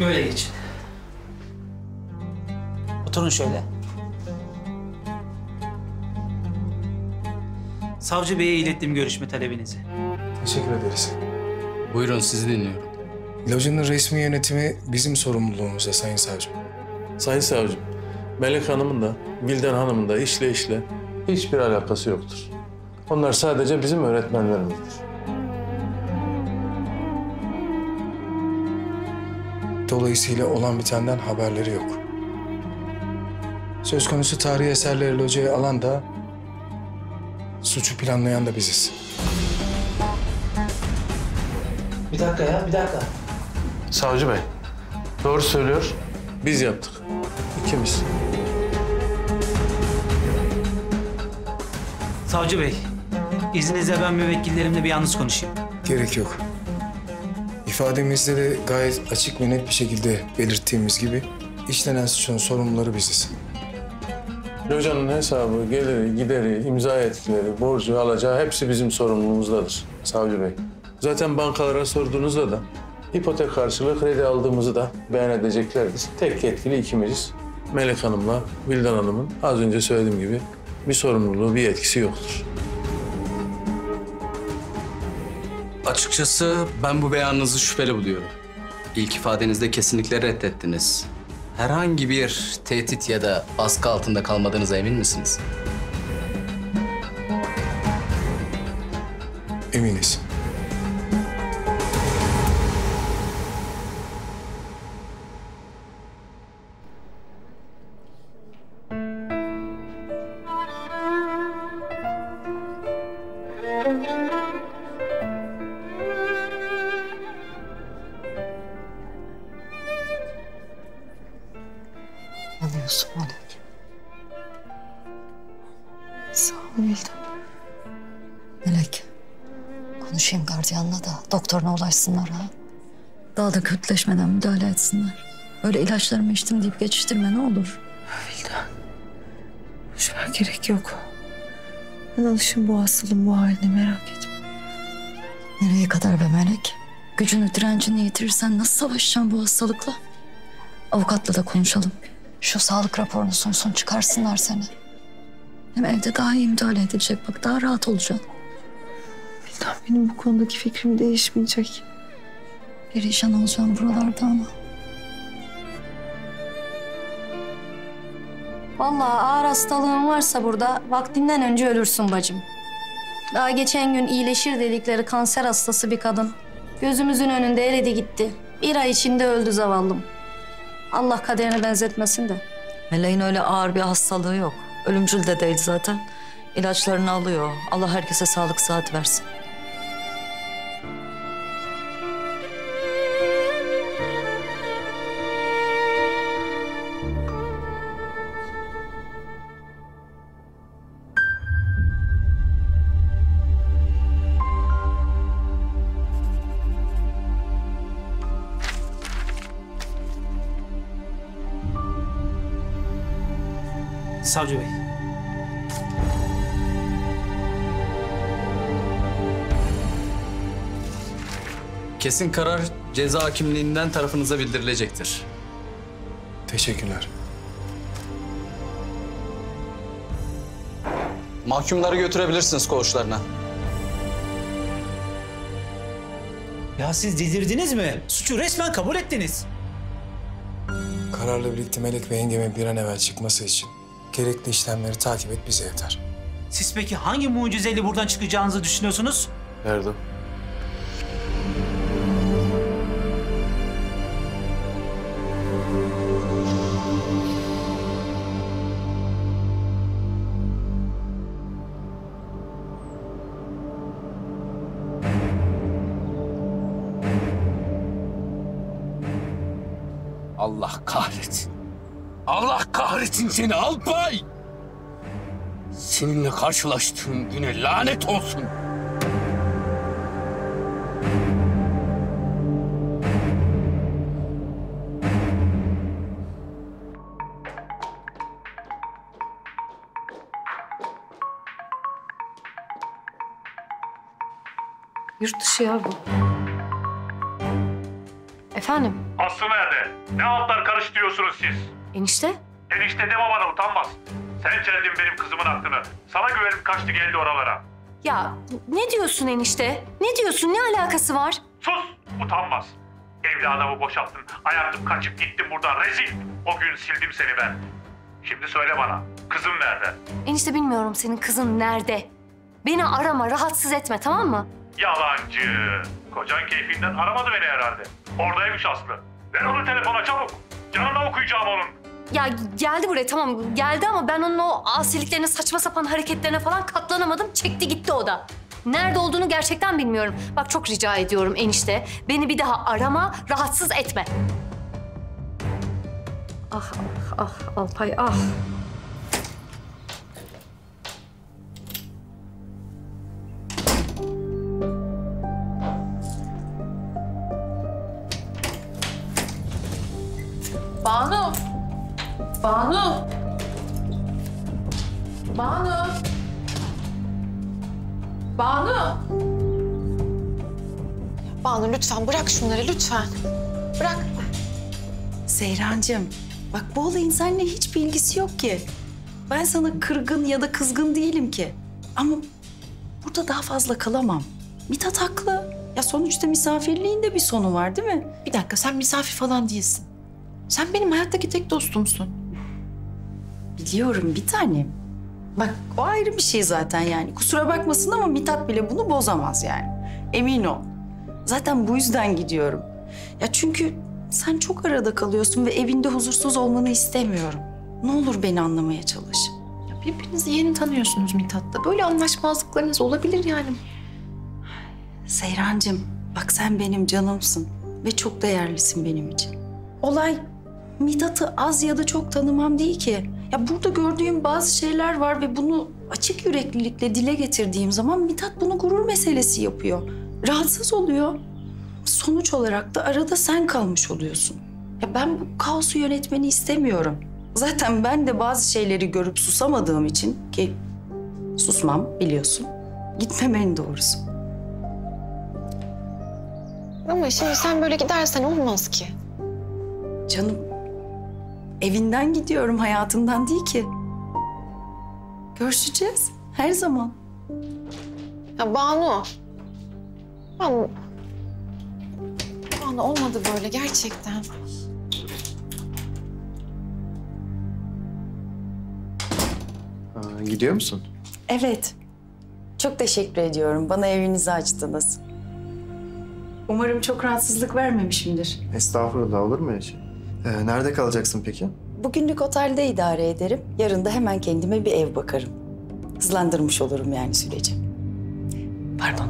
Böyle geçin. Oturun şöyle. Savcı Bey'e ilettiğim görüşme talebinizi. Teşekkür ederiz. Buyurun, sizi dinliyorum. Locanın resmi yönetimi bizim sorumluluğumuzda Sayın Savcım. Sayın Savcım, Melek Hanım'ın da, Vildan Hanım'ın da işle hiçbir alakası yoktur. Onlar sadece bizim öğretmenlerimizdir. Dolayısıyla olan bitenden haberleri yok. Söz konusu tarihi eserleri locaya alan da, suçu planlayan da biziz. Bir dakika ya, bir dakika. Savcı Bey, doğru söylüyor. Biz yaptık. İkimiz. Savcı Bey, izninizle ben müvekkillerimle bir yalnız konuşayım. Gerek yok. İfademizde de gayet açık ve net bir şekilde belirttiğimiz gibi işlenen suçun sorumluları biziz. Locanın hesabı, geliri, gideri, imza etkileri, borcu, alacağı hepsi bizim sorumluluğumuzdadır Savcı Bey. Zaten bankalara sorduğunuzda da ipotek karşılığı kredi aldığımızı da beyan edeceklerdir. Tek yetkili ikimiziz. Melek Hanım'la Vildan Hanım'ın az önce söylediğim gibi bir sorumluluğu, bir yetkisi yoktur. Açıkçası ben bu beyanınızı şüpheli buluyorum. İlk ifadenizde kesinlikle reddettiniz. Herhangi bir tehdit ya da baskı altında kalmadığınıza emin misiniz? Eminiz. Doktoruna ulaşsınlar ha. Daha da kötüleşmeden müdahale etsinler. Öyle ilaçlarımı içtim deyip geçiştirme ne olur. Vildan, boşver, gerek yok. Ben alışım bu hastalığın bu haline, merak etme. Nereye kadar be Melek? Gücünü, direncini yitirirsen nasıl savaşacaksın bu hastalıkla? Avukatla da konuşalım. Şu sağlık raporunu sunsun, çıkarsınlar seni. Hem evde daha iyi müdahale edilecek, bak daha rahat olacaksın. Benim bu konudaki fikrim değişmeyecek. Perişan olacağım buralarda ama. Vallahi ağır hastalığın varsa burada vaktinden önce ölürsün bacım. Daha geçen gün iyileşir dedikleri kanser hastası bir kadın gözümüzün önünde eridi gitti. Bir ay içinde öldü zavallım. Allah kaderine benzetmesin de. Meleğin öyle ağır bir hastalığı yok. Ölümcül de değil zaten. İlaçlarını alıyor. Allah herkese sağlık sıhhat versin. Savcı Bey. Kesin karar ceza hakimliğinden tarafınıza bildirilecektir. Teşekkürler. Mahkumları götürebilirsiniz koğuşlarına. Ya siz delirdiniz mi? Suçu resmen kabul ettiniz. Kararla birlikte Melek ve yengemin bir an evvel çıkması için gerekli işlemleri takip et bize yeter. Siz peki hangi mucizeyle buradan çıkacağınızı düşünüyorsunuz? Erdoğan. Allah kahretsin. Allah kahretsin seni Alpay! Seninle karşılaştığım güne lanet olsun! Yurt dışı ya bu. Efendim? Aslı nerede? Ne altlar karıştırıyorsunuz siz? Enişte? Enişte deme bana, utanmaz. Sen çeldin benim kızımın aklını. Sana güvenip kaçtı geldi oralara. Ya ne diyorsun enişte? Ne diyorsun? Ne alakası var? Sus! Utanmaz. Evli adamı boşalttın. Ayartıp kaçıp gittin buradan. Rezil! O gün sildim seni ben. Şimdi söyle bana. Kızım nerede? Enişte bilmiyorum senin kızın nerede. Beni arama, rahatsız etme, tamam mı? Yalancı! Kocan keyfinden aramadı beni herhalde. Oradaymış Aslı. Ver onu telefona çabuk. Canına okuyacağım onun. Ya geldi buraya, tamam geldi ama ben onun o asiliklerine, saçma sapan hareketlerine falan katlanamadım. Çekti gitti o da. Nerede olduğunu gerçekten bilmiyorum. Bak çok rica ediyorum enişte. Beni bir daha arama, rahatsız etme. Ah ah ah Alpay ah. Banu! Banu! Banu! Banu! Banu lütfen bırak şunları lütfen. Bırak. Seyrancığım bak bu olayın seninle hiçbir ilgisi yok ki. Ben sana kırgın ya da kızgın değilim ki. Ama burada daha fazla kalamam. Mithat haklı. Ya sonuçta misafirliğin de bir sonu var değil mi? Bir dakika sen misafir falan değilsin. Sen benim hayattaki tek dostumsun. Biliyorum bir tanem. Bak o ayrı bir şey zaten yani. Kusura bakmasın ama Mithat bile bunu bozamaz yani. Emin ol. Zaten bu yüzden gidiyorum. Ya çünkü sen çok arada kalıyorsun ve evinde huzursuz olmanı istemiyorum. Ne olur beni anlamaya çalış. Ya birbirinizi yeni tanıyorsunuz Mithat'la. Böyle anlaşmazlıklarınız olabilir yani. Seyrancığım bak sen benim canımsın. Ve çok değerlisin benim için. Olay Mithat'ı az ya da çok tanımam değil ki. Ya burada gördüğüm bazı şeyler var ve bunu açık yüreklilikle dile getirdiğim zaman Mithat bunu gurur meselesi yapıyor. Rahatsız oluyor. Sonuç olarak da arada sen kalmış oluyorsun. Ya ben bu kaosu yönetmeni istemiyorum. Zaten ben de bazı şeyleri görüp susamadığım için ki susmam biliyorsun. Gitmem en doğrusu. Ama şimdi sen böyle gidersen olmaz ki. Canım, evinden gidiyorum, hayatından değil ki. Görüşeceğiz her zaman. Ya Banu. Banu olmadı böyle gerçekten. Aa, gidiyor musun? Evet. Çok teşekkür ediyorum. Bana evinizi açtınız. Umarım çok rahatsızlık vermemişimdir. Estağfurullah, olur mu ya şey? Nerede kalacaksın peki? Bugünlük otelde idare ederim. Yarın da hemen kendime bir ev bakarım. Hızlandırmış olurum yani süreci. Pardon.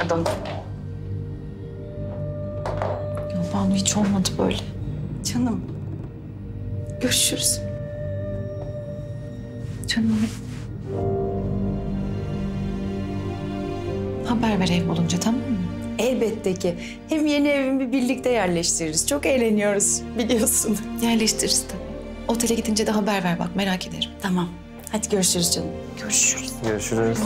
Pardon. Ya Banu hiç olmadı böyle. Canım. Görüşürüz. Canım. Haber ver ev olunca, tamam mı? Elbette ki. Hem yeni evimi birlikte yerleştiririz. Çok eğleniyoruz biliyorsun. Yerleştiririz tabii. Otele gidince de haber ver bak, merak ederim. Tamam. Hadi görüşürüz canım. Görüşürüz. Görüşürüz.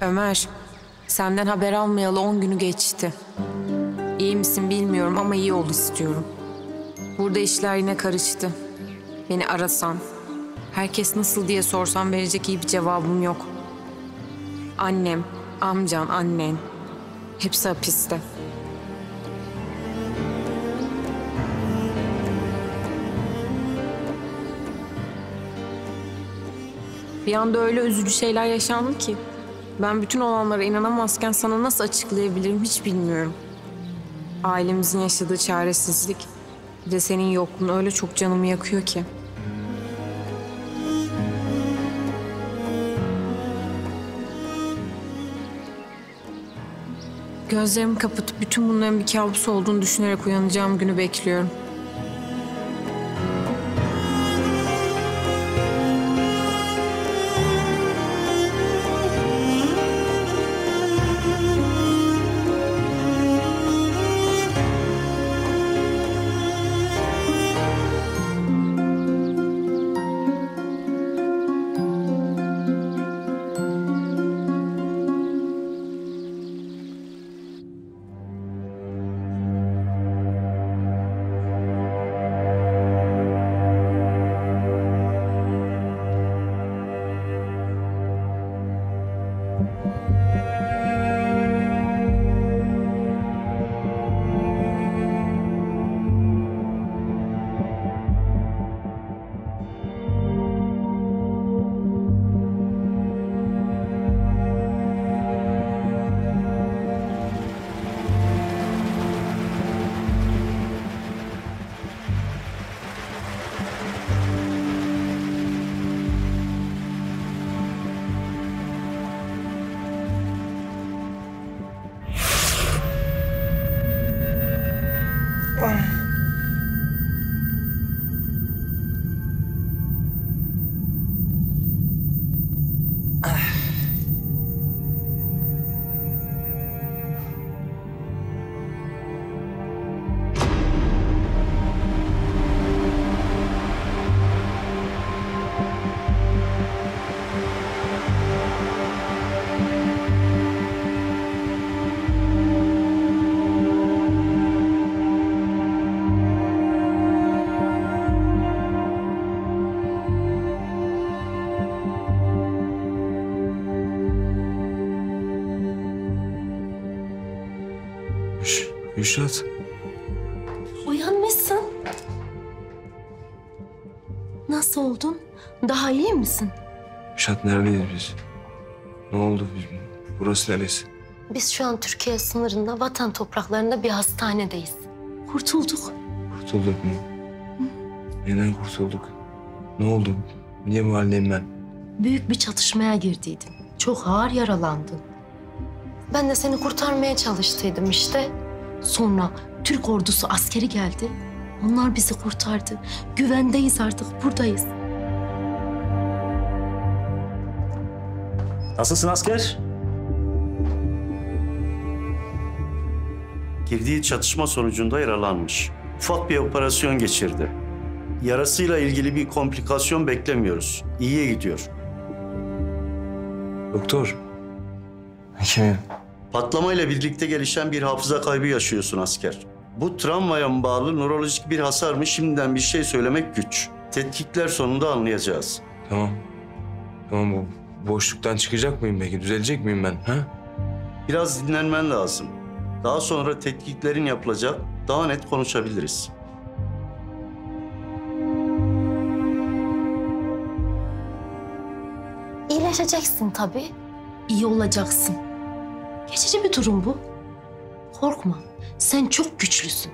Ömer, senden haber almayalı 10 günü geçti. İyi misin bilmiyorum ama iyi ol istiyorum. Burada işler yine karıştı. Beni arasan, herkes nasıl diye sorsam verecek iyi bir cevabım yok. Annem, amcan, annen, hepsi hapiste. Bir anda öyle üzücü şeyler yaşandı ki. Ben bütün olanlara inanamazken sana nasıl açıklayabilirim hiç bilmiyorum. Ailemizin yaşadığı çaresizlik, bir de senin yokluğun öyle çok canımı yakıyor ki. Gözlerimi kapatıp bütün bunların bir kabus olduğunu düşünerek uyanacağım günü bekliyorum. Gülşat. Uyanmışsın. Nasıl oldun? Daha iyi misin? Gülşat, neredeyiz biz? Ne oldu biz? Burası neresi? Biz şu an Türkiye sınırında, vatan topraklarında bir hastanedeyiz. Kurtulduk. Kurtulduk mu? Hı? Neden kurtulduk? Ne oldu? Niye bu haldeyim ben? Büyük bir çatışmaya girdiydim. Çok ağır yaralandın. Ben de seni kurtarmaya çalıştıydım işte. Sonra Türk ordusu askeri geldi. Onlar bizi kurtardı. Güvendeyiz artık, buradayız. Nasılsın asker? Girdiği çatışma sonucunda yaralanmış. Ufak bir operasyon geçirdi. Yarasıyla ilgili bir komplikasyon beklemiyoruz. İyiye gidiyor. Doktor. Hekimim. Patlamayla birlikte gelişen bir hafıza kaybı yaşıyorsun asker. Bu travmaya bağlı nörolojik bir hasar mı, şimdiden bir şey söylemek güç. Tetkikler sonunda anlayacağız. Tamam. Tamam, boşluktan çıkacak mıyım peki? Düzelecek miyim ben? Ha? Biraz dinlenmen lazım. Daha sonra tetkiklerin yapılacak. Daha net konuşabiliriz. İyileşeceksin tabii. İyi olacaksın. Geçici bir durum bu. Korkma. Sen çok güçlüsün.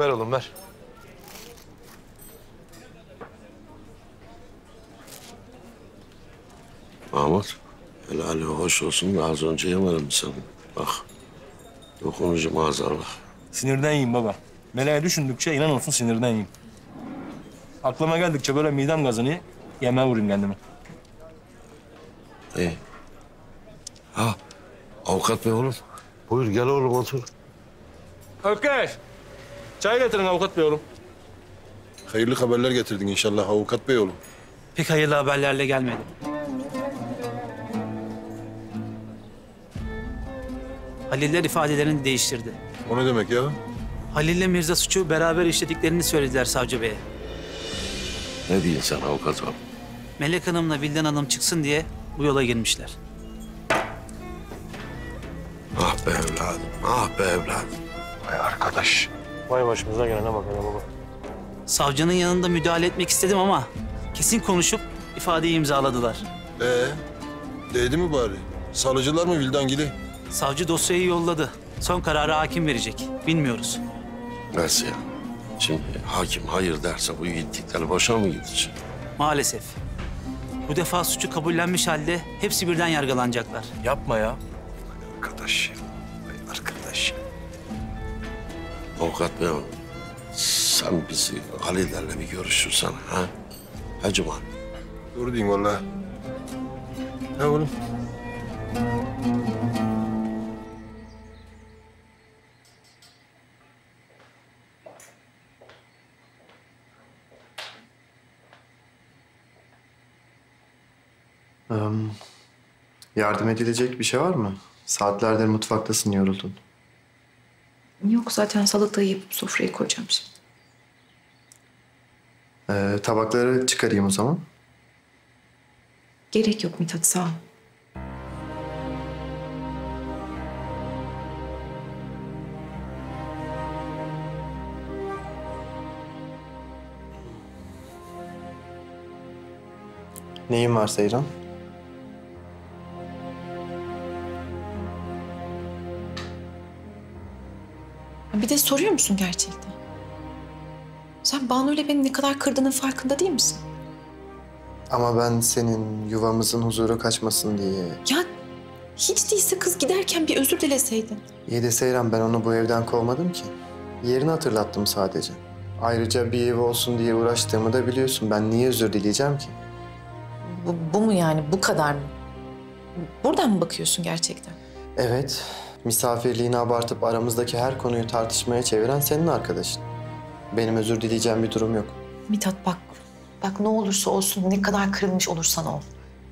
Ver oğlum, ver. Mahmut, helali hoş olsun da az önce yemedim sen. Bak, dokunucu maazallah. Sinirden yiyeyim baba. Meleğe düşündükçe inan olsun sinirden yiyeyim. Aklıma geldikçe böyle midem gazını yemeğe vurayım kendime. İyi. Ha, avukat bey oğlum. Buyur gel oğlum, otur. Ökkeş! Çay getirin avukat bey oğlum. Hayırlı haberler getirdin inşallah avukat bey oğlum. Pek hayırlı haberlerle gelmedi. Haliller ifadelerini değiştirdi. O ne demek ya? Halil'le Mirza suçu beraber işlediklerini söylediler savcı beye. Ne diyorsun sen avukat oğlum? Melek Hanım'la Vildan Hanım çıksın diye bu yola girmişler. Ah be evladım, ah be evladım. Vay arkadaş. Vay başımıza gelene bak hele baba. Savcının yanında müdahale etmek istedim ama kesin konuşup ifadeyi imzaladılar. Değdi mi bari? Salıcılar mı Vildan? Savcı dosyayı yolladı. Son kararı hakim verecek. Bilmiyoruz. Nasıl ya? Şimdi hakim hayır derse bu gittikleri boşa mı gidecek? Maalesef. Bu defa suçu kabullenmiş halde hepsi birden yargılanacaklar. Yapma ya. Arkadaş. Arkadaş. Avukat bey oğlum, sen bizi Halil'lerle bir görüşürsen ha? Ha Cemal? Doğru diyeyim vallahi. Ha oğlum? Yardım edilecek bir şey var mı? Saatlerdir mutfaktasın, yoruldun. Yok, zaten salatayı yapıp sofraya koyacağım şimdi. Tabakları çıkarayım o zaman. Gerek yok Mithat, sağ ol. Neyin var Seyran? Bir de soruyor musun gerçekten? Sen Banu'yla beni ne kadar kırdığının farkında değil misin? Ama ben senin yuvamızın huzura kaçmasın diye... Ya hiç değilse kız giderken bir özür dileseydin. İyi de Seyran, ben onu bu evden kovmadım ki. Yerini hatırlattım sadece. Ayrıca bir ev olsun diye uğraştığımı da biliyorsun. Ben niye özür dileyeceğim ki? Bu mu yani? Bu kadar mı? Buradan mı bakıyorsun gerçekten? Evet. Misafirliğini abartıp aramızdaki her konuyu tartışmaya çeviren senin arkadaşın. Benim özür dileyeceğim bir durum yok. Mithat bak, ne olursa olsun, ne kadar kırılmış olursan ol.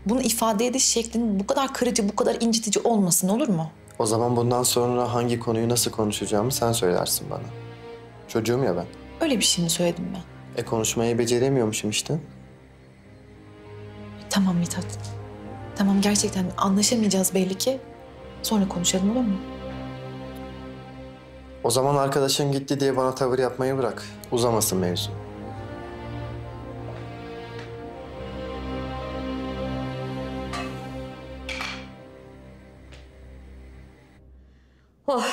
Bunu ifade ediş şeklinin bu kadar kırıcı, bu kadar incitici olmasın, olur mu? O zaman bundan sonra hangi konuyu nasıl konuşacağımı sen söylersin bana. Çocuğum ya ben. Öyle bir şey mi söyledim ben? Konuşmayı beceremiyormuşum işte. Tamam Mithat. Tamam, gerçekten anlaşamayacağız belli ki. Sonra konuşalım, olur mu? O zaman arkadaşın gitti diye bana tavır yapmayı bırak. Uzamasın mevzu. Oh.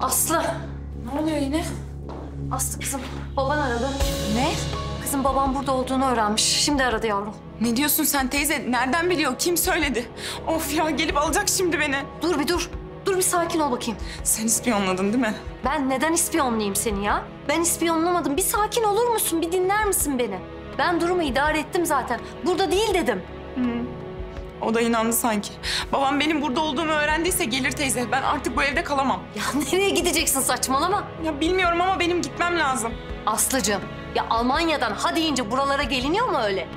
Aslı, ne oluyor yine? Aslı kızım, baban aradı. Ne? Kızım, babam burada olduğunu öğrenmiş. Şimdi aradı yavrum. Ne diyorsun sen teyze? Nereden biliyor? Kim söyledi? Of ya, gelip alacak şimdi beni. Dur bir dur. Dur bir sakin ol bakayım. Sen ispiyonladın değil mi? Ben neden ispiyonlayayım seni ya? Ben ispiyonlamadım. Bir sakin olur musun? Bir dinler misin beni? Ben durumu idare ettim zaten. Burada değil dedim. O da inandı sanki. Babam benim burada olduğumu öğrendiyse gelir teyze. Ben artık bu evde kalamam. Ya nereye gideceksin, saçmalama. Ya bilmiyorum ama benim gitmem lazım. Aslıcığım, ya Almanya'dan ha deyince buralara geliniyor mu öyle?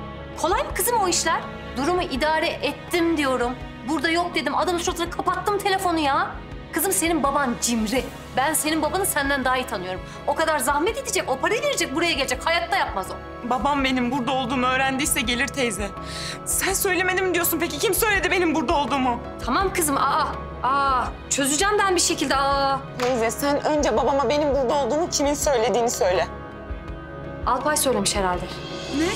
Kolay mı kızım o işler? Durumu idare ettim diyorum. Burada yok dedim, adamın suratına kapattım telefonu ya. Kızım senin baban cimri. Ben senin babanı senden daha iyi tanıyorum. O kadar zahmet edecek, o parayı verecek, buraya gelecek. Hayatta yapmaz o. Babam benim burada olduğumu öğrendiyse gelir teyze. Sen söylemedim diyorsun, peki kim söyledi benim burada olduğumu? Tamam kızım, çözeceğim ben bir şekilde, Teyze sen önce babama benim burada olduğumu kimin söylediğini söyle. Alpay söylemiş herhalde. Ne?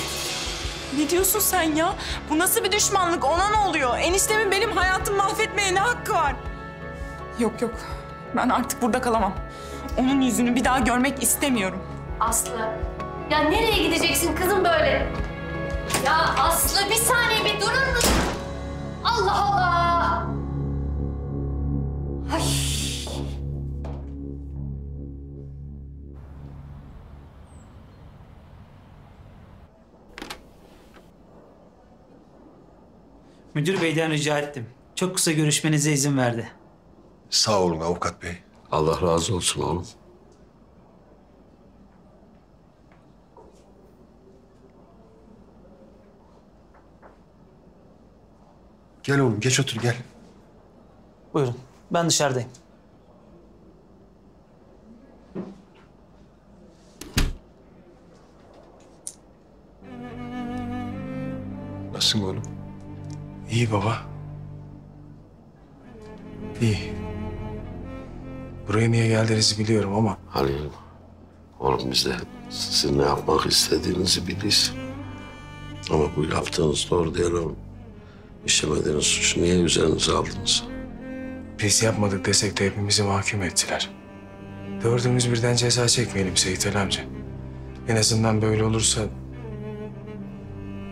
Ne diyorsun sen ya? Bu nasıl bir düşmanlık? Ona ne oluyor? Eniştemin benim hayatımı mahvetmeye ne hakkı var? Yok yok. Ben artık burada kalamam. Onun yüzünü bir daha görmek istemiyorum. Aslı. Ya nereye gideceksin kızım böyle? Ya Aslı bir saniye bir durun mu? Allah Allah! Ay. Müdür Bey'den rica ettim. Çok kısa görüşmenize izin verdi. Sağ olun avukat bey. Allah razı olsun oğlum. Gel oğlum, geç otur gel. Buyurun, ben dışarıdayım. Nasılsın oğlum? İyi baba. İyi. Buraya niye geldiğinizi biliyorum ama... Halil, oğlum biz de sizin ne yapmak istediğinizi biliriz. Ama bu yaptığınız doğru değil oğlum. İşlemediğiniz suçu niye üzerinize aldınız? Biz yapmadık desek de hepimizi mahkum ettiler. Dördümüz birden ceza çekmeyelim Seyit Ali amca. En azından böyle olursa...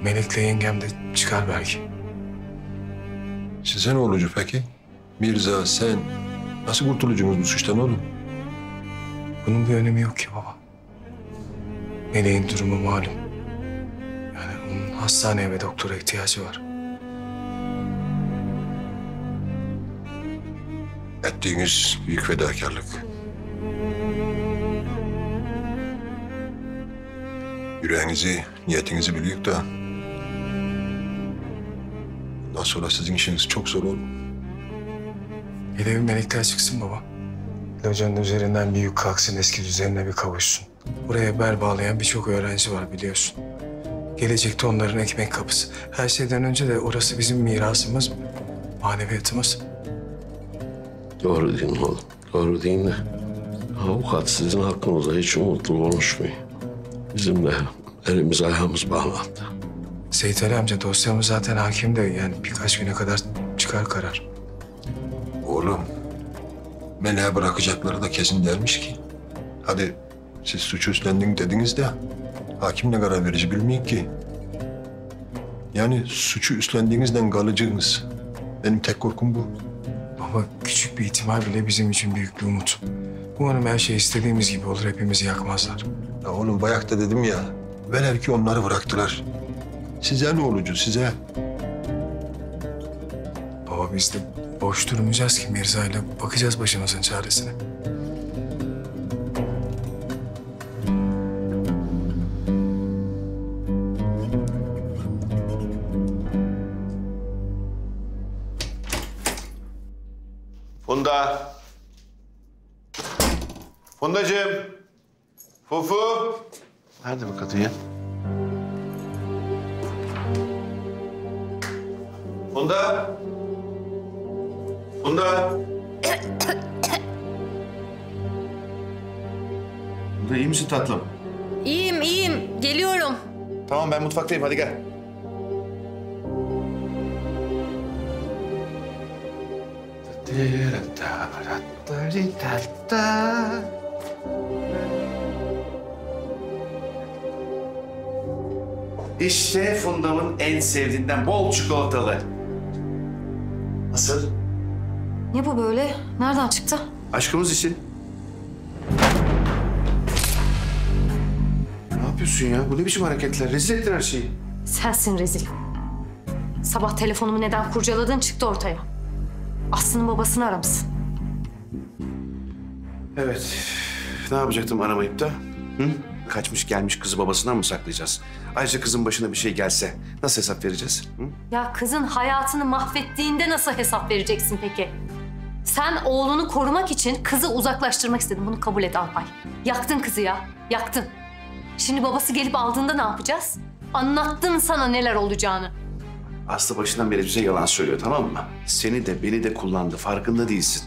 Melek'le yengem de çıkar belki. Size ne olucu peki? Mirza, sen... Nasıl kurtulacağımız bu suçtan oğlum? Bunun bir önemi yok ki baba. Meleğin durumu malum. Yani onun hastaneye ve doktora ihtiyacı var. Ettiğiniz büyük fedakarlık. Yüreğinizi, niyetinizi biliyoruz da... Bundan sonra sizin işiniz çok zor oğlum. Hedefim Melek'ten çıksın baba. Locanın üzerinden bir yük kalksın, eski düzenine bir kavuşsun. Buraya bel bağlayan birçok öğrenci var biliyorsun. Gelecekte onların ekmek kapısı. Her şeyden önce de orası bizim mirasımız, maneviyatımız. Doğru değil oğlum, doğru değil de. Avukat sizin hakkınızda hiç umutlu konuşmuyor. Bizim de elimiz ayağımız bağlandı. Seyit Ali amca dosyamız zaten hakimde, yani birkaç güne kadar çıkar karar. Oğlum, Melek'e bırakacakları da kesin dermiş ki. Hadi siz suçu üstlendin dediniz de hakim ne karar verici bilmeyin ki. Yani suçu üstlendiğinizden kalıcınız. Benim tek korkum bu. Baba, küçük bir ihtimal bile bizim için büyük bir umut. Umarım her şey istediğimiz gibi olur, hepimizi yakmazlar. Ya oğlum, bayakta dedim ya, velev ki onları bıraktılar. Size ne olucu, size? Baba, biz de... Boş durmayacağız ki Mirza ile, bakacağız başımızın çaresine. Funda. Fundacığım. Fufu. Nerede bu kadın ya? Funda. Funda! Funda, iyi misin tatlım? İyiyim, iyiyim. Geliyorum. Tamam, ben mutfaktayım. Hadi gel. İşte Funda'mın en sevdiğinden bol çikolatalı. Nasıl? Ne bu böyle? Nereden çıktı? Aşkımız için. Ne yapıyorsun ya? Bu ne biçim hareketler? Rezil ettin her şeyi. Sensin rezil. Sabah telefonumu neden kurcaladığın çıktı ortaya. Aslı'nın babasını aramışsın. Evet. Ne yapacaktım aramayıp da? Hı? Kaçmış gelmiş kızı babasından mı saklayacağız? Ayrıca kızın başına bir şey gelse nasıl hesap vereceğiz? Hı? Ya kızın hayatını mahvettiğinde nasıl hesap vereceksin peki? Sen oğlunu korumak için kızı uzaklaştırmak istedin. Bunu kabul et Alpay. Yaktın kızı ya, yaktın. Şimdi babası gelip aldığında ne yapacağız? Anlattın sana neler olacağını. Aslı başından beri bize yalan söylüyor, tamam mı? Seni de beni de kullandı, farkında değilsin.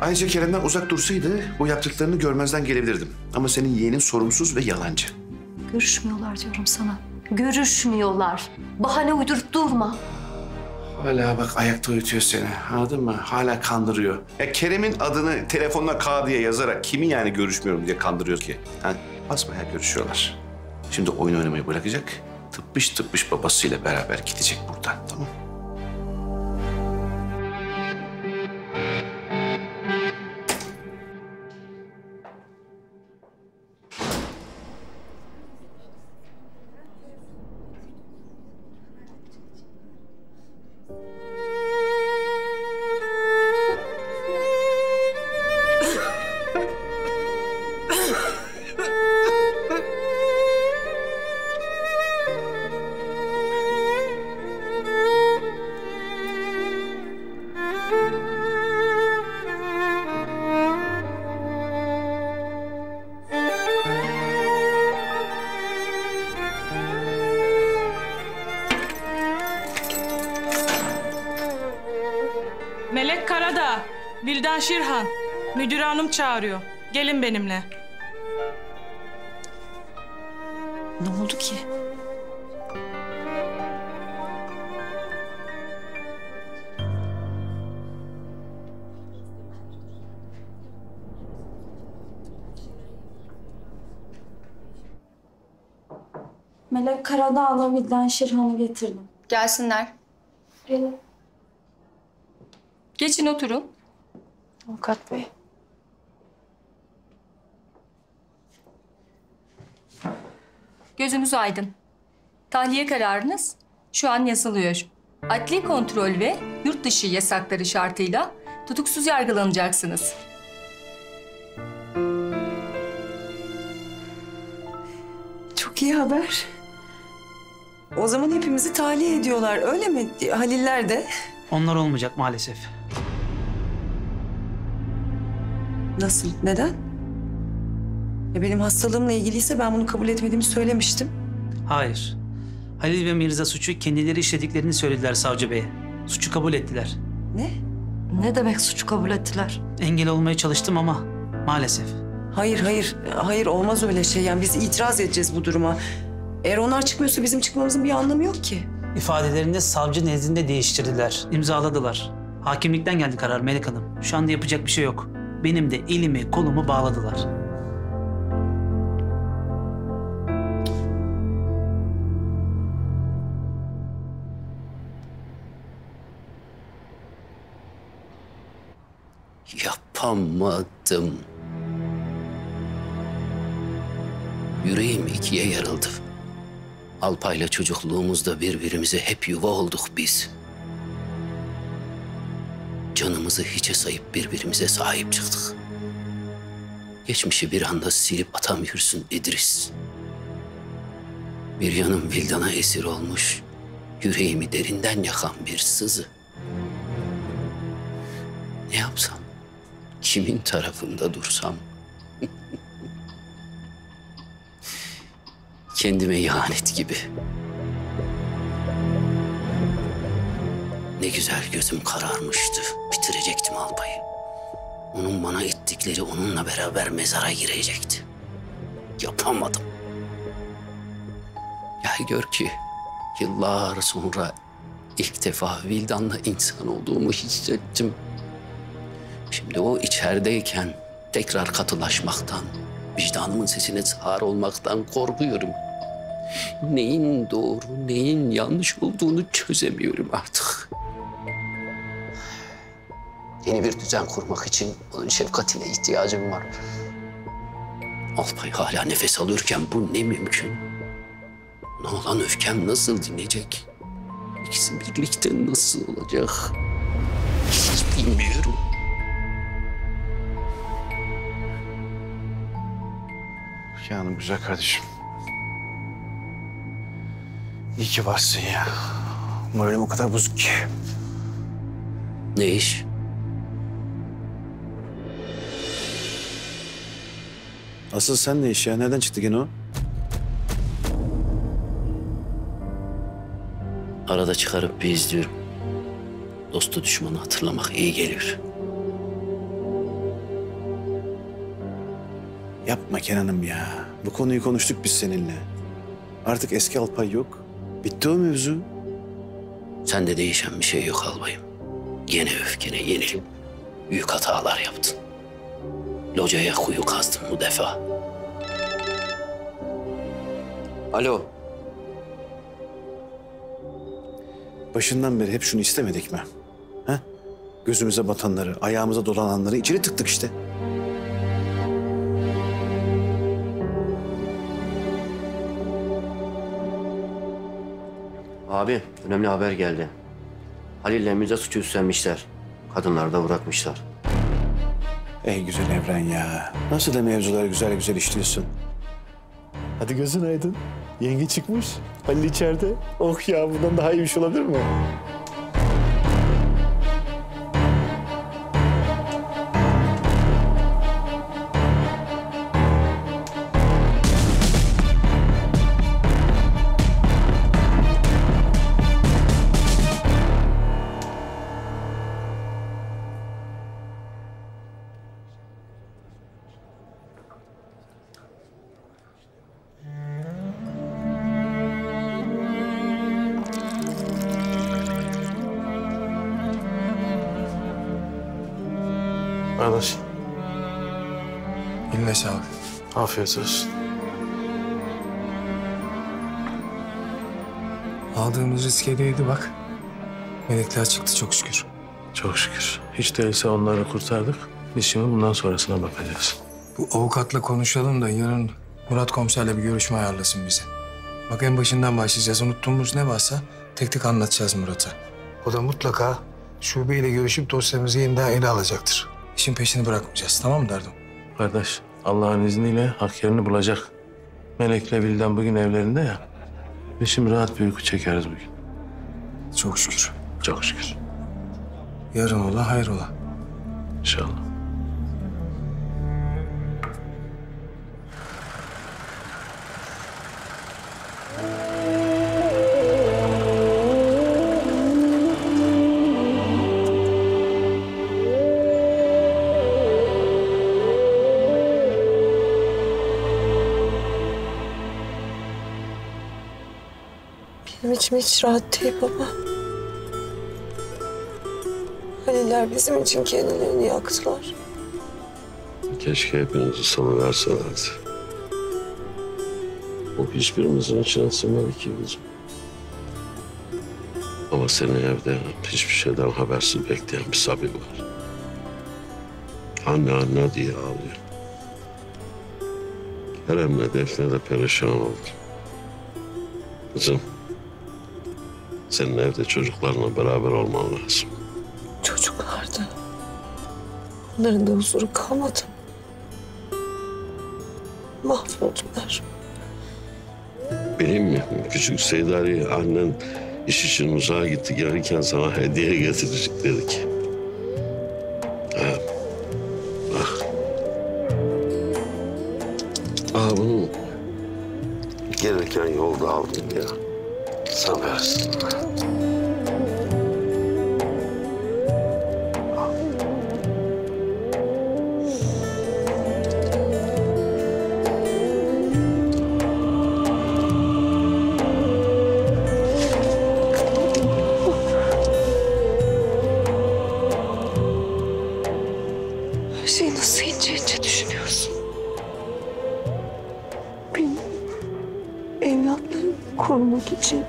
Ayrıca Kerem'den uzak dursaydı bu yaptıklarını görmezden gelebilirdim. Ama senin yeğenin sorumsuz ve yalancı. Görüşmüyorlar diyorum sana. Görüşmüyorlar. Bahane uydurup durma. Hala bak ayakta uyutuyor seni, anladın mı? Hala kandırıyor. Ya Kerem'in adını telefonuna K diye yazarak kimi yani görüşmüyorum diye kandırıyor ki? Ha? Basmaya görüşüyorlar. Şimdi oyun oynamayı bırakacak. Tıpış tıpış babasıyla beraber gidecek buradan, tamam? Melek Karadağ, Vildan Şirhan, müdür hanım çağırıyor. Gelin benimle. Ne oldu ki? Melek Karadağ'la Vildan Şirhan'ı getirdim. Gelsinler. Gelin. Geçin oturun. Avukat Bey. Gözünüz aydın. Tahliye kararınız şu an yazılıyor. Adli kontrol ve yurt dışı yasakları şartıyla tutuksuz yargılanacaksınız. Çok iyi haber. O zaman hepimizi tahliye ediyorlar, öyle mi? Haliller de. Onlar olmayacak maalesef. Nasıl? Neden? Ya benim hastalığımla ilgiliyse ben bunu kabul etmediğimi söylemiştim. Hayır. Halil ve Mirza suçu kendileri işlediklerini söylediler savcı beye. Suçu kabul ettiler. Ne? Ne demek suçu kabul ettiler? Engel olmaya çalıştım ama maalesef. Hayır, hayır. Hayır, olmaz öyle şey. Yani biz itiraz edeceğiz bu duruma. Eğer onlar çıkmıyorsa bizim çıkmamızın bir anlamı yok ki. İfadelerini savcı nezdinde değiştirdiler. İmzaladılar. Hakimlikten geldi karar Melek Hanım. Şu anda yapacak bir şey yok. Benim de elimi, kolumu bağladılar. Yapamadım. Yüreğim ikiye yarıldı. Alpay'la çocukluğumuzda birbirimize hep yuva olduk biz. Canımızı hiçe sayıp birbirimize sahip çıktık. Geçmişi bir anda silip atamıyorsun İdris. Bir yanım Vildan'a esir olmuş, yüreğimi derinden yakan bir sızı. Ne yapsam, kimin tarafında dursam? Kendime ihanet gibi. Ne güzel gözüm kararmıştı. Bitirecektim Alpay'ı. Onun bana ettikleri onunla beraber mezara girecekti. Yapamadım. Gel gör ki yıllar sonra ilk defa Vildan'la insan olduğumu hissettim. Şimdi o içerideyken tekrar katılaşmaktan, vicdanımın sesine sığar olmaktan korkuyorum. Neyin doğru, neyin yanlış olduğunu çözemiyorum artık. Yeni bir düzen kurmak için onun şefkatine ihtiyacım var. Alpay hala nefes alırken bu ne mümkün? Ona olan öfkem nasıl dinleyecek? ikisi birlikte nasıl olacak? Hiç bilmiyorum. Canım güzel kardeşim. İyi ki varsın ya. Moralim o kadar bozuk ki. Ne iş? Asıl sen ne iş ya? Nereden çıktı gene o? Arada çıkarıp bir izliyorum. Dostu düşmanı hatırlamak iyi gelir. Yapma Kenan'ım ya. Bu konuyu konuştuk biz seninle. Artık eski Alpay yok. Bitti o mevzu. Sende değişen bir şey yok albayım. Yine öfkene yenilip büyük hatalar yaptın. Locaya kuyu kazdın bu defa. Alo. Başından beri hep şunu istemedik mi? Ha? Gözümüze batanları, ayağımıza dolananları içeri tıktık işte. Abi, önemli haber geldi. Halil ile Mirza suçu üstlenmişler. Kadınları da bırakmışlar. Ey güzel evren ya. Nasıl da mevzuları güzel güzel işliyorsun. Hadi gözün aydın. Yenge çıkmış. Halil içeride. Oh ya, bundan daha iyi bir şey olabilir mi? Kardeş. Eline sağlık. Afiyet olsun. Aldığımız risk hediyeydi bak. Melekler çıktı çok şükür. Çok şükür. Hiç değilse onları kurtardık. Biz şimdi bundan sonrasına bakacağız. Bu avukatla konuşalım da yarın Murat komiserle bir görüşme ayarlasın bize. Bak en başından başlayacağız. Unuttuğumuz ne varsa tek tek anlatacağız Murat'a. O da mutlaka şubeyle görüşüp dosyamızı yeniden ele alacaktır. İşin peşini bırakmayacağız, tamam mı derdim? Kardeş, Allah'ın izniyle hak yerini bulacak. Melek'le Vildan bugün evlerinde ya. Biz şimdi rahat bir uyku çekeriz bugün. Çok şükür. Çok şükür. Yarın ola, hayır ola. İnşallah. İçim hiç rahat değil baba. Haliller bizim için kendilerini yaktılar. Keşke hepinizi sana verselerdi. O hiçbirimizin içine sığmadı ki bizim. Ama seni evde hiçbir şeyden habersiz bekleyen bir Sabi var. Anne anne diye ağlıyor. Kerem'le Defne de perişan oldu. Kızım. Senin evde çocuklarla beraber olman lazım. Çocuklardı. Onların da huzuru kalmadı. Mahvoldular. Benim mi? Küçük Seyit Ali, annen iş için uzağa gitti. Gelirken sana hediye getirecek dedik. Ha. Bak. Aa, bunu gelirken yolda aldım ya. Sabırsın. Her şeyi nasıl ince ince düşünüyorsun? Benim evlatlarımı korumak için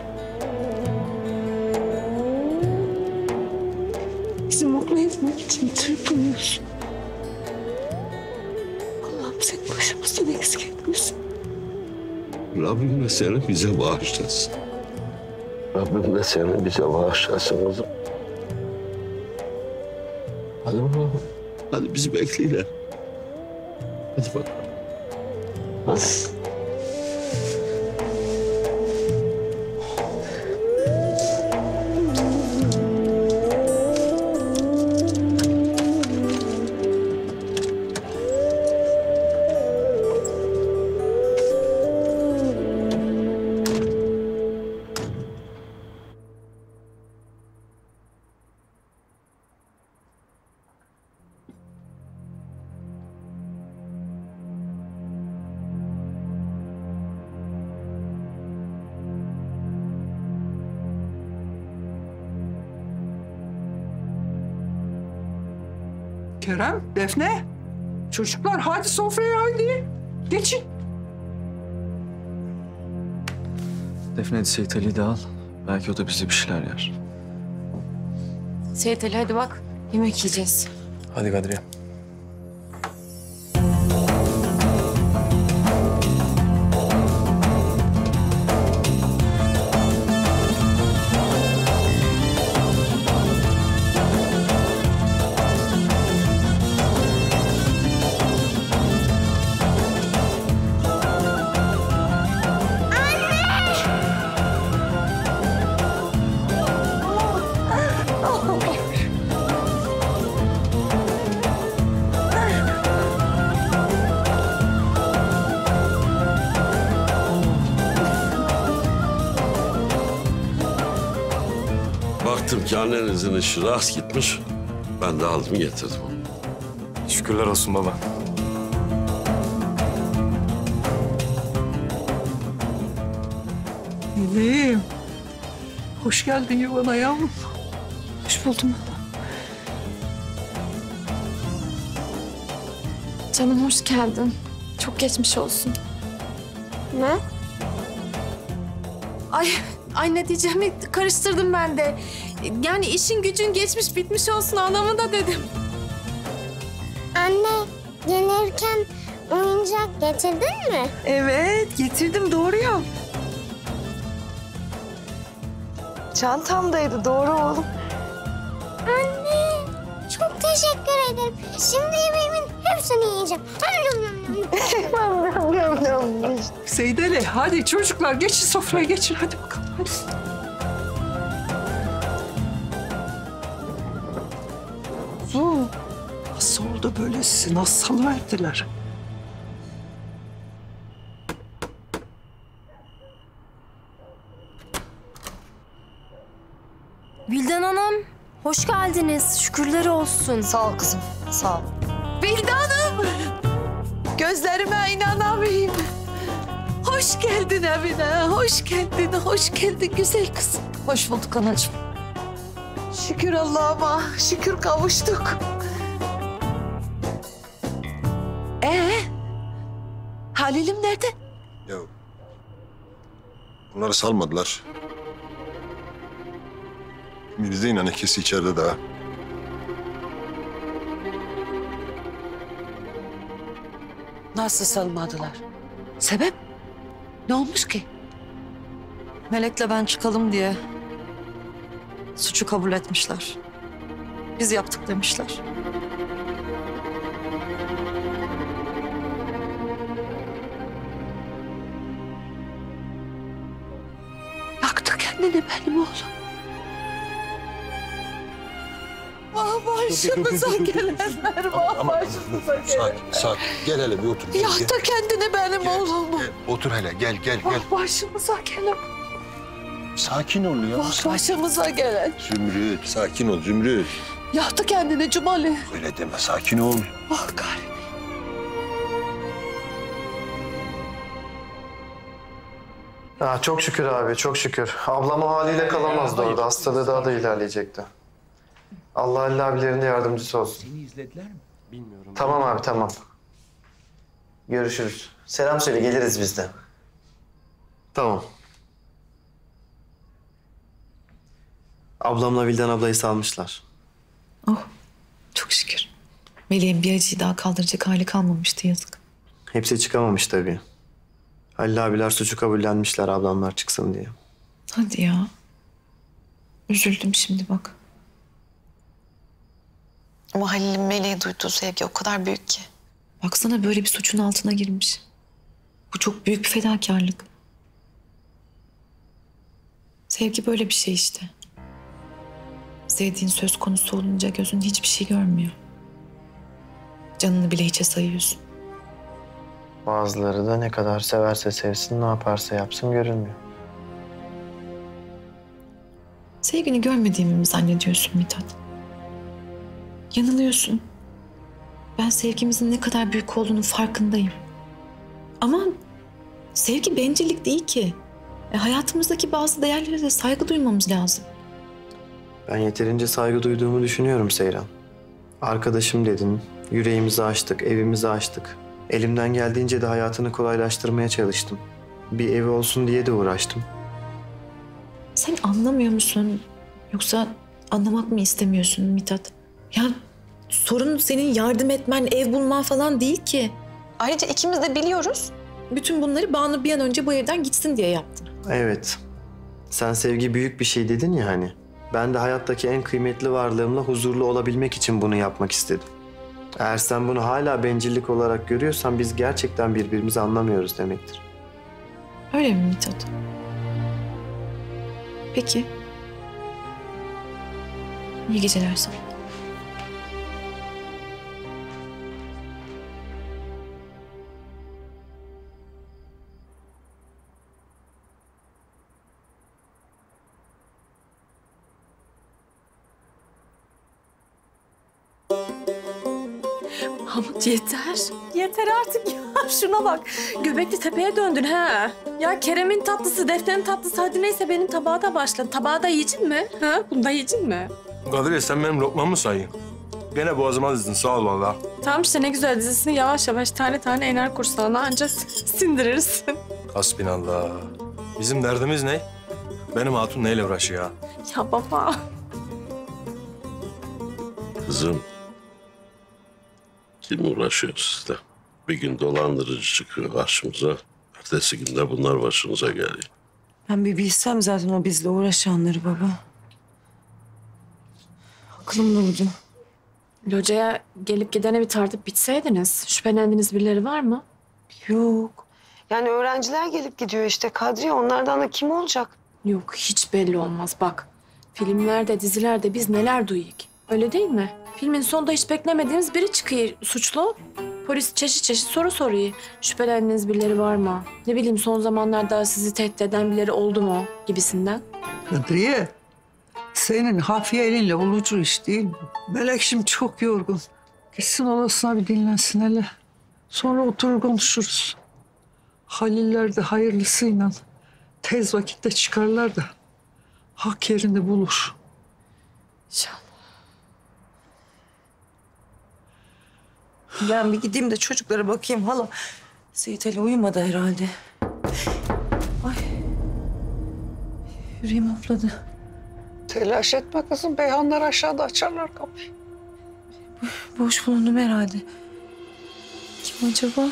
çırpınıyorsun. Allah'ım sen başımızdan eksik etmesin. Rabbim mesele bize bağışlasın. Rabbim de seni bize bağışlasın kızım. Hadi bakalım. Hadi bizi bekleyin. Hadi bakalım. Hadi. Kerem, Defne, çocuklar hadi sofraya hadi. Geçin. Defne, Seyit Ali'yi de al. Belki o da bize bir şeyler yer. Seyit Ali hadi bak, yemek yiyeceğiz. Hadi Kadriye. Annenizin işi rast gitmiş, ben de aldım getirdim onu. Şükürler olsun baba. Bebeğim, hoş geldin yuvana yavrum. Hoş buldum baba. Canım hoş geldin, çok geçmiş olsun. Ne? Ay ne diyeceğimi karıştırdım ben de. Yani işin gücün geçmiş bitmiş olsun anlamında dedim. Anne, gelirken oyuncak getirdin mi? Evet, getirdim doğru ya. Çantamdaydı doğru oğlum. Anne, çok teşekkür ederim. Şimdi yemeğimin hepsini yiyeceğim. Seyit Ali, hadi çocuklar geçin sofraya geçin. Hadi bakalım hadi. Nasıl oldu böyle sizi? Nasıl verdiler? Vildan Hanım, hoş geldiniz. Şükürler olsun. Sağ ol kızım, sağ ol. Vildan'ım! Gözlerime inanamayayım. Hoş geldin evine, hoş geldin, hoş geldin güzel kızım. Hoş bulduk anacığım. Şükür Allah'ıma, şükür kavuştuk. Halil'im nerede? Ya bunları salmadılar. Mirza ile ikisi içeride daha. Nasıl salmadılar? Sebep? Ne olmuş ki? Melek'le ben çıkalım diye suçu kabul etmişler. Biz yaptık demişler. Benim oğlum. Vah başımıza gelenler, vah başımıza gelenler. Sakin, gel hele bir otur. Yaktı kendini benim oğlum. Otur hele, gel. Vah başımıza gelen. Sakin ol ya. Vah başımıza gelen. Zümrüt, sakin ol Zümrüt. Yaktı kendini Cumali. Öyle deme, sakin ol. Vah gari. Ha, çok şükür abi, çok şükür. Ablam o haliyle kalamazdı orada. Hastalığı daha da ilerleyecekti. Allah illa abilerinin yardımcısı olsun. Seni izlediler mi? Bilmiyorum. Tamam abi, tamam. Görüşürüz. Selam söyle, geliriz biz de. Tamam. Ablamla Vildan ablayı salmışlar. Oh, çok şükür. Meleğin bir acıyı daha kaldıracak hali kalmamıştı, yazık. Hepsi çıkamamış tabii. Halil abiler suçu kabullenmişler ablamlar çıksın diye. Hadi ya. Üzüldüm şimdi bak. Ama Halil'in Melek'e duyduğu sevgi o kadar büyük ki. Baksana böyle bir suçun altına girmiş. Bu çok büyük bir fedakarlık. Sevgi böyle bir şey işte. Sevdiğin söz konusu olunca gözün hiçbir şey görmüyor. Canını bile hiçe sayıyorsun. Bazıları da ne kadar severse sevsin, ne yaparsa yapsın görünmüyor. Sevgini görmediğimi mi zannediyorsun Mithat? Yanılıyorsun. Ben sevgimizin ne kadar büyük olduğunu farkındayım. Ama sevgi bencillik değil ki. Hayatımızdaki bazı değerlere de saygı duymamız lazım. Ben yeterince saygı duyduğumu düşünüyorum Seyran. Arkadaşım dedin, yüreğimizi açtık, evimizi açtık. Elimden geldiğince de hayatını kolaylaştırmaya çalıştım. Bir evi olsun diye de uğraştım. Sen anlamıyor musun? Yoksa anlamak mı istemiyorsun Mithat? Ya sorun senin yardım etmen, ev bulman falan değil ki. Ayrıca ikimiz de biliyoruz. Bütün bunları Banu bir an önce bu evden gitsin diye yaptım. Evet. Sen sevgi büyük bir şey dedin ya hani. Ben de hayattaki en kıymetli varlığımla huzurlu olabilmek için bunu yapmak istedim. Eğer sen bunu hala bencillik olarak görüyorsan biz gerçekten birbirimizi anlamıyoruz demektir. Öyle mi Mithat? Peki. İyi geceler sana. Mahmut yeter. Yeter artık ya. Şuna bak. Göbekli Tepe'ye döndün ha. Ya Kerem'in tatlısı, Defne'nin tatlısı. Hadi neyse benim tabağa da başla. Tabağa da yiyeceksin mi? Ha? Bunda yiyeceksin mi? Kadriye sen benim lokmamı mı sayıyorsun? Gene boğazıma dizdin. Sağ ol valla. Tamam işte ne güzel dizisini yavaş yavaş tane tane iner kursağına. Anca sindirirsin. Hasbinallah. Bizim derdimiz ne? Benim hatun neyle uğraşıyor ha? Ya baba. Kızım. Kim uğraşıyor sizde? Bir gün dolandırıcı çıkıyor karşımıza. Ertesi günde bunlar başınıza geliyor. Ben bir bilsem zaten o bizle uğraşanları baba. Aklım durdu. Loca'ya gelip gidene bir tartıp bitseydiniz. Şüphelendiğiniz birileri var mı? Yok. Yani öğrenciler gelip gidiyor işte Kadriye. Onlardan da kim olacak? Yok hiç belli olmaz bak. Filmlerde, dizilerde biz neler duyuyuk. Öyle değil mi? Filmin sonunda hiç beklemediğimiz biri çıkıyor suçlu. Polis çeşit çeşit soru soruyor. Şüphelendiğiniz birileri var mı? Ne bileyim son zamanlarda sizi tehdit eden birileri oldu mu gibisinden. Kadriye, senin hafiye elinle olucu iş değil mi? Melek şimdi çok yorgun. Gitsin odasına bir dinlensin hele. Sonra oturur konuşuruz. Haliller de hayırlısıyla tez vakitte çıkarlar da hak yerini bulur. İnşallah. Ben bir gideyim de çocuklara bakayım hala. Seyit Ali uyumadı herhalde. Ay. Yüreğim hafladı. Telaş etme kızım. Beyhanlar aşağıda açarlar kapıyı. Boş bulundum herhalde. Kim acaba?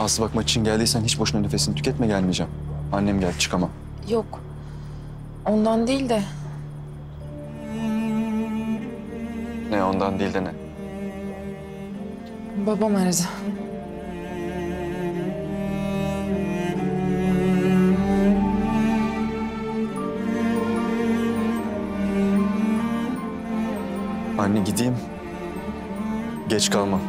Aslı bak maç için geldiysen hiç boşuna nefesini tüketme gelmeyeceğim. Annem geldi çıkamam. Yok. Ondan değil de. Ne ondan değil de ne? Babam aradı. Anne gideyim. Geç kalmam.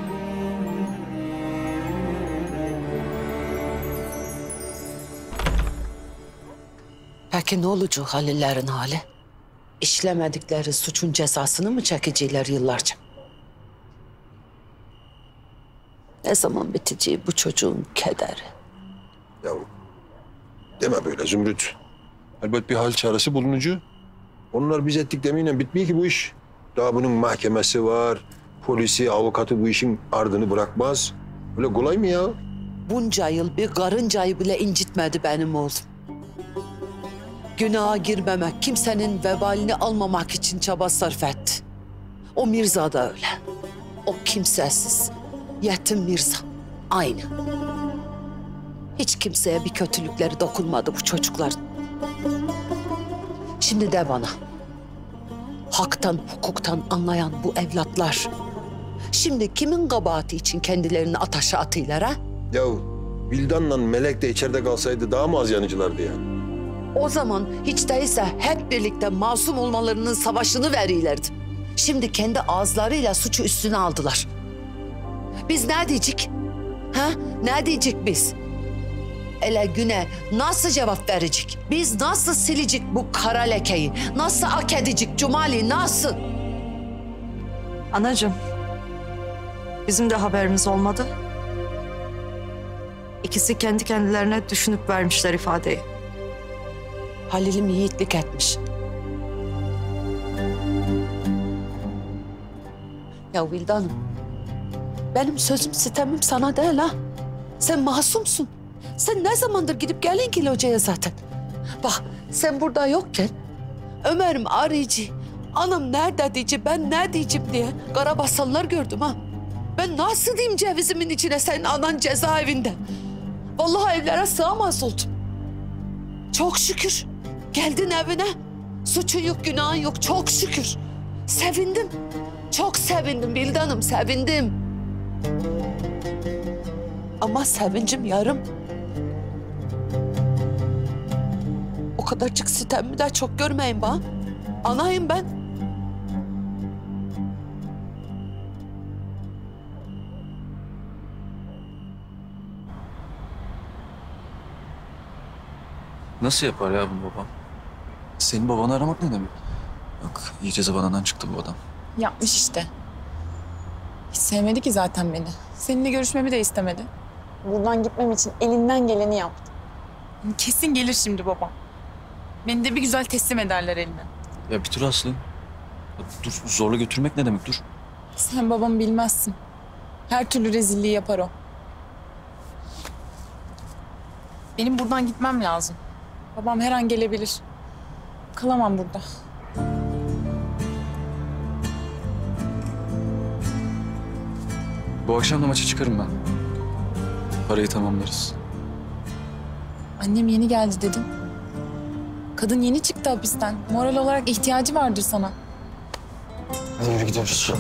Peki ne olacak Halil'lerin hali? İşlemedikleri suçun cezasını mı çekecekler yıllarca? Ne zaman biteceği bu çocuğun kederi? Yavrum, deme böyle Zümrüt. Elbet bir hal çaresi bulunucu. Onlar biz ettik demeyle bitmiyor ki bu iş. Daha bunun mahkemesi var, polisi, avukatı bu işin ardını bırakmaz. Öyle kolay mı ya? Bunca yıl bir karıncayı bile incitmedi benim oğlum. Günaha girmemek, kimsenin vebalini almamak için çaba sarf etti. O Mirza da öyle. o kimsesiz, yetim Mirza. Aynı. Hiç kimseye bir kötülükleri dokunmadı bu çocuklar. Şimdi de bana. Haktan, hukuktan anlayan bu evlatlar. Şimdi kimin kabahati için kendilerini ataşa atıyorlar ha? Yahu Vildan'la Melek de içeride kalsaydı daha mı az yanıcılardı ya? O zaman hiç değilse hep birlikte masum olmalarının savaşını veriyorlardı. Şimdi kendi ağızlarıyla suçu üstüne aldılar. Biz ne diyecek? Ha? Ne diyecek biz? Ele güne nasıl cevap verecek? Biz nasıl silecek bu kara lekeyi? Nasıl ak edecek Cumali? Nasıl? Anacığım, bizim de haberimiz olmadı. İkisi kendi kendilerine düşünüp vermişler ifadeyi. Halil'im yiğitlik etmiş. Ya Vildan'ım, benim sözüm sitemim sana değil ha. Sen masumsun. Sen ne zamandır gidip gelin hocaya zaten. Bak sen burada yokken Ömer'im arayıcı, anam nerede diyeceğim, ben ne diyeceğim diye karabasallar gördüm ha. Ben nasıl diyeyim cevizimin içine senin anan cezaevinde. Vallahi evlere sığamaz oldum. Çok şükür geldin evine. Suçun yok, günahın yok, çok şükür. Sevindim. Çok sevindim Vildan'ım, sevindim. Ama sevincim yarım. O kadarcık sitemimi de çok görmeyin bana. Anayım ben. Nasıl yapar ya bunu babam? Senin babanı aramak ne demek? Yok, iyice zıvanadan çıktı bu adam. Yapmış işte. Hiç sevmedi ki zaten beni. Seninle görüşmemi de istemedi. Buradan gitmem için elinden geleni yaptı. Kesin gelir şimdi babam. Beni de bir güzel teslim ederler eline. Ya bir dur Aslı. Dur, zorla götürmek ne demek dur. Sen babamı bilmezsin. Her türlü rezilliği yapar o. Benim buradan gitmem lazım. Babam her an gelebilir. Kalamam burada. Bu akşam da maça çıkarım ben. Parayı tamamlarız. Annem yeni geldi dedim. Kadın yeni çıktı hapisten. Moral olarak ihtiyacı vardır sana. Hadi yürü gidiyoruz.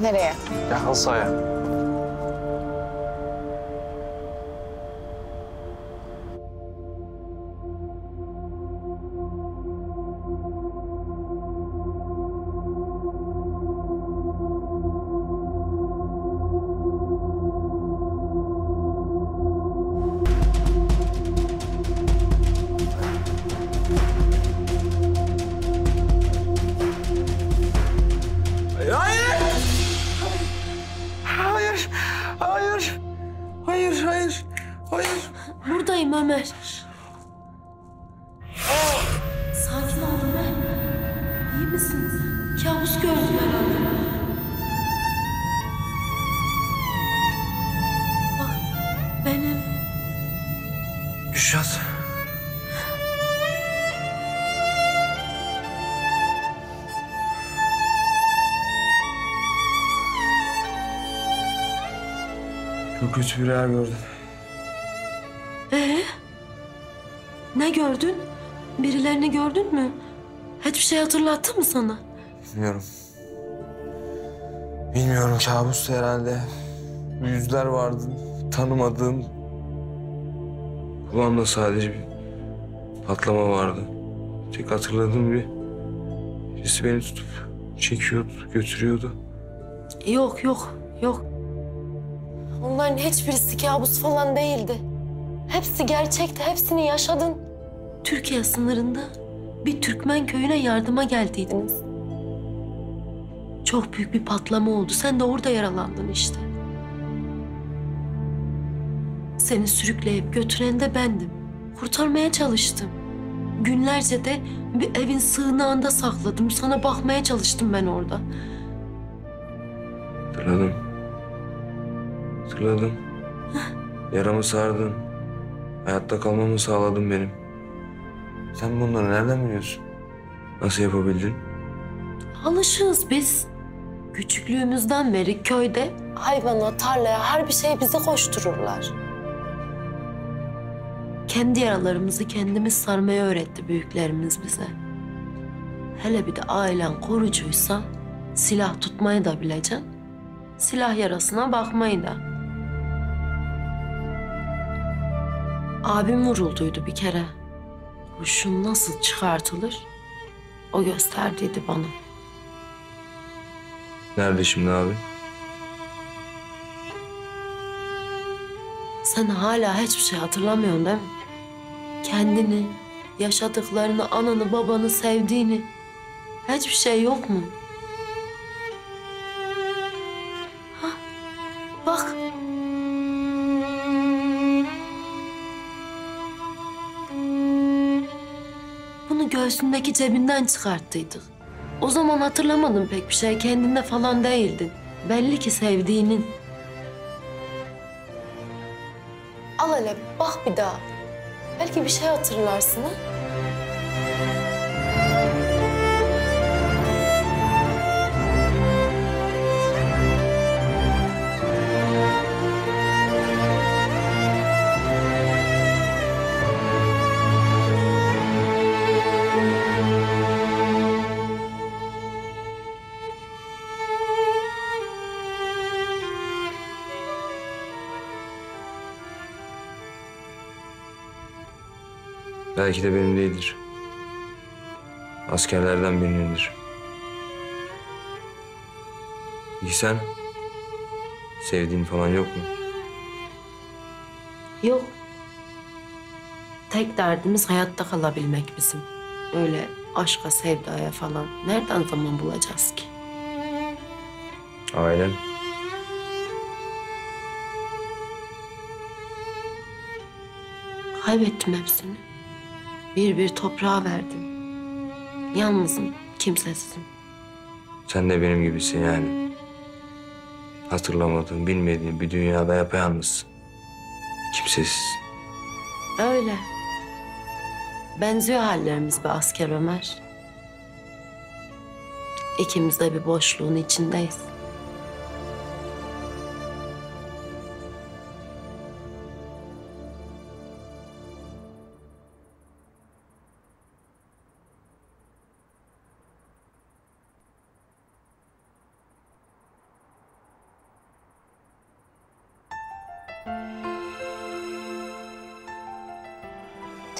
Nereye? Ya halı sahaya. Gülşat. Çok kötü bir rüya gördüm. Ne gördün? Birilerini gördün mü? Hiçbir şey hatırlattı mı sana? Bilmiyorum. Bilmiyorum, kabustu herhalde. Bu yüzler vardı, tanımadığım. Kulağımda sadece bir patlama vardı. Tek hatırladığım birisi beni tutup çekiyordu, götürüyordu. Yok, yok, yok. Onların hiçbirisi kabus falan değildi. Hepsi gerçekti, hepsini yaşadın. Türkiye sınırında bir Türkmen köyüne yardıma geldiydiniz. Çok büyük bir patlama oldu. Sen de orada yaralandın işte. Seni sürükleyip götüren de bendim. Kurtarmaya çalıştım. Günlerce de bir evin sığınağında sakladım. Sana bakmaya çalıştım ben orada. Hatırladım. Hatırladım. Yaramı sardın. Hayatta kalmamı sağladın benim. Sen bunları nereden biliyorsun? Nasıl yapabildin? Alışığız biz. Küçüklüğümüzden beri köyde hayvana, tarlaya, her bir şeye bizi koştururlar. Kendi yaralarımızı kendimiz sarmayı öğretti büyüklerimiz bize. Hele bir de ailen korucuysa silah tutmayı da bileceksin, silah yarasına bakmayı da. Abim vurulduydu bir kere. Kurşun nasıl çıkartılır? O gösterdiydi bana. Nerede şimdi abi? Sen hala hiçbir şey hatırlamıyorsun değil mi? Kendini, yaşadıklarını, ananı, babanı, sevdiğini. Hiçbir şey yok mu? Ha, bak. Bunu göğsündeki cebinden çıkarttıydık. O zaman hatırlamadım pek bir şey, kendinde falan değildin. Belli ki sevdiğinin. Al hele, bak bir daha. Belki bir şey hatırlarsın ha? Belki de benim değildir. Askerlerden birinindir. Peki sen? Sevdiğin falan yok mu? Yok. Tek derdimiz hayatta kalabilmek bizim. Öyle aşka, sevdaya falan nereden zaman bulacağız ki? Ailen? Kaybettim hepsini. Bir bir toprağa verdim. Yalnızım, kimsesizim. Sen de benim gibisin yani. Hatırlamadığın, bilmediğin bir dünyada yapayalnızsın. Kimsesiz. Öyle. Benziyor hallerimiz be asker Ömer. İkimiz de bir boşluğun içindeyiz.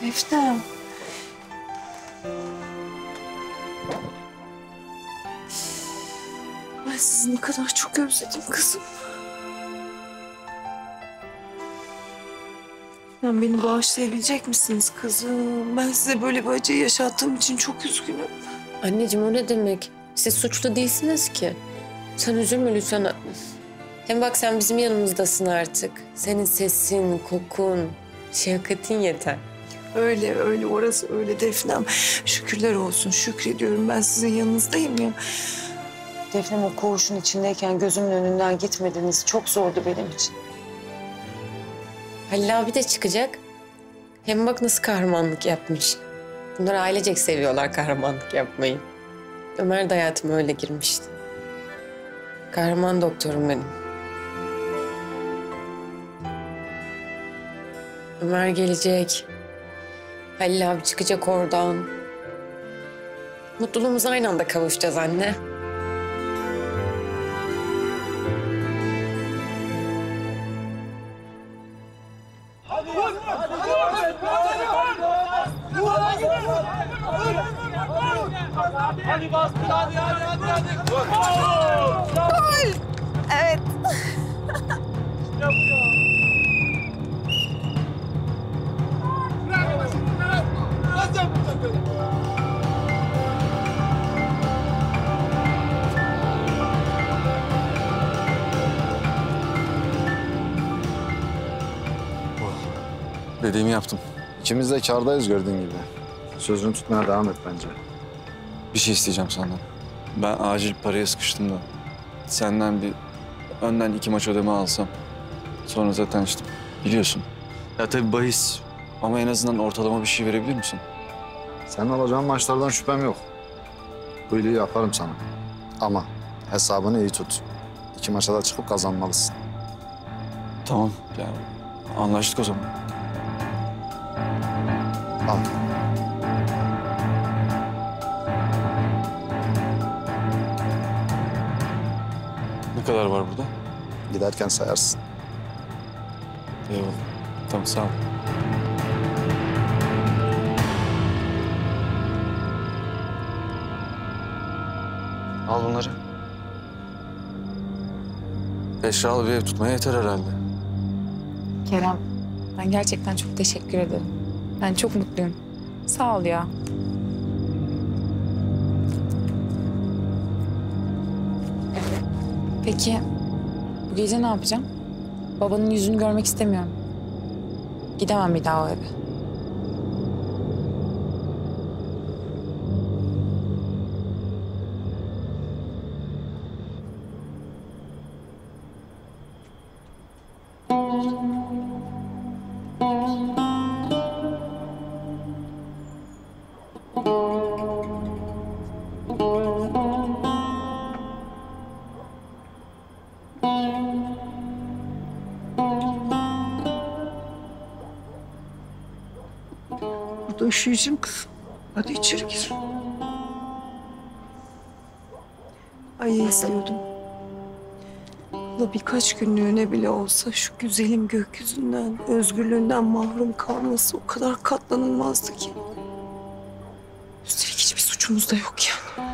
Defne. Ben sizi ne kadar çok özledim kızım. Sen beni bağışlayabilecek misiniz kızım? Ben size böyle bir acıyı yaşattığım için çok üzgünüm. Anneciğim o ne demek? Siz suçlu değilsiniz ki. Sen üzülme lütfen. Hem bak sen bizim yanımızdasın artık. Senin sesin, kokun, şefkatin yeter. Öyle, öyle. Orası öyle Defnem. Şükürler olsun. Şükrediyorum. Ben sizin yanınızdayım ya. Defnem o koğuşun içindeyken gözümün önünden gitmediniz. Çok zordu benim için. Halil abi de çıkacak. Hem bak nasıl kahramanlık yapmış. Bunlar ailecek seviyorlar kahramanlık yapmayı. Ömer de hayatıma öyle girmişti. Kahraman doktorum benim. Ömer gelecek. Halil abi çıkacak oradan. Mutluluğumuza aynı anda kavuşacağız anne. Hadi. Evet. Dediğimi yaptım. İkimiz de kârdayız gördüğün gibi. Sözünü tutmaya devam et bence. Bir şey isteyeceğim senden. Ben acil paraya sıkıştım da. Senden bir önden 2 maç ödeme alsam. Sonra zaten işte biliyorsun. Ya tabii bahis ama en azından ortalama bir şey verebilir misin? Senin alacağın maçlardan şüphem yok. Bu iyiliği yaparım sana. Ama hesabını iyi tut. 2 maça da çıkıp kazanmalısın. Tamam, yani anlaştık o zaman. Al. Ne kadar var burada? Giderken sayarsın. Eyvallah. Tamam, sağ ol. Al bunları. Eşyalı bir ev tutmaya yeter herhalde. Kerem, ben gerçekten çok teşekkür ederim. Ben çok mutluyum. Sağ ol ya. Evet. Peki, bu gece ne yapacağım? Babanın yüzünü görmek istemiyorum. Gidemem bir daha o eve. Üşüyeceğim kızım. Hadi içeri gir. Ay istiyordum. Ula birkaç günlüğüne bile olsa şu güzelim gökyüzünden, özgürlüğünden mahrum kalması o kadar katlanılmazdı ki. Üstelik hiçbir suçumuz da yok yani.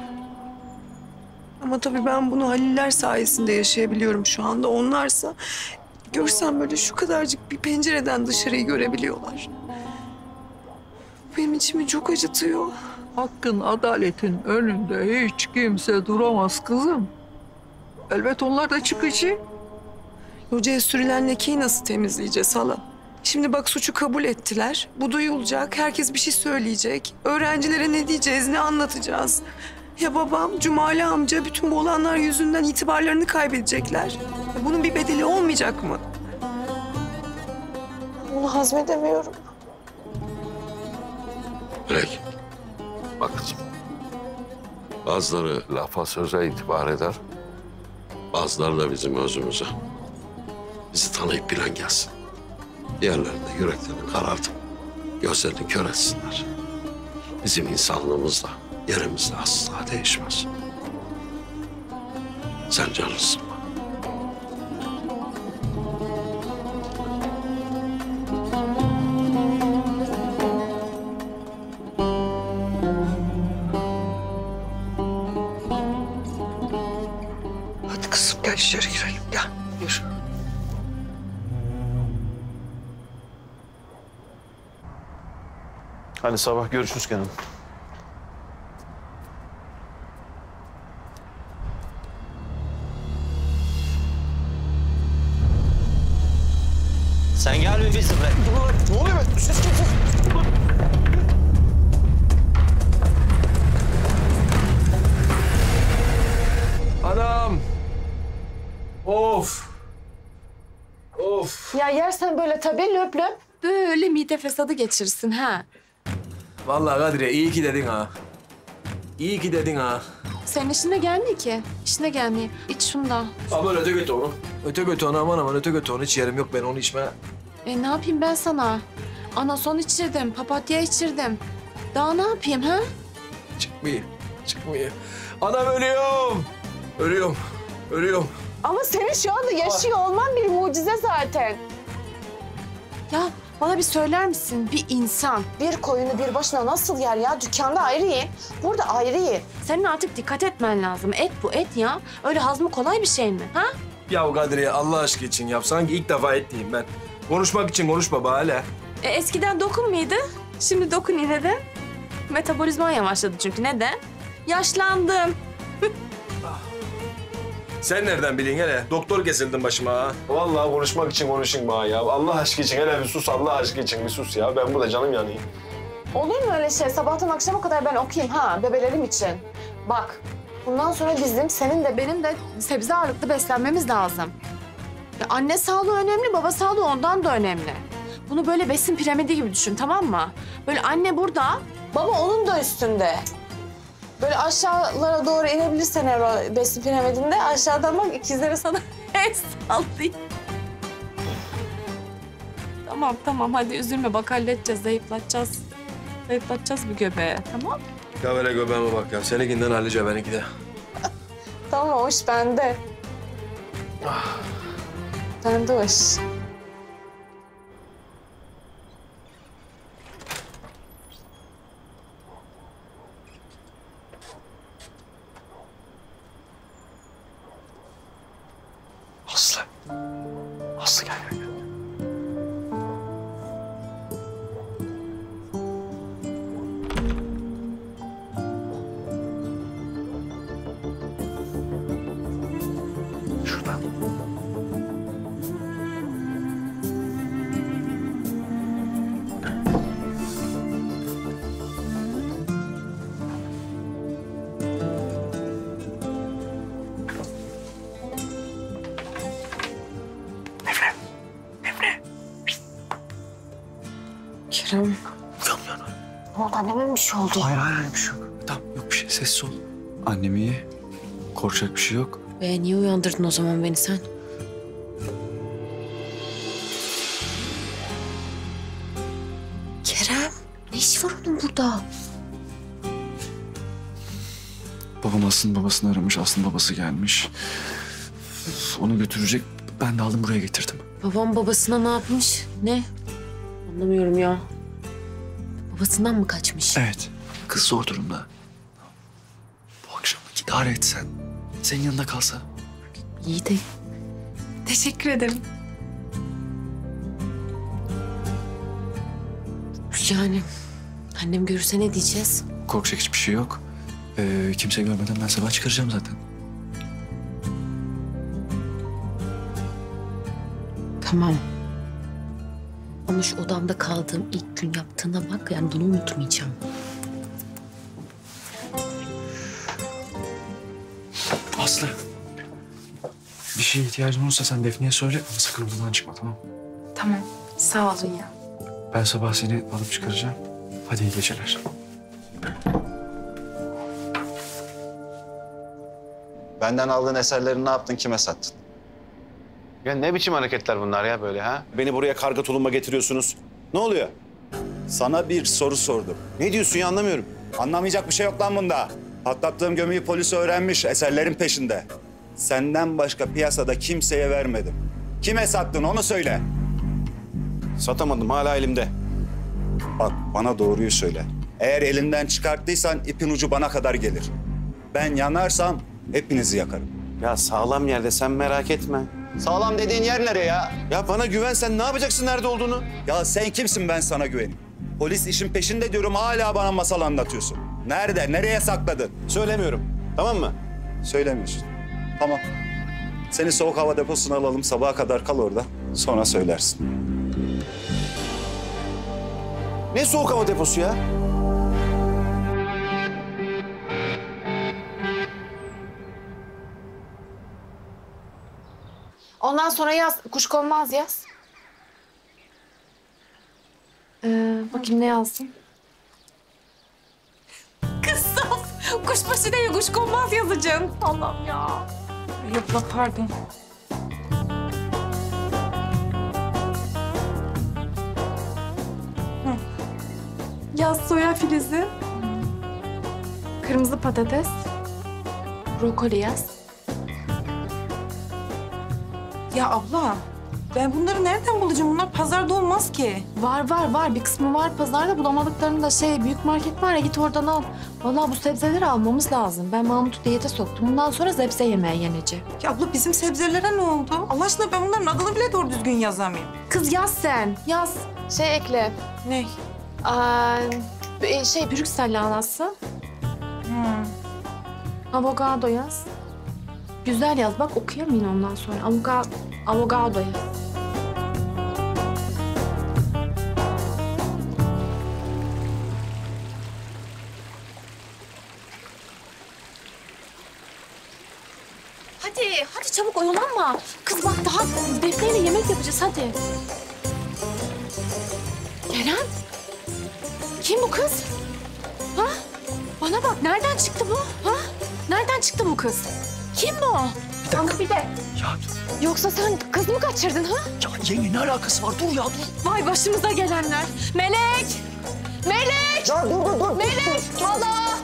Ama tabii ben bunu Halil'ler sayesinde yaşayabiliyorum şu anda. Onlarsa görsem böyle şu kadarcık bir pencereden dışarıyı görebiliyorlar. Benim içimi çok acıtıyor. Hakkın, adaletin önünde hiç kimse duramaz kızım. Elbet onlar da çıkıcı. Hocaya sürülen lekeyi nasıl temizleyeceğiz hala? Şimdi bak suçu kabul ettiler. Bu duyulacak, herkes bir şey söyleyecek. Öğrencilere ne diyeceğiz, ne anlatacağız? Ya babam, Cumali amca bütün bu olanlar yüzünden itibarlarını kaybedecekler. Ya bunun bir bedeli olmayacak mı? Bunu hazmedemiyorum. Melek, bak kızım, bazıları lafa söze itibar eder, bazıları da bizim özümüze. Bizi tanıyıp bilen gelsin. Diğerlerinde yüreklerini karartıp gözlerini kör etsinler. Bizim insanlığımız da yerimiz de asla değişmez. Sen canlısın. İçeri girelim. Gel, yürü. Hani sabah görüşürüz Kenan. Sen gel bir bizimle. Ne oluyor be? Ses kimsin? Anam! Of! Of! Ya yersen böyle tabii löp löp, böyle mide fesadı geçirsin ha. Vallahi Kadriye iyi ki dedin ha. İyi ki dedin ha. Senin işine gelmiyor ki. İşine gelmiyor. İç şunu da. Aman öte götü onu. Öte götü onu aman öte götü onu. Hiç yerim yok ben onu içme. Ne yapayım ben sana? Anason içirdim, papatya içirdim. Daha ne yapayım ha? Çıkmayayım, çıkmayayım. Anam ölüyorum! Ölüyorum, ölüyorum. Ama senin şu anda yaşıyor olman bir mucize zaten. Ya bana bir söyler misin? Bir insan bir koyunu bir başına nasıl yer ya? Dükkanda ayrı ye, burada ayrı ye. Senin artık dikkat etmen lazım. Et bu et ya. Öyle hazmı kolay bir şey mi? Ha? Ya Kadriye Allah aşkı için yap. Sanki ilk defa et diyeyim ben. Konuşmak için konuşma bari. Eskiden dokun muydu? Şimdi dokun yine de. Metabolizman yavaşladı çünkü. Neden? Yaşlandım. Sen nereden biliyorsun hele? Doktor kesildin başıma ha. Vallahi konuşmak için konuşun bana ya. Allah aşkı için hele bir sus, Allah aşkı için bir sus ya. Ben burada canım yanayım. Olur mu öyle şey? Sabahtan akşama kadar ben okuyayım ha, bebelerim için. Bak, bundan sonra bizim, senin de benim de sebze ağırlıklı beslenmemiz lazım. Ya anne sağlığı önemli, baba sağlığı ondan da önemli. Bunu böyle besin piramidi gibi düşün, tamam mı? Böyle anne burada, baba onun da üstünde. Böyle aşağılara doğru inebilirsen eğer besin piramidinde aşağıdan bak ikizleri sana el sallayayım. Tamam tamam hadi üzülme bak halledeceğiz, zayıflatacağız. Zayıflatacağız bu göbeği tamam. Ya böyle göbeğime bak ya seninkinden hallice benimki de. Tamam hoş bende. Bende hoş. Aslı. Aslı gel gel. Şuradan. Kerem. Ne oldu? Anneme mi bir şey oldu? Hayır, hayır bir şey yok. Tamam, yok bir şey. Sessiz ol. Annem iyi. Korkacak bir şey yok. Niye uyandırdın o zaman beni sen? Kerem, ne işi var onun burada? Babam Aslı'nın babasını aramış. Aslı'nın babası gelmiş. Onu götürecek. Ben de aldım buraya getirdim. Babam babasına ne yapmış? Ne? Anlamıyorum ya. Babasından mı kaçmış? Evet. Kız zor durumda. Bu akşam idare etsen, senin yanında kalsa. İyi de. Teşekkür ederim. Yani annem görürse ne diyeceğiz? Korkacak hiçbir şey yok. Kimse görmeden ben sabah çıkaracağım zaten. Tamam. Ama şu odamda kaldığım ilk gün yaptığına bak, yani bunu unutmayacağım. Aslı, bir şeye ihtiyacın olursa sen Defne'ye söyle, sakın odadan çıkma tamam mı? Tamam, sağ olun ya. Ben sabah seni alıp çıkaracağım. Hadi iyi geceler. Benden aldığın eserleri ne yaptın, kime sattın? Ya ne biçim hareketler bunlar ya böyle ha? Beni buraya karga tulumba getiriyorsunuz. Ne oluyor? Sana bir soru sordum. Ne diyorsun ya anlamıyorum. Anlamayacak bir şey yok lan bunda. Patlattığım gömüyü polis öğrenmiş, eserlerin peşinde. Senden başka piyasada kimseye vermedim. Kime sattın onu söyle. Satamadım hala elimde. Bak bana doğruyu söyle. Eğer elinden çıkarttıysan ipin ucu bana kadar gelir. Ben yanarsam hepinizi yakarım. Ya sağlam yerde sen merak etme. Sağlam dediğin yer nereye ya? Ya bana güven sen ne yapacaksın nerede olduğunu? Ya sen kimsin ben sana güveneyim? Polis işin peşinde diyorum hala bana masal anlatıyorsun. Nerede, nereye sakladın? Söylemiyorum. Tamam mı? Söylemiyorsun. Tamam. Seni soğuk hava deposuna alalım sabaha kadar kal orada. Sonra söylersin. Ne soğuk hava deposu ya? Ondan sonra yaz, kuşkonmaz yaz. Bakayım ne yazsın? Kız saf, kuşbaşı değil, kuşkonmaz yazacaksın. Allah'ım ya. Yok, pardon. Hı. Yaz soya filizi. Hı. Kırmızı patates. Brokoli yaz. Ya abla, ben bunları nereden bulacağım? Bunlar pazarda olmaz ki. Var, var, var. Bir kısmı var pazarda. Bulamadıklarını da büyük market var ya git oradan al. Vallahi bu sebzeleri almamız lazım. Ben Mahmut'u diyete soktum. Bundan sonra sebze yemeğe yenecek. Ya abla bizim sebzelere ne oldu? Allah aşkına ben bunların adını bile doğru düzgün yazamıyorum. Kız yaz sen, yaz. Ekle. Ne? Brüksel lahanası. Hmm. Avokado yaz. Güzel yaz. Bak okuyamayın ondan sonra. Avogado'yu. Hadi, hadi çabuk oyalanma. Kız bak daha Defne'yle yemek yapacağız. Hadi. Kerem. Kim bu kız? Ha? Bana bak, nereden çıktı bu? Ha? Nereden çıktı bu kız? Kim bu? Bir dakika. Bir de. Ya. Yoksa sen kız mı kaçırdın ha? Ya yenge ne alakası var? Dur ya dur. Vay başımıza gelenler. Melek! Melek! Ya dur. Melek! Hala!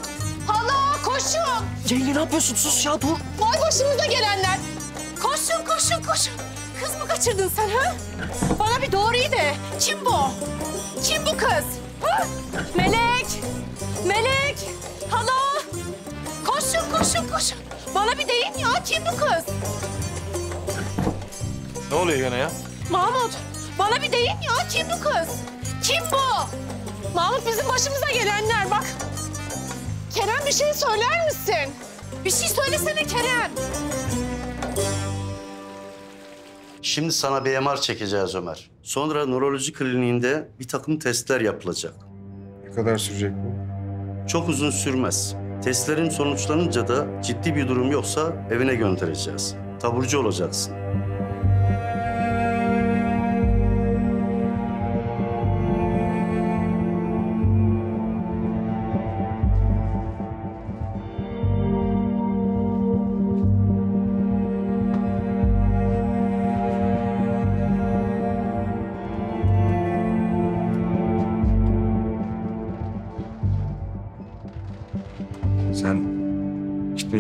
Hala koşun! Yenge ne yapıyorsun? Sus ya dur. Vay başımıza gelenler. Koşun. Kız mı kaçırdın sen ha? Bana bir doğruyu de. Kim bu? Kim bu kız? Ha? Melek! Hala! Koşun. Bana bir deyin ya. Kim bu kız? Ne oluyor gene ya? Mahmut! Bana bir deyin ya. Kim bu kız? Kim bu? Mahmut bizim başımıza gelenler bak. Kerem bir şey söyler misin? Bir şey söylesene Kerem. Şimdi sana BMR çekeceğiz Ömer. Sonra nöroloji kliniğinde bir takım testler yapılacak. Ne kadar sürecek bu? Çok uzun sürmez. Testlerin sonuçlanınca da ciddi bir durum yoksa evine göndereceğiz. Taburcu olacaksın.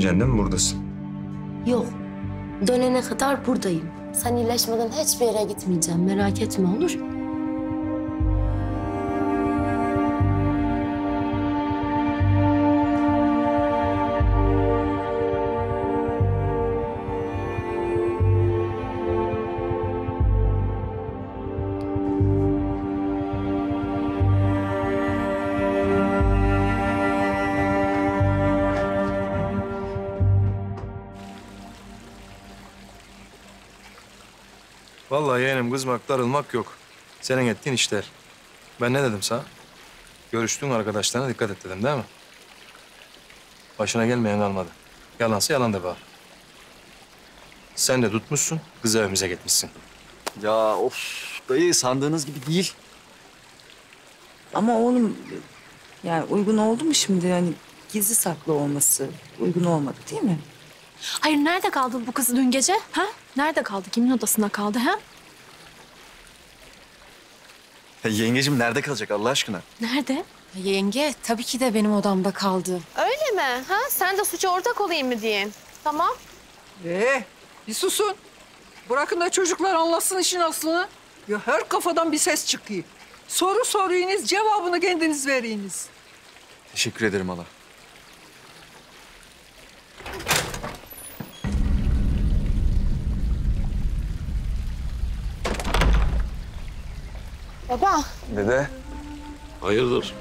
Değil mi? Buradasın. Yok. Dönene kadar buradayım. Sen iyileşmeden hiçbir yere gitmeyeceğim. Merak etme olur. Vallahi yeğenim kızmak, darılmak yok. Senin ettiğin işler. Ben ne dedim sana? Görüştüğün arkadaşlarına dikkat et dedim değil mi? Başına gelmeyen kalmadı. Yalansa yalan da bağır. Sen de tutmuşsun, kızı evimize gitmişsin. Ya of dayı sandığınız gibi değil. Ama oğlum yani uygun oldu mu şimdi? Yani gizli saklı olması uygun olmadı değil mi? Hayır nerede kaldı bu kızı dün gece? Ha? Nerede kaldı? Kimin odasında kaldı ha? Yengeciğim nerede kalacak Allah aşkına? Nerede? Yenge tabii ki de benim odamda kaldı. Öyle mi? Ha? Sen de suça ortak olayım mı diyeyim? Tamam. Bir susun. Bırakın da çocuklar anlasın işin aslını. Ya her kafadan bir ses çıkıyor. Soru soruyunuz, cevabını kendiniz veriyiniz. Teşekkür ederim Allah. Baba. Dede. Hayırdır?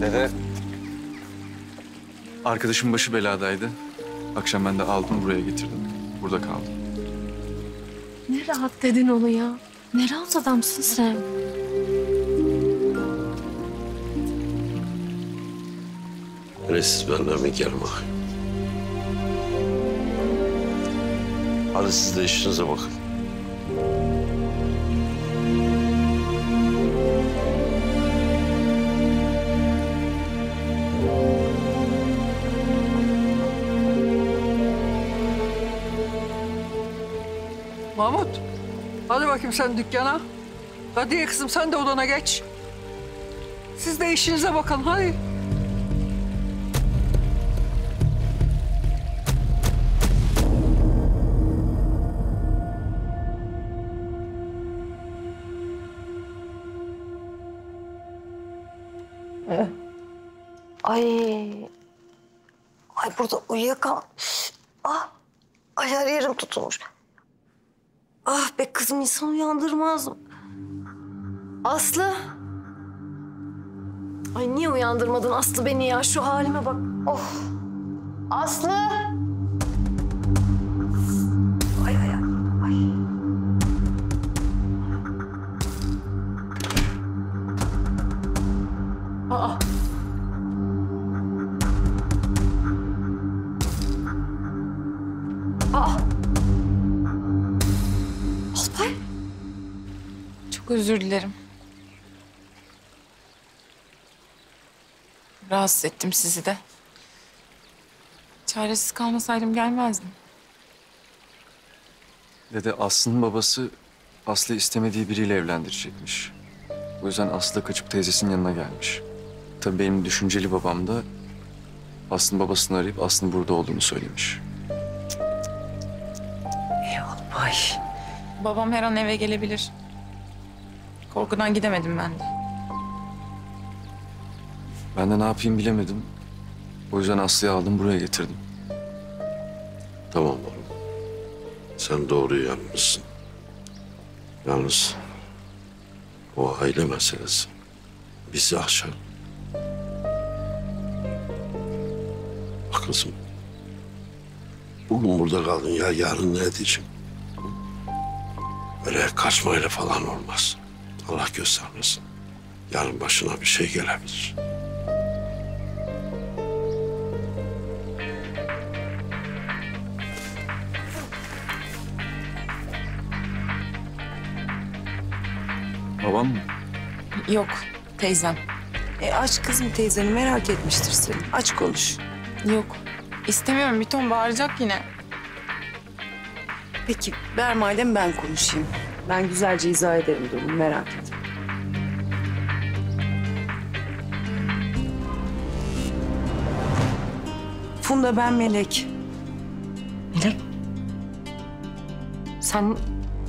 Dede. Arkadaşım başı beladaydı. Akşam ben de aldım buraya getirdim. Burada kaldım. Ne rahat dedin onu ya. Ne rahat adamsın sen. Neresiz benden mekarım ağabey. Hadi siz de işinize bakın. Mahmut, hadi bakayım sen dükkana. Hadi kızım sen de odana geç. Siz de işinize bakın hadi. Ay burada uyuyakal. Ah, ay her yerim tutulmuş. Ah be kızım, insan uyandırmaz mı? Aslı. Ay niye uyandırmadın Aslı beni ya? Şu halime bak. Of. Aslı. Ay. Aa. Özür dilerim. Rahatsız ettim sizi de. Çaresiz kalmasaydım gelmezdim. Dede, Aslı'nın babası Aslı istemediği biriyle evlendirecekmiş. O yüzden Aslı kaçıp teyzesinin yanına gelmiş. Tabii benim düşünceli babam da Aslı'nın babasını arayıp Aslı'nın burada olduğunu söylemiş. Ey Alpay. Babam her an eve gelebilir. Korkudan gidemedim ben de. Ben de ne yapayım bilemedim. O yüzden Aslı'yı aldım, buraya getirdim. Tamam oğlum. Sen doğruyu yapmışsın. Yalnız o aile meselesi bizi aşar. Bak kızım, bugün burada kaldın ya, yarın ne edeceğim? Öyle kaçmayla falan olmaz. Allah göstermesin. Yarın başına bir şey gelebilir. Babam mı? Yok, teyzem. Aç kızım teyzeni, merak etmiştir seni. Aç konuş. Yok, istemiyorum. Bir ton bağıracak yine. Peki, ver madem ben konuşayım. Ben güzelce izah ederim durumu, merak etme. Funda, ben Melek. Melek?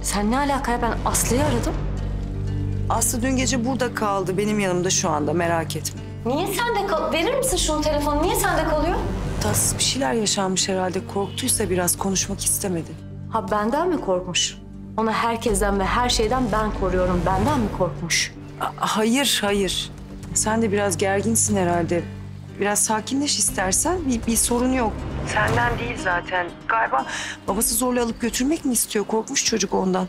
Sen ne alakaya, ben Aslı'yı aradım. Aslı dün gece burada kaldı, benim yanımda şu anda, merak etme. Niye sende kal? Verir misin şunun telefonu? Niye sende kalıyor? Tatsız bir şeyler yaşanmış herhalde, korktuysa biraz konuşmak istemedi. Ha, benden mi korkmuş? Ona herkesten ve her şeyden ben koruyorum. Benden mi korkmuş? Hayır. Sen de biraz gerginsin herhalde. Biraz sakinleş istersen. Bir sorun yok. Senden değil zaten. Galiba babası zorla alıp götürmek mi istiyor? Korkmuş çocuk ondan.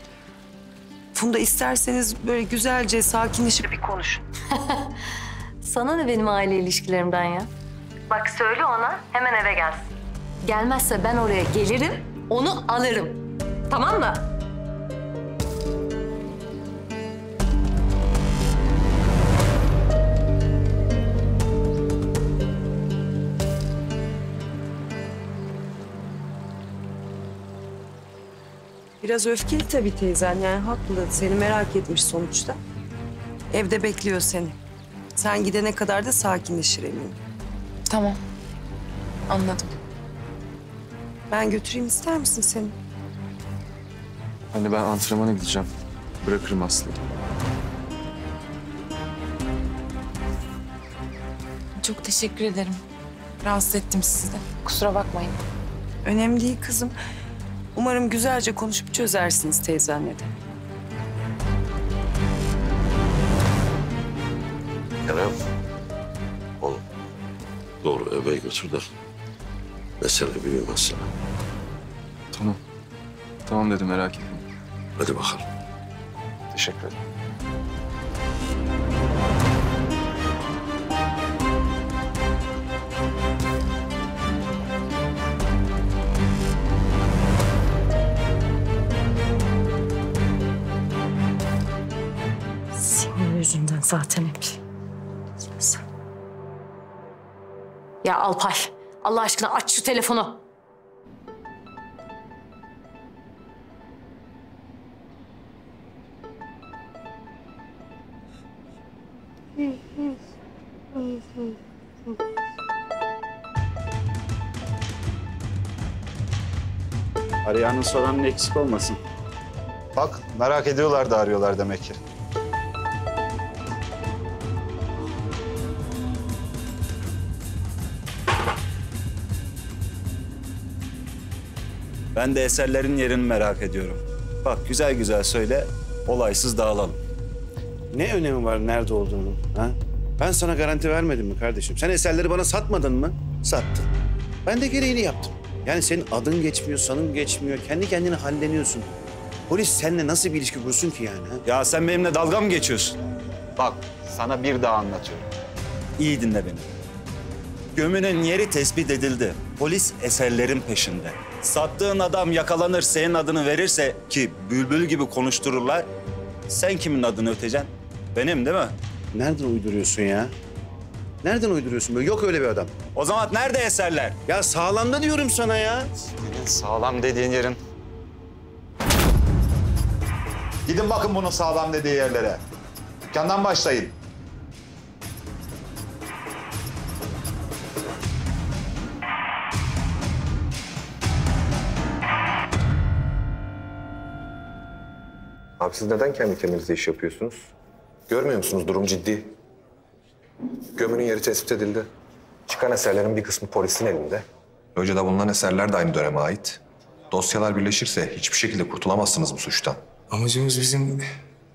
Funda, isterseniz böyle güzelce sakinleşip bir konuşun. Sana ne benim aile ilişkilerimden ya? Bak söyle ona, hemen eve gelsin. Gelmezse ben oraya gelirim, onu alırım. Tamam mı? Biraz öfkeli tabii teyzen, yani haklı. Seni merak etmiş sonuçta. Evde bekliyor seni. Sen gidene kadar da sakinleşir eminim. Tamam. Anladım. Ben götüreyim, ister misin seni? Anne, ben antrenmana gideceğim. Bırakırım Aslı'yı. Çok teşekkür ederim. Rahatsız ettim sizi de. Kusura bakmayın. Önemli değil kızım. Umarım güzelce konuşup çözersiniz teyzenle de. Kerem, oğlum doğru eve götür de mesele büyümezsin. Tamam. Tamam dedim, merak etme. Hadi bakalım. Teşekkür ederim. Yüzünden zaten hep. Sen. Ya Alpay, Allah aşkına aç şu telefonu. Arayanın soranın eksik olmasın. Bak, merak ediyorlar da arıyorlar demek ki. Ben de eserlerin yerini merak ediyorum. Bak güzel güzel söyle, olaysız dağılalım. Ne önemi var nerede olduğunun? Ha? Ben sana garanti vermedim mi kardeşim? Sen eserleri bana satmadın mı? Sattın. Ben de gereğini yaptım. Yani senin adın geçmiyor, sanın geçmiyor. Kendi kendine halleniyorsun. Polis seninle nasıl bir ilişki kursun ki yani? Ha? Ya sen benimle dalga mı geçiyorsun? Bak sana bir daha anlatıyorum. İyi dinle beni. Gömünün yeri tespit edildi. Polis eserlerin peşinde. Sattığın adam yakalanır, senin adını verirse ki bülbül gibi konuştururlar. Sen kimin adını öteceksin? Benim değil mi? Nereden uyduruyorsun ya? Nereden uyduruyorsun böyle? Yok öyle bir adam. O zaman nerede eserler? Ya sağlamda diyorum sana ya. Senin sağlam dediğin yerin. Gidin bakın bunun sağlam dediği yerlere. Dükkandan başlayın. Abi siz neden kendi kendinize iş yapıyorsunuz? Görmüyor musunuz? Durum ciddi. Gömünün yeri tespit edildi. Çıkan eserlerin bir kısmı polisin elinde. Böylece de bulunan eserler de aynı döneme ait. Dosyalar birleşirse hiçbir şekilde kurtulamazsınız bu suçtan. Amacımız bizim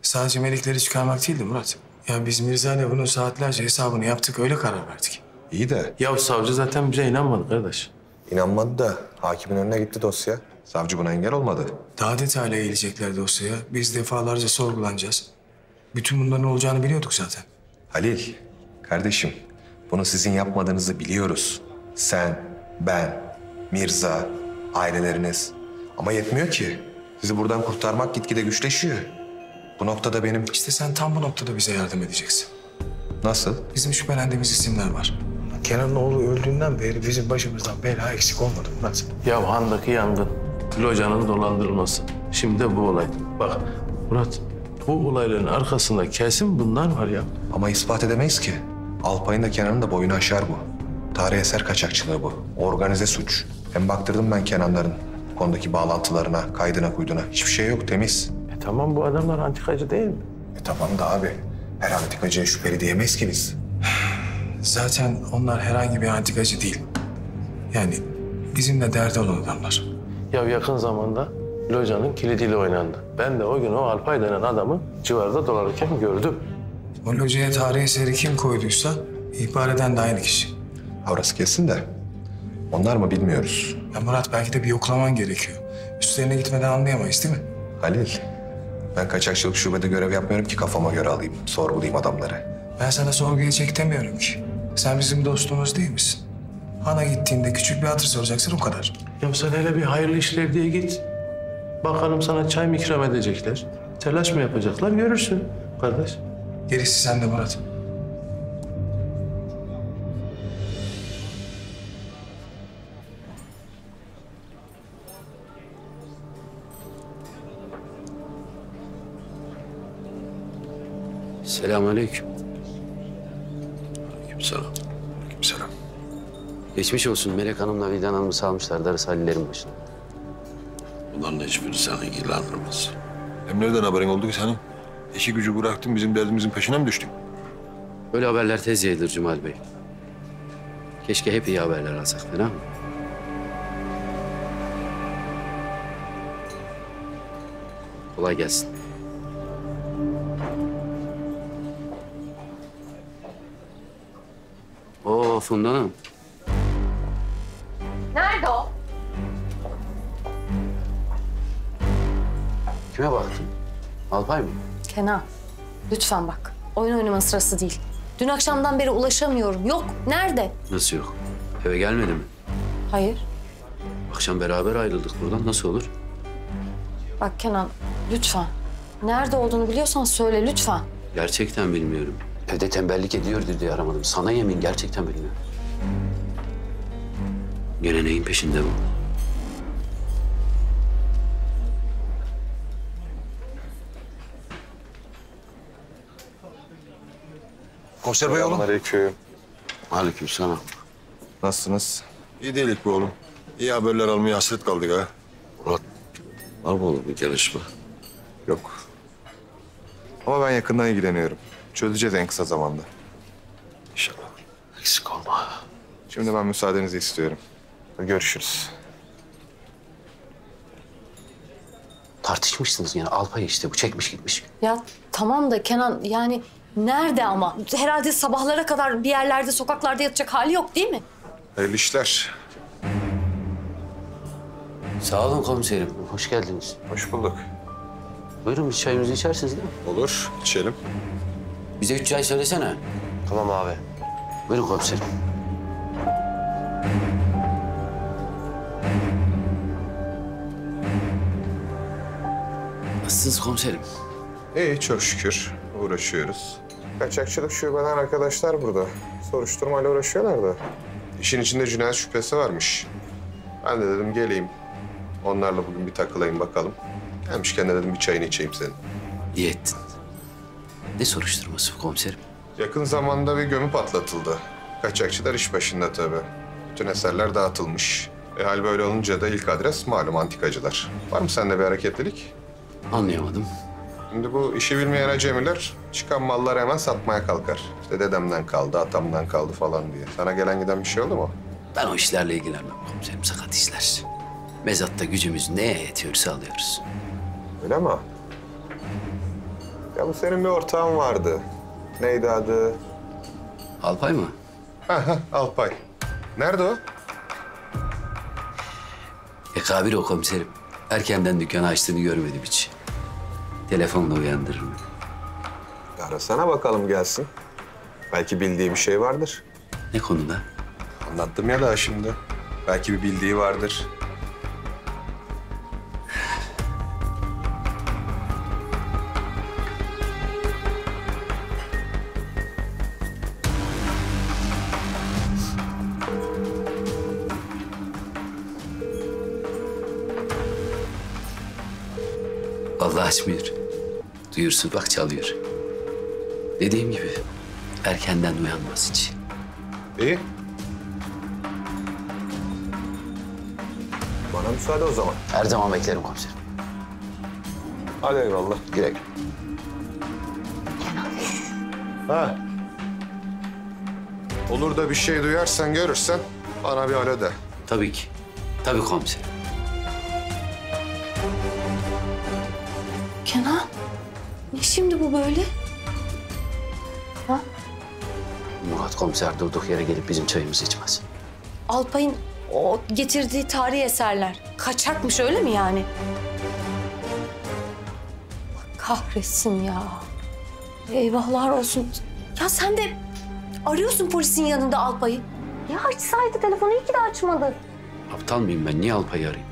sadece melekleri çıkarmak değildi Murat. Yani biz Mirza'yla bunun saatlerce hesabını yaptık, öyle karar verdik. İyi de... Ya savcı zaten bize inanmadı kardeş. İnanmadı da hakimin önüne gitti dosya. Savcı buna engel olmadı. Daha detaylı eğilecekler dosyaya. Biz defalarca sorgulanacağız. Bütün bunların ne olacağını biliyorduk zaten. Halil, kardeşim bunu sizin yapmadığınızı biliyoruz. Sen, ben, Mirza, aileleriniz. Ama yetmiyor ki. Sizi buradan kurtarmak gitgide güçleşiyor. Bu noktada benim... İşte sen tam bu noktada bize yardım edeceksin. Nasıl? Bizim şüphelendiğimiz isimler var. Kenan'ın oğlu öldüğünden beri bizim başımızdan bela eksik olmadı Murat. Ya handaki yangın, locanın dolandırılması. Şimdi de bu olay. Bak Murat, bu olayların arkasında kesin bunlar var ya. Ama ispat edemeyiz ki. Alpay'ın da Kenan'ın da boyunu aşar bu. Tarih eser kaçakçılığı bu. Organize suç. Hem baktırdım ben Kenan'ların konudaki bağlantılarına, kaydına, kuyduna. Hiçbir şey yok, temiz. Tamam, bu adamlar antikacı değil mi? Tamam da abi, her antikacıya şüpheli diyemeyiz ki biz. Zaten onlar herhangi bir antikacı değil. Yani bizimle derdi olan adamlar. Ya yakın zamanda locanın kilidiyle oynandı. Ben de o gün o Alpay denen adamı civarda dolanırken gördüm. O locaya tarih eseri kim koyduysa ihbar eden de aynı kişi. Orası kesin de onlar mı bilmiyoruz. Ya Murat, belki de bir yoklaman gerekiyor. Üstlerine gitmeden anlayamayız değil mi? Halil, ben kaçakçılık şubede görev yapmıyorum ki kafama göre alayım, sorgulayayım adamları. Ben sana sorguya çek demiyorum ki. Sen bizim dostumuz değil misin? Hana gittiğinde küçük bir hatır soracaksın, o kadar. Ya sen hele bir hayırlı işler diye git. Bakalım sana çay mı ikram edecekler? Telaş mı yapacaklar? Görürsün kardeş. Gerisi sende Murat. Selamünaleyküm. Aleykümselam. Aleykümselam. Geçmiş olsun. Melek Hanım'la Vildan Hanım'ı salmışlar darısı Halil'lerin başına. Bunların hiçbiri seni ilgilendirmez. Hem nereden haberin oldu ki senin? İşi gücü bıraktın, bizim derdimizin peşine mi düştün? Böyle haberler tez yayılır Cemal Bey. Keşke hep iyi haberler alsak, fena mı? Kolay gelsin. Oo, Funda Hanım. Nerede o? Kime baktın? Alpay mı? Kenan, lütfen bak. Oyun oynama sırası değil. Dün akşamdan beri ulaşamıyorum. Yok, nerede? Nasıl yok? Eve gelmedi mi? Hayır. Akşam beraber ayrıldık buradan. Nasıl olur? Bak Kenan, lütfen. Nerede olduğunu biliyorsan söyle, lütfen. Gerçekten bilmiyorum. Evde tembellik ediyordu diye aramadım. Sana yemin, gerçekten bilmiyorum. Gene neyin peşinde bu? Komiser Bey oğlum. Aleyküm. Aleyküm selam. Nasılsınız? İyi değilik bu oğlum. İyi haberler almaya hasret kaldık ha. Murat, var mı oğlum bir gelişme? Yok. Ama ben yakından ilgileniyorum. Çözeceğiz en kısa zamanda. İnşallah. Eksik olma. Şimdi ben müsaadenizi istiyorum. Görüşürüz. Tartışmışsınız yani. Alpay işte bu. Çekmiş gitmiş. Ya tamam da Kenan yani... Nerede ama? Herhalde sabahlara kadar bir yerlerde, sokaklarda yatacak hali yok değil mi? Hayırlı işler. Sağ olun komiserim. Hoş geldiniz. Hoş bulduk. Buyurun, biz çayımızı içersiniz değil mi? Olur, içelim. Bize 3 çay söylesene. Tamam abi. Buyurun komiserim. Nasılsınız komiserim? İyi, çok şükür. Uğraşıyoruz. Kaçakçılık şubeden arkadaşlar burada. Soruşturmayla uğraşıyorlardı. İşin içinde cinayet şüphesi varmış. Ben de dedim geleyim. Onlarla bugün bir takılayım bakalım. Gelmişken de dedim bir çayını içeyim senin. İyi ettin. Ne soruşturması bu komiserim? Yakın zamanda bir gömü patlatıldı. Kaçakçılar iş başında tabii. Bütün eserler dağıtılmış. Hal böyle olunca da ilk adres malum antikacılar. Var mı sende bir hareketlilik? Anlayamadım. Şimdi bu işi bilmeyen acemiler çıkan malları hemen satmaya kalkar. İşte dedemden kaldı, atamdan kaldı falan diye. Sana gelen giden bir şey oldu mu? Ben o işlerle ilgilenmem komiserim, sakat işler. Mezatta gücümüz neye yetiyorsa alıyoruz. Öyle mi? Ya bu senin bir ortağın vardı. Neydi adı? Alpay mı? Ha, Alpay. Nerede o? Kabir o komiserim. Erkenden dükkanı açtığını görmedim hiç. Telefonla uyandırır mı? Arasana bakalım gelsin. Belki bildiği bir şey vardır. Ne konuda? Anlattım ya daha şimdi. Belki bir bildiği vardır. Allah açmıyor. Duyursun bak çalıyor. Dediğim gibi erkenden uyanmaz hiç. İyi. Bana müsaade o zaman. Her zaman beklerim komiserim. Hadi eyvallah. Güle güle. Ha. Olur da bir şey duyarsan görürsen bana bir alo de. Tabii ki. Tabii komiserim. Kenan, ne şimdi bu böyle? Ha? Murat komiser durduk yere gelip bizim çayımızı içmez. Alpay'ın o getirdiği tarihi eserler kaçakmış öyle mi yani? Allah kahretsin ya. Eyvahlar olsun. Ya sen de arıyorsun polisin yanında Alpay'ı. Ya açsaydı telefonu iyi ki de açmadı. Aptal mıyım ben? Niye Alpay'ı arayayım?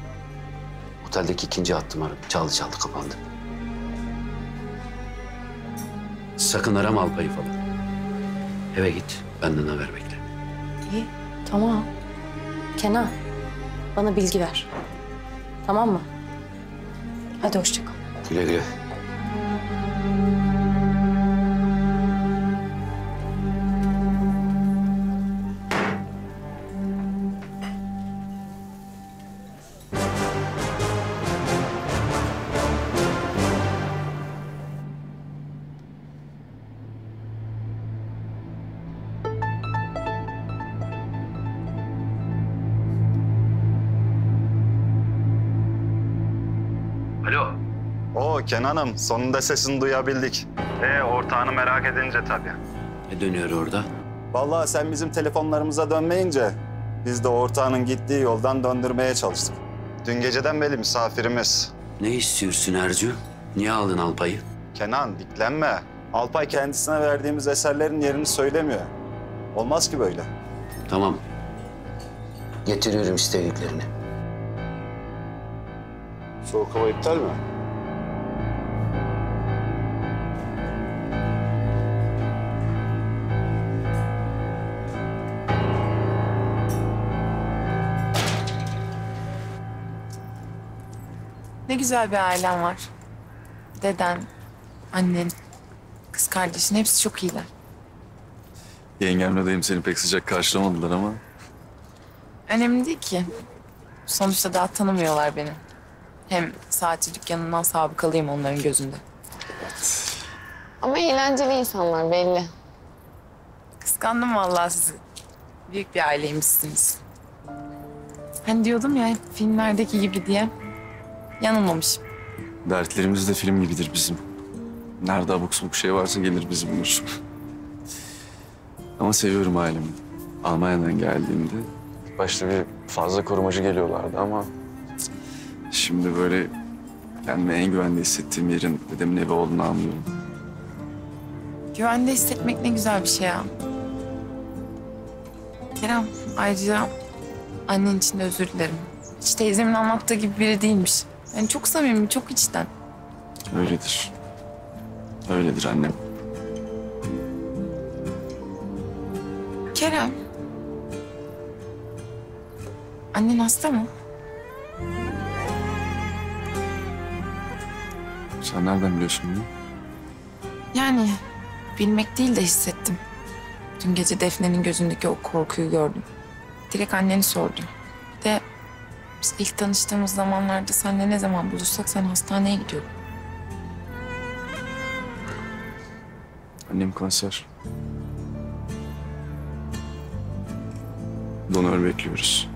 Oteldeki ikinci hattım aradım. Çaldı kapandı. Sakın arama Alpay'ı falan. Eve git, benden haber bekle. İyi, tamam. Kenan, bana bilgi ver. Tamam mı? Hadi hoşça kal. Güle güle. Kenan'ım, sonunda sesini duyabildik. Ortağını merak edince tabii. Ne dönüyor orada? Vallahi sen bizim telefonlarımıza dönmeyince biz de ortağının gittiği yoldan döndürmeye çalıştık. Dün geceden beri misafirimiz. Ne istiyorsun Ercü? Niye aldın Alpay'ı? Kenan, diklenme. Alpay kendisine verdiğimiz eserlerin yerini söylemiyor. Olmaz ki böyle. Tamam. Getiriyorum istediklerini. Soğuk hava iptal mi? Ne güzel bir ailem var. Deden, annen, kız kardeşin hepsi çok iyiler. Yengemle dayım seni pek sıcak karşılamadılar ama. Önemli değil ki. Sonuçta daha tanımıyorlar beni. Hem saatçi dükkanından sabıkalıyım onların gözünde. Evet. Ama eğlenceli insanlar belli. Kıskandım vallahi sizi. Büyük bir aileymişsiniz. Hani diyordum ya filmlerdeki gibi diye. Yanılmamış. Dertlerimiz de film gibidir bizim. Nerede abuk sabuk şey varsa gelir bizi bulur. Ama seviyorum ailemi. Almanya'dan geldiğimde... Başta bir fazla korumacı geliyorlardı ama... Şimdi böyle kendimi en güvende hissettiğim yerin dedemin evi olduğunu anlıyorum. Güvende hissetmek ne güzel bir şey ya. Kerem, ayrıca annen için de özür dilerim. Hiç teyzemin anlattığı gibi biri değilmiş. Yani çok samimi, çok içten. Öyledir. Öyledir annem. Kerem. Annen hasta mı? Sen nereden biliyorsun bunu? Yani bilmek değil de hissettim. Dün gece Defne'nin gözündeki o korkuyu gördüm. Direkt anneni sordum. Bir de biz ilk tanıştığımız zamanlarda seninle ne zaman buluşsak sen hastaneye gidiyordun. Annem kanser. Donör bekliyoruz.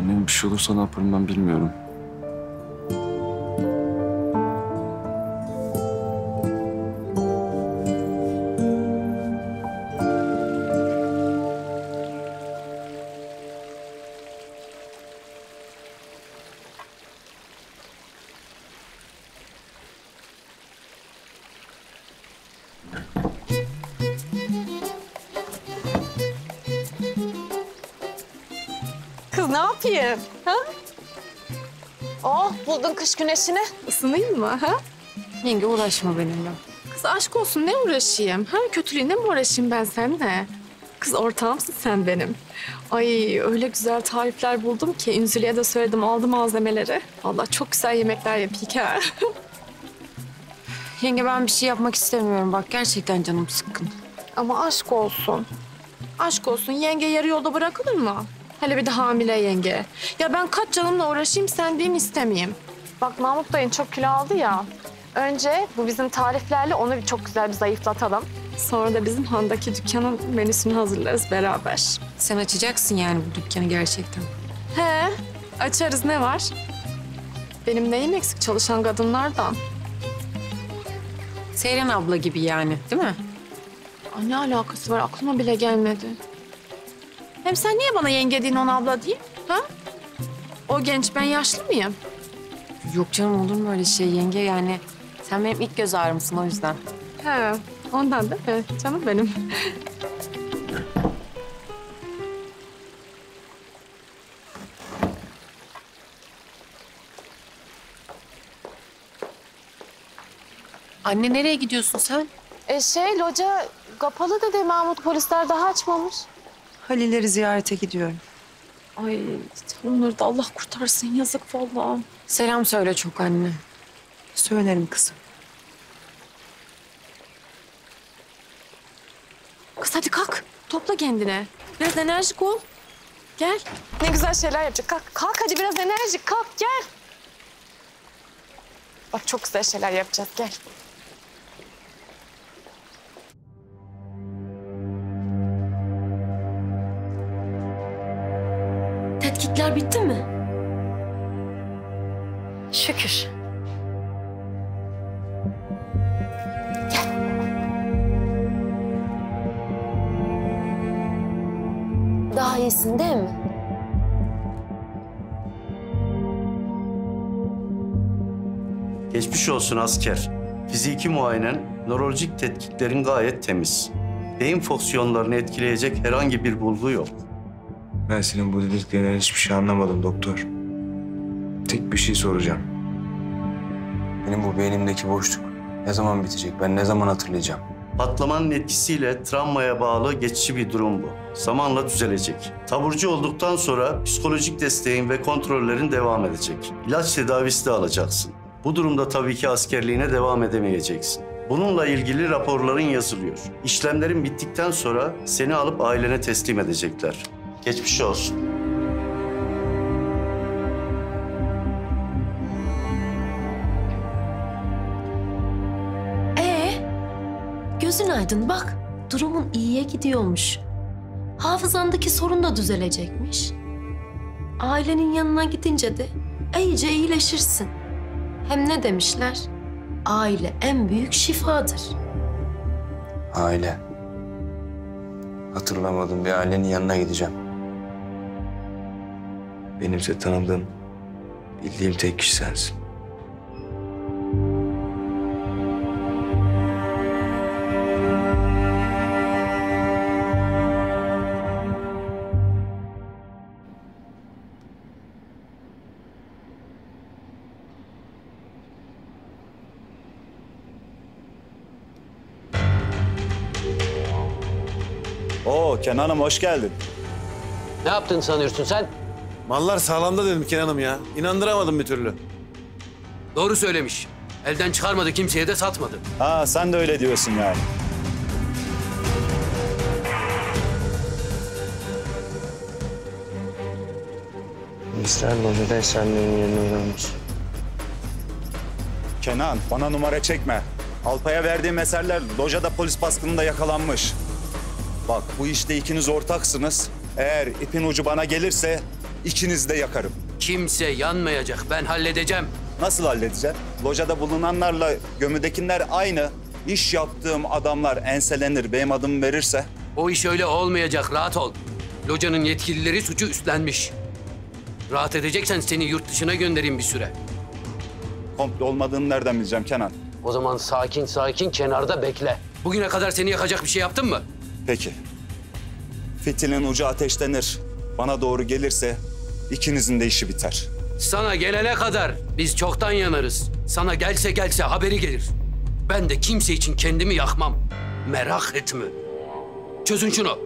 Annem bir şey olursa ne yaparım ben bilmiyorum. Ne yapayım? Ha? Oh, buldun kış güneşini. Isınayım mı? Ha? Yenge uğraşma benimle. Kız aşk olsun ne uğraşayım? Ha? Kötülüğüne mi uğraşayım ben seninle? Kız ortağımsın sen benim. Ay öyle güzel tarifler buldum ki. Ünzile'ye de söyledim, aldım malzemeleri. Vallahi çok güzel yemekler yapayım ha. Yenge ben bir şey yapmak istemiyorum. Bak gerçekten canım sıkkın. Ama aşk olsun. Aşk olsun. Yenge yarı yolda bırakılır mı? Hele bir de hamile yenge. Ya ben kaç canımla uğraşayım sen diyeyim istemeyeyim. Bak Mahmut dayın çok kilo aldı ya. Önce bu bizim tariflerle onu çok güzel bir zayıflatalım. Sonra da bizim handaki dükkanın menüsünü hazırlarız beraber. Sen açacaksın yani bu dükkanı gerçekten. He açarız ne var? Benim neyim eksik çalışan kadınlardan? Seyran abla gibi yani değil mi? Aa, ne alakası var aklıma bile gelmedi. Hem sen niye bana yenge dediğin ona abla diyeyim? Ha? O genç, ben yaşlı mıyım? Yok canım, olur mu öyle şey yenge? Yani sen benim ilk göz ağrımsın o yüzden. He, ondan da he, canım benim. Anne, nereye gidiyorsun sen? Loca kapalı dedi Mahmut, polisler daha açmamış. Halil'leri ziyarete gidiyorum. Ay onları da Allah kurtarsın yazık vallahi. Selam söyle çok anne. Söylerim kızım. Kız hadi kalk. Topla kendine. Biraz enerjik ol. Gel. Ne güzel şeyler yapacak. Kalk. Kalk hadi biraz enerjik. Kalk gel. Bak çok güzel şeyler yapacağız. Gel. Tetkikler bitti mi? Şükür. Gel. Daha iyisin değil mi? Geçmiş olsun asker. Fiziki muayenen, nörolojik tetkiklerin gayet temiz. Beyin fonksiyonlarını etkileyecek herhangi bir bulgu yok. Ben senin bu dediklerinden hiçbir şey anlamadım doktor. Tek bir şey soracağım. Benim bu beynimdeki boşluk ne zaman bitecek? Ben ne zaman hatırlayacağım? Patlamanın etkisiyle travmaya bağlı geçici bir durum bu. Zamanla düzelecek. Taburcu olduktan sonra psikolojik desteğin ve kontrollerin devam edecek. İlaç tedavisi de alacaksın. Bu durumda tabii ki askerliğine devam edemeyeceksin. Bununla ilgili raporların yazılıyor. İşlemlerin bittikten sonra seni alıp ailene teslim edecekler. Geçmiş olsun. Gözün aydın bak. Durumun iyiye gidiyormuş. Hafızandaki sorun da düzelecekmiş. Ailenin yanına gidince de iyice iyileşirsin. Hem ne demişler? Aile en büyük şifadır. Aile. Hatırlamadım bir ailenin yanına gideceğim. Benimse tanıdığım, bildiğim tek kişi sensin. Oo Kenan Hanım hoş geldin. Ne yaptın sanıyorsun sen? Mallar sağlamda dedim Kenan'ım ya. İnandıramadım bir türlü. Doğru söylemiş. Elden çıkarmadı, kimseye de satmadı. Ha sen de öyle diyorsun yani. İster Lozi'de senlerin yerini öğrenmiş. Kenan bana numara çekme. Alpay'a verdiğim eserler lojada polis baskınında yakalanmış. Bak bu işte ikiniz ortaksınız. Eğer ipin ucu bana gelirse ikinizi de yakarım. Kimse yanmayacak. Ben halledeceğim. Nasıl halledeceğim? Lojada bulunanlarla gömüdekiler aynı. İş yaptığım adamlar enselenir, benim adımı verirse. O iş öyle olmayacak. Rahat ol. Locanın yetkilileri suçu üstlenmiş. Rahat edeceksen seni yurt dışına göndereyim bir süre. Komple olmadığını nereden bileceğim Kenan? O zaman sakin sakin kenarda bekle. Bugüne kadar seni yakacak bir şey yaptın mı? Peki. Fitilin ucu ateşlenir. Bana doğru gelirse ikinizin de işi biter. Sana gelene kadar biz çoktan yanarız. Sana gelse haberi gelir. Ben de kimse için kendimi yakmam. Merak etme. Çözün şunu.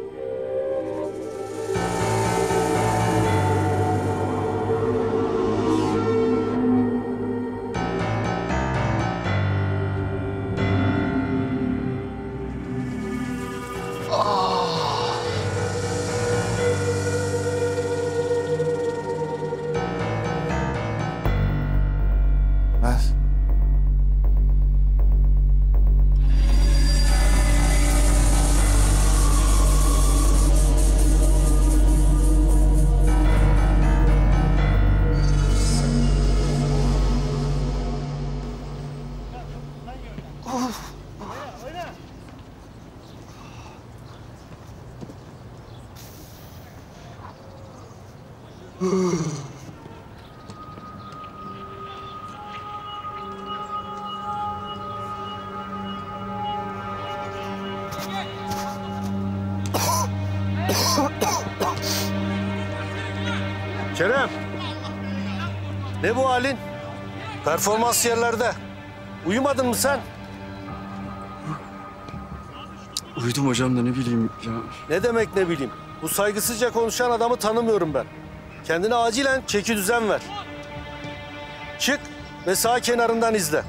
Kerem, ne bu halin? Performans yerlerde. Uyumadın mı sen? Uyudum hocam da ne bileyim ya. Ne demek ne bileyim? Bu saygısızca konuşan adamı tanımıyorum ben. Kendine acilen çeki düzen ver. Çık ve sağ kenarından izle.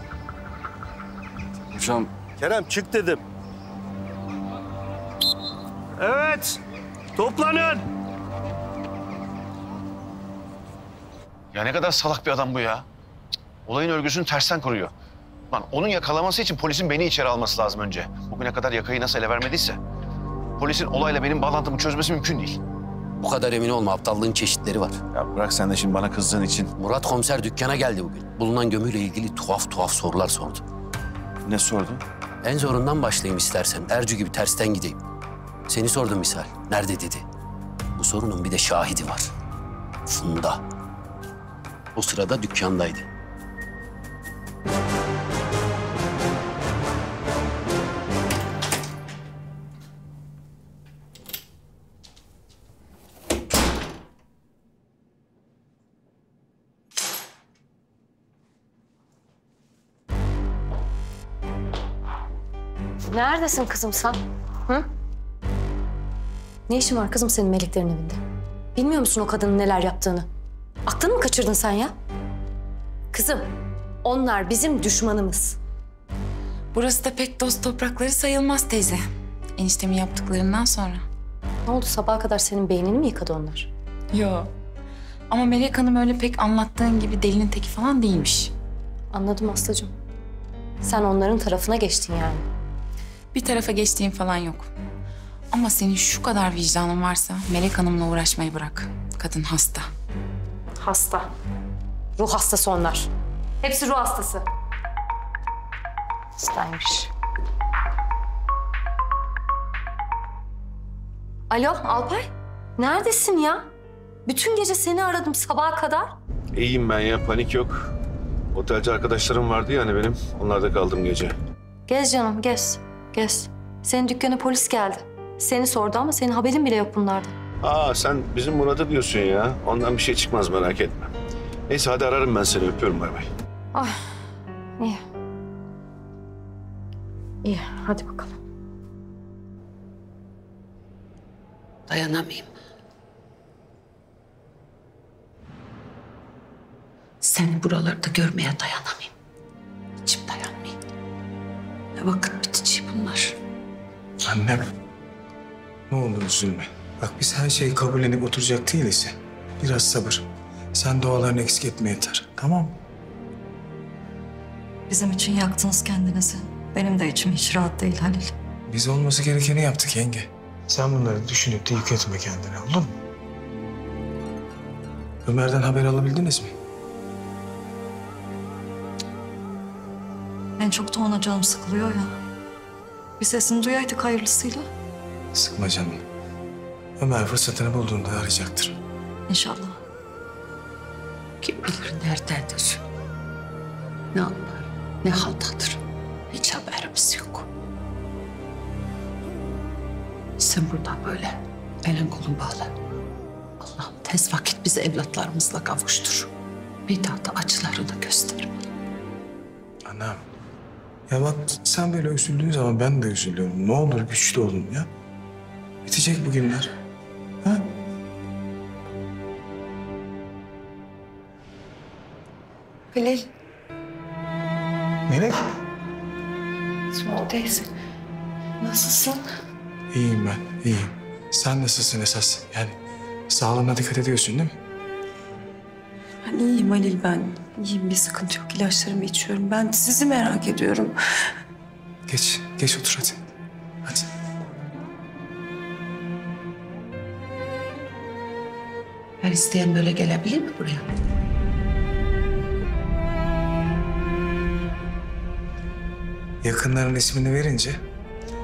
Hocam. Kerem çık dedim. Evet, toplanın. Ya ne kadar salak bir adam bu ya. Olayın örgüsünü tersten kuruyor. Lan onun yakalaması için polisin beni içeri alması lazım önce. Bugüne kadar yakayı nasıl ele vermediyse. Polisin olayla benim bağlantımı çözmesi mümkün değil. Bu kadar emin olma, aptallığın çeşitleri var. Ya bırak sen de şimdi bana kızdığın için. Murat komiser dükkana geldi bugün. Bulunan gömüyle ilgili tuhaf sorular sordu. Ne sordu? En zorundan başlayayım istersen. Ercü gibi tersten gideyim. Seni sordum misal. Nerede dedi. Bu sorunun bir de şahidi var. Funda. O sırada dükkandaydı. Neredesin kızım sen? Hı? Ne işin var kızım senin Meleklerin evinde? Bilmiyor musun o kadının neler yaptığını? Aklını mı kaçırdın sen ya? Kızım, onlar bizim düşmanımız. Burası da pek dost toprakları sayılmaz teyze. Eniştemin yaptıklarından sonra. Ne oldu, sabaha kadar senin beynini mi yıkadı onlar? Yo. Ama Melek Hanım öyle pek anlattığın gibi delinin teki falan değilmiş. Anladım Aslı'cığım. Sen onların tarafına geçtin yani. Bir tarafa geçtiğim falan yok. Ama senin şu kadar vicdanın varsa Melek Hanım'la uğraşmayı bırak. Kadın hasta. Hasta. Ruh hastası onlar. Hepsi ruh hastası. Hastaymış. Alo Alpay. Neredesin ya? Bütün gece seni aradım sabaha kadar. İyiyim ben ya, panik yok. Otelci arkadaşlarım vardı yani benim. Onlarda kaldım gece. Gez canım gez. Gez. Senin dükkana polis geldi. Seni sordu ama senin haberin bile yok bunlardan. Aa sen bizim Murat'ı diyorsun ya. Ondan bir şey çıkmaz merak etme. Neyse hadi ararım ben seni. Öpüyorum bay bay. Ah iyi. İyi hadi bakalım. Dayanamayayım. Seni buralarda görmeye dayanamayayım. İçim dayanmayayım. Ne vakit biteceği bunlar. Annem, ne olur üzülme. Bak biz her şeyi kabullenip oturacak değiliz. Biraz sabır. Sen dualarını eksik etme yeter. Tamam mı? Bizim için yaktınız kendinizi. Benim de içim hiç rahat değil Halil. Biz olması gerekeni yaptık yenge. Sen bunları düşünüp de yük etme kendine, olur mu? Ömer'den haber alabildiniz mi? En çok da ona canım sıkılıyor ya. Bir sesini duyaydık hayırlısıyla. Sıkma canım. Ömer fırsatını bulduğunda arayacaktır. İnşallah. Kim bilir nerededir? Ne anlar, ne haldadır? Hiç haberimiz yok. Sen buradan böyle elin kolun bağlı. Allah'ım tez vakit bizi evlatlarımızla kavuştur. Bir daha da acılarını göster. Anam, ya bak sen böyle üzüldüğün zaman ben de üzülüyorum. Ne olur güçlü olun ya. Bitecek bu günler. Ha? Halil. Melek. Zümrüt'teyiz. Nasılsın? İyiyim ben, iyiyim. Sen nasılsın esas? Yani sağlığına dikkat ediyorsun değil mi? Ben iyiyim Halil, ben iyiyim. Bir sıkıntı yok. İlaçlarımı içiyorum. Ben sizi merak ediyorum. Geç, geç otur hadi. Hadi. Her isteyen böyle gelebilir mi buraya? Yakınların ismini verince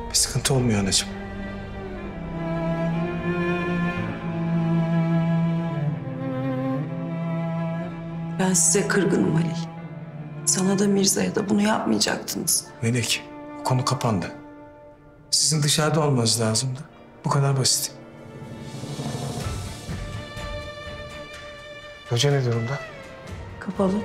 bir sıkıntı olmuyor anacığım. Ben size kırgınım Halil. Sana da Mirza'ya da bunu yapmayacaktınız. Melek, konu kapandı. Sizin dışarıda olmanız lazımdı. Bu kadar basit. Hoca ne durumda? Kapalı.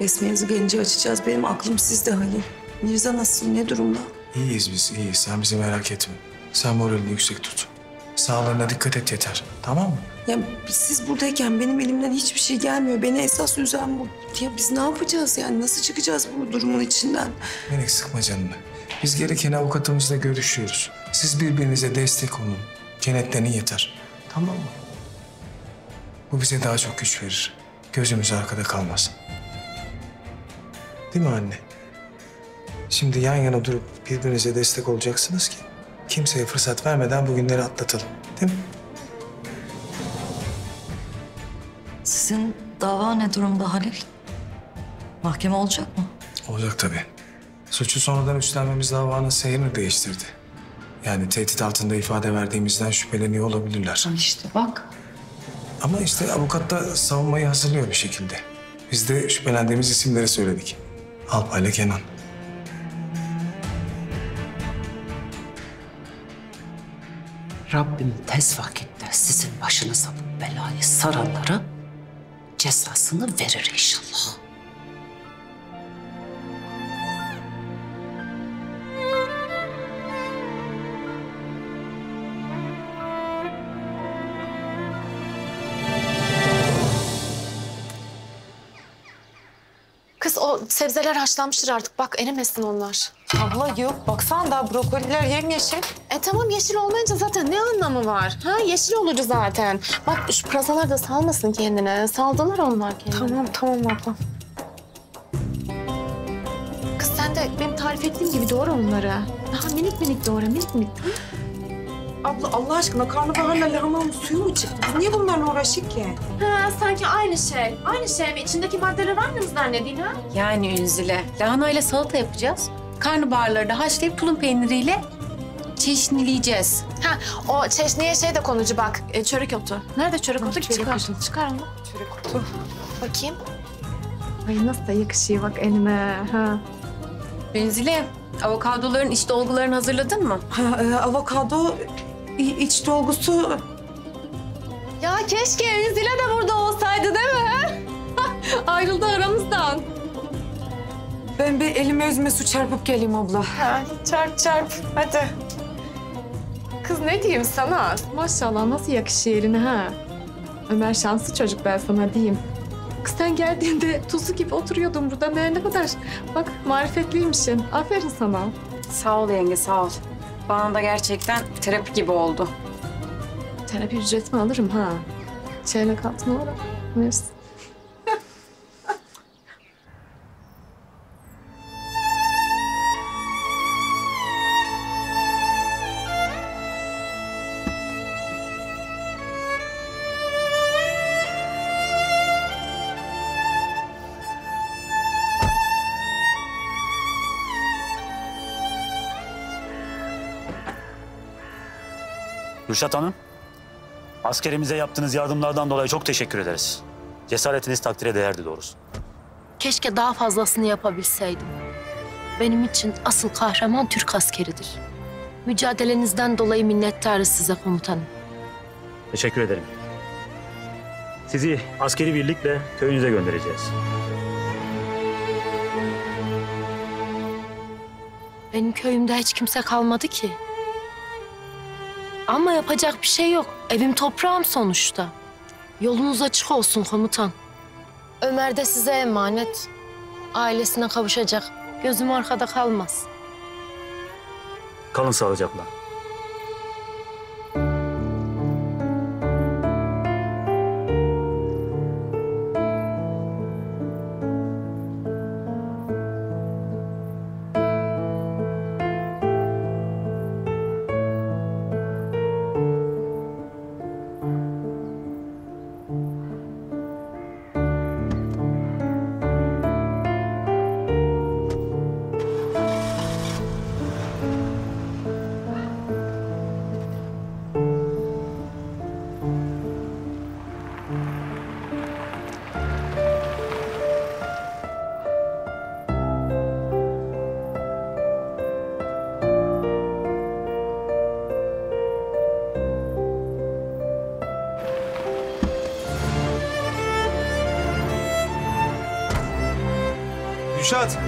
Resminizi gelince açacağız. Benim aklım sizde Halil. Mirza nasıl, ne durumda? İyiyiz biz, iyiyiz. Sen bizi merak etme. Sen moralini yüksek tut. Sağlığına dikkat et yeter. Tamam mı? Ya siz buradayken benim elimden hiçbir şey gelmiyor. Beni esas üzen bu. Ya biz ne yapacağız yani? Nasıl çıkacağız bu durumun içinden? Melek sıkma canını. Biz gereken avukatımızla görüşüyoruz. Siz birbirinize destek olun. Kenetlenin yeter. Tamam mı? Bu bize daha çok güç verir. Gözümüz arkada kalmaz. Değil mi anne? Şimdi yan yana durup birbirinize destek olacaksınız ki kimseye fırsat vermeden bu günleri atlatalım. Değil mi? Sizin dava ne durumda Halil? Mahkeme olacak mı? Olacak tabii. Suçu sonradan üstlenmemiz davanın seyrini değiştirdi. Yani tehdit altında ifade verdiğimizden şüpheleniyor olabilirler. İşte bak. Ama işte avukat da savunmayı hazırlıyor bir şekilde. Biz de şüphelendiğimiz isimleri söyledik. Alpay ile Kenan. Rabbim tez vakitte sizin başınıza bu belayı saranlara cezasını verir inşallah. Sebzeler haşlanmıştır artık. Bak erimesin onlar. Abla yok. Baksan da brokoliler yemyeşil. Tamam yeşil olmayınca zaten ne anlamı var? Ha yeşil olucu zaten. Bak şu pırasalar da salmasın kendine. Saldılar onlar kendine. Tamam tamam abla. Kız sen de benim tarif ettiğim gibi doğru onları. Daha minik minik doğru minik minik. Abla Allah aşkına karnabaharla lahananın suyu mu çıktı? Niye bunlarla uğraşık ki? Ha sanki aynı şey. Aynı şey mi? İçindeki maddeler aynı mı zannedin ha? Yani Ünzile, lahanayla salata yapacağız. Karnabaharları da haşlayıp tulum peyniriyle çeşnileyeceğiz. Ha o çeşniye şey de konucu bak. Çörek otu. Nerede çörek otu? Çıkar mı? Çörek otu. Bakayım. Ay nasıl da yakışıyor bak elime. Ha. Ünzile, avokadoların iç dolgularını hazırladın mı? Ha, avokado... İç dolgusu... Ya keşke Ünzile de burada olsaydı değil mi? Ayrıldı aramızdan. Ben bir elime özüme su çarpıp geleyim abla. Ha, çarp. Hadi. Kız ne diyeyim sana? Maşallah nasıl yakışıyor eline ha? Ömer şanslı çocuk ben sana diyeyim. Kız sen geldiğinde tuzlu gibi oturuyordun burada. Ne kadar bak marifetliymişsin. Aferin sana. Sağ ol yenge sağ ol. Bana da gerçekten terapi gibi oldu. Terapi ücretimi alırım ha. Çeyrek altına uğra. Mersi. Gülşat Hanım, askerimize yaptığınız yardımlardan dolayı çok teşekkür ederiz. Cesaretiniz takdire değerdi doğrusu. Keşke daha fazlasını yapabilseydim. Benim için asıl kahraman Türk askeridir. Mücadelenizden dolayı minnettarız size komutanım. Teşekkür ederim. Sizi askeri birlikle köyünüze göndereceğiz. Benim köyümde hiç kimse kalmadı ki. Ama yapacak bir şey yok. Evim toprağım sonuçta. Yolunuz açık olsun komutan. Ömer de size emanet. Ailesine kavuşacak. Gözüm arkada kalmaz. Kalın sağlıcakla. Gülşat!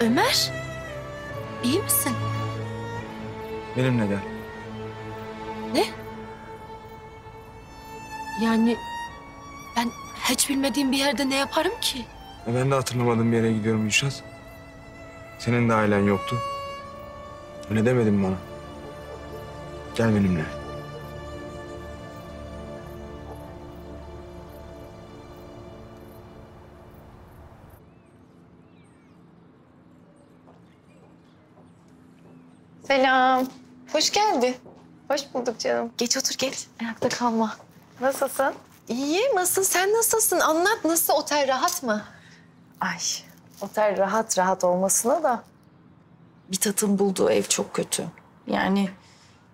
Ömer! İyi misin? Benimle gel. Ne? Yani ben hiç bilmediğim bir yerde ne yaparım ki? Ben de hatırlamadığım bir yere gidiyorum Gülşat. Senin de ailen yoktu. Öyle demedin bana. Gel benimle. Selam. Hoş geldin. Hoş bulduk canım. Geç otur geç. Ayakta kalma. Nasılsın? İyiyim. Nasılsın? Sen nasılsın? Anlat. Nasıl? Otel rahat mı? Ay otel rahat olmasına da Mithat'ın bulduğu ev çok kötü. Yani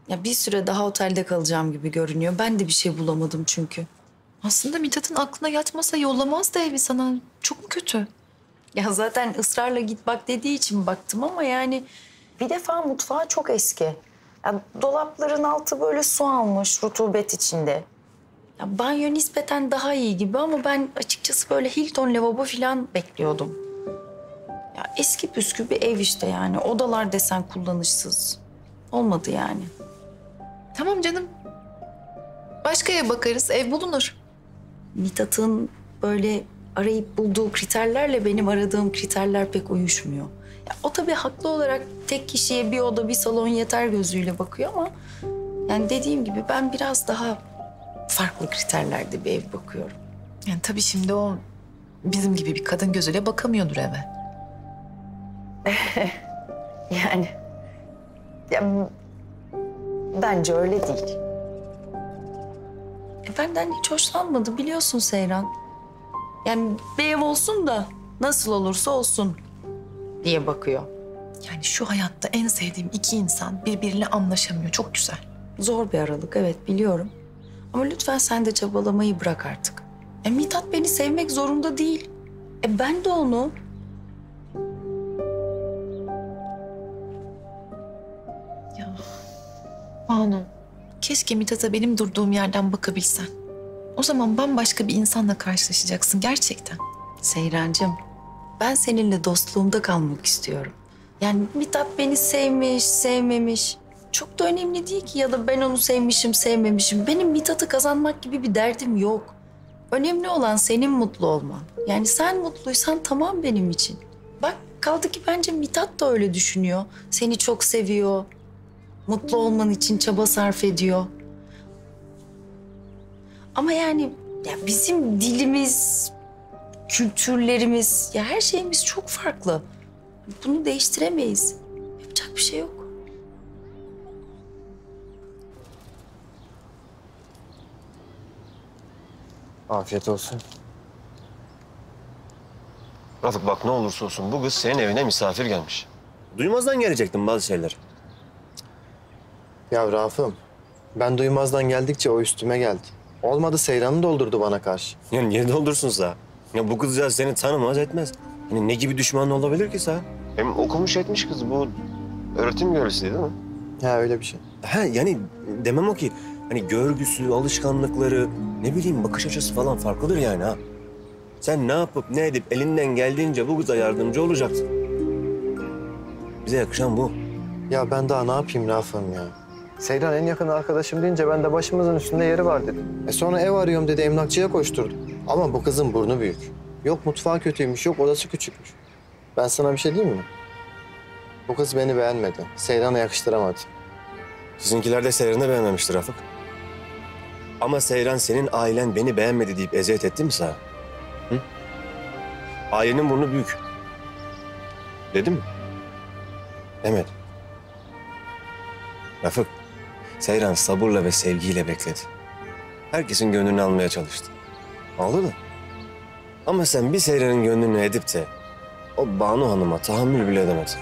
ya bir süre daha otelde kalacağım gibi görünüyor. Ben de bir şey bulamadım çünkü. Aslında Mithat'ın aklına yatmasa yollamaz da evi sana. Çok mu kötü? Ya zaten ısrarla git bak dediği için baktım ama yani... Bir defa mutfağı çok eski. Yani dolapların altı böyle su almış rutubet içinde. Ya banyo nispeten daha iyi gibi ama ben açıkçası böyle Hilton lavabo falan bekliyordum. Ya eski püskü bir ev işte yani. Odalar desen kullanışsız. Olmadı yani. Tamam canım. Başkaya bakarız, ev bulunur. Mithat'ın böyle arayıp bulduğu kriterlerle benim aradığım kriterler pek uyuşmuyor. Ya, o tabii haklı olarak tek kişiye bir oda, bir salon yeter gözüyle bakıyor ama... Yani dediğim gibi ben biraz daha farklı kriterlerde bir ev bakıyorum. Yani tabii şimdi o bizim gibi bir kadın gözüyle bakamıyordur eve. Yani... Ya, bence öyle değil. Benden hiç hoşlanmadı biliyorsun Seyran. Yani bir ev olsun da nasıl olursa olsun diye bakıyor. Yani şu hayatta en sevdiğim iki insan birbiriyle anlaşamıyor. Çok güzel. Zor bir aralık evet biliyorum. Ama lütfen sen de çabalamayı bırak artık. Mithat beni sevmek zorunda değil. Ben de onu. Ya Banu, keşke Mithat'a benim durduğum yerden bakabilsen. O zaman bambaşka bir insanla karşılaşacaksın gerçekten. Seyrancığım, ben seninle dostluğumda kalmak istiyorum. Yani Mithat beni sevmiş, sevmemiş. Çok da önemli değil ki, ya da ben onu sevmişim, sevmemişim. Benim Mithat'ı kazanmak gibi bir derdim yok. Önemli olan senin mutlu olman. Yani sen mutluysan tamam benim için. Bak kaldı ki bence Mithat da öyle düşünüyor. Seni çok seviyor. Mutlu olman için çaba sarf ediyor. Ama yani ya bizim dilimiz, kültürlerimiz, ya her şeyimiz çok farklı. Bunu değiştiremeyiz. Yapacak bir şey yok. Afiyet olsun. Rafık bak ne olursa olsun bu kız senin evine misafir gelmiş. Duymazdan gelecektim bazı şeyler. Ya Rafım, ben duymazdan geldikçe o üstüme geldi. Olmadı Seyran'ı doldurdu bana karşı. Ya niye doldursun sağ? Ya bu kızcağız seni tanımaz etmez. Yani ne gibi düşman olabilir ki sağ? Hem okumuş etmiş kız, bu öğretim görevlisi değil mi? Ha öyle bir şey. Ha yani demem o ki. Hani görgüsü, alışkanlıkları, ne bileyim bakış açısı falan farklıdır yani ha. Sen ne yapıp ne edip elinden geldiğince bu kıza yardımcı olacaksın. Bize yakışan bu. Ya ben daha ne yapayım Rafa'm ya? Seyran en yakın arkadaşım deyince ben de başımızın üstünde yeri var dedim. Sonra ev arıyorum dedi, emlakçıya koşturdum. Ama bu kızın burnu büyük. Yok mutfağı kötüymüş, yok odası küçükmüş. Ben sana bir şey diyeyim mi? Bu kız beni beğenmedi. Seyran'a yakıştıramadı. Sizinkiler de Seyran'ı beğenmemiştir Rafık. Ama Seyran senin ailen beni beğenmedi deyip eziyet etti mi sana? Hı? Ailenin burnu büyük. Dedi mi? Demedi. Rafık, Seyran sabırla ve sevgiyle bekledi. Herkesin gönlünü almaya çalıştı. Aldı da. Ama sen bir Seyran'ın gönlünü edip de o Banu Hanım'a tahammül bile edemedin.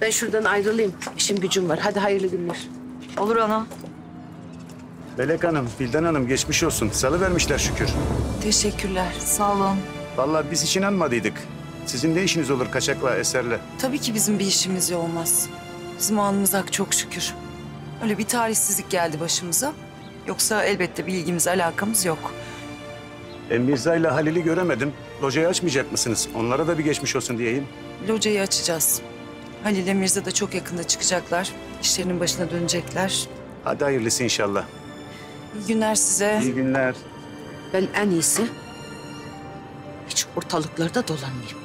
Ben şuradan ayrılayım. İşim gücüm var. Hadi hayırlı günler. Olur hanım. Melek Hanım, Vildan Hanım geçmiş olsun. Salıvermişler şükür. Teşekkürler. Sağ olun. Vallahi biz hiç inanmadıydık. Sizin de işiniz olur kaçakla, eserle. Tabii ki bizim bir işimiz olmaz. Bizim anımız hak çok şükür. Öyle bir talihsizlik geldi başımıza. Yoksa elbette bir ilgimiz, alakamız yok. Mirza ile Halil'i göremedim. Locayı açmayacak mısınız? Onlara da bir geçmiş olsun diyeyim. Locayı açacağız. Halil ile Mirza da çok yakında çıkacaklar. İşlerinin başına dönecekler. Hadi hayırlısı inşallah. İyi günler size. İyi günler. Ben en iyisi hiç ortalıklarda dolanmayayım.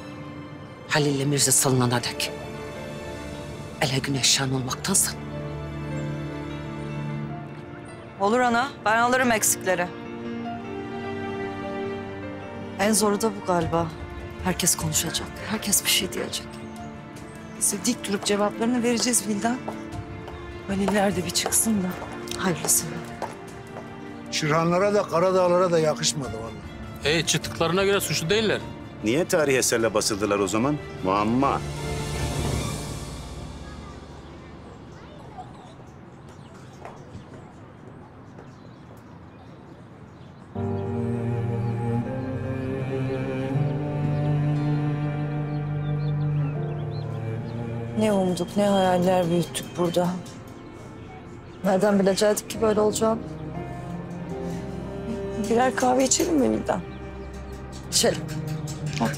Halil ile Mirza salınana dek. Ele güneş şan olmaktansa. Olur ana. Ben alırım eksikleri. En zoru da bu galiba. Herkes konuşacak. Herkes bir şey diyecek. Siz dik durup cevaplarını vereceğiz Vildan. Haliller de bir çıksın da. Hayırlısı. Şirhanlara da Karadağlara da yakışmadı vallahi. Çıktıklarına göre suçlu değiller. Niye tarihi eserle basıldılar o zaman? Muamma. Ne umduk, ne hayaller büyüttük burada. Nereden bilecektik ki böyle olacağını? Birer kahve içelim mi Vildan? İçelim. Hadi.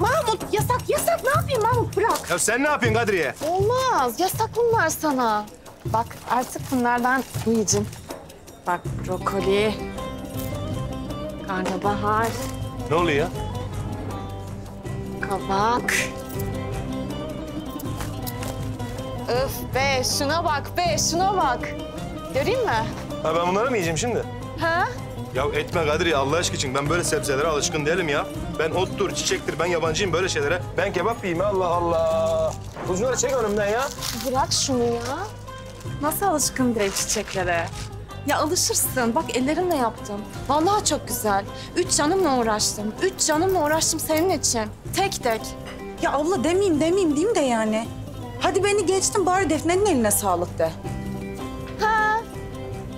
Mahmut yasak, yasak. Ne yapayım Mahmut? Bırak. Ya sen ne yapıyorsun Kadriye? Olmaz. Yasak bunlar sana. Bak artık bunlardan yiyeceğim. Bak brokoli, karnabahar. Ne oluyor? Kabak. Öf be, şuna bak be, şuna bak. Göreyim mi? Ha ben bunları mı yiyeceğim şimdi? Ha? Ya etme Kadriye Allah aşkına için. Ben böyle sebzelere alışkın değilim ya. Ben ottur, çiçektir, ben yabancıyım böyle şeylere. Ben kebap yiyeyim Allah Allah. Kuzuları çek önümden ya. Bırak şunu ya. Nasıl alışkın değil çiçeklere? Ya alışırsın. Bak ellerimle yaptım. Vallahi çok güzel. 3 canımla uğraştım senin için. Tek tek. Ya abla demeyeyim de yani. Hadi beni geçtin bari Defne'nin eline sağlık de. Ha,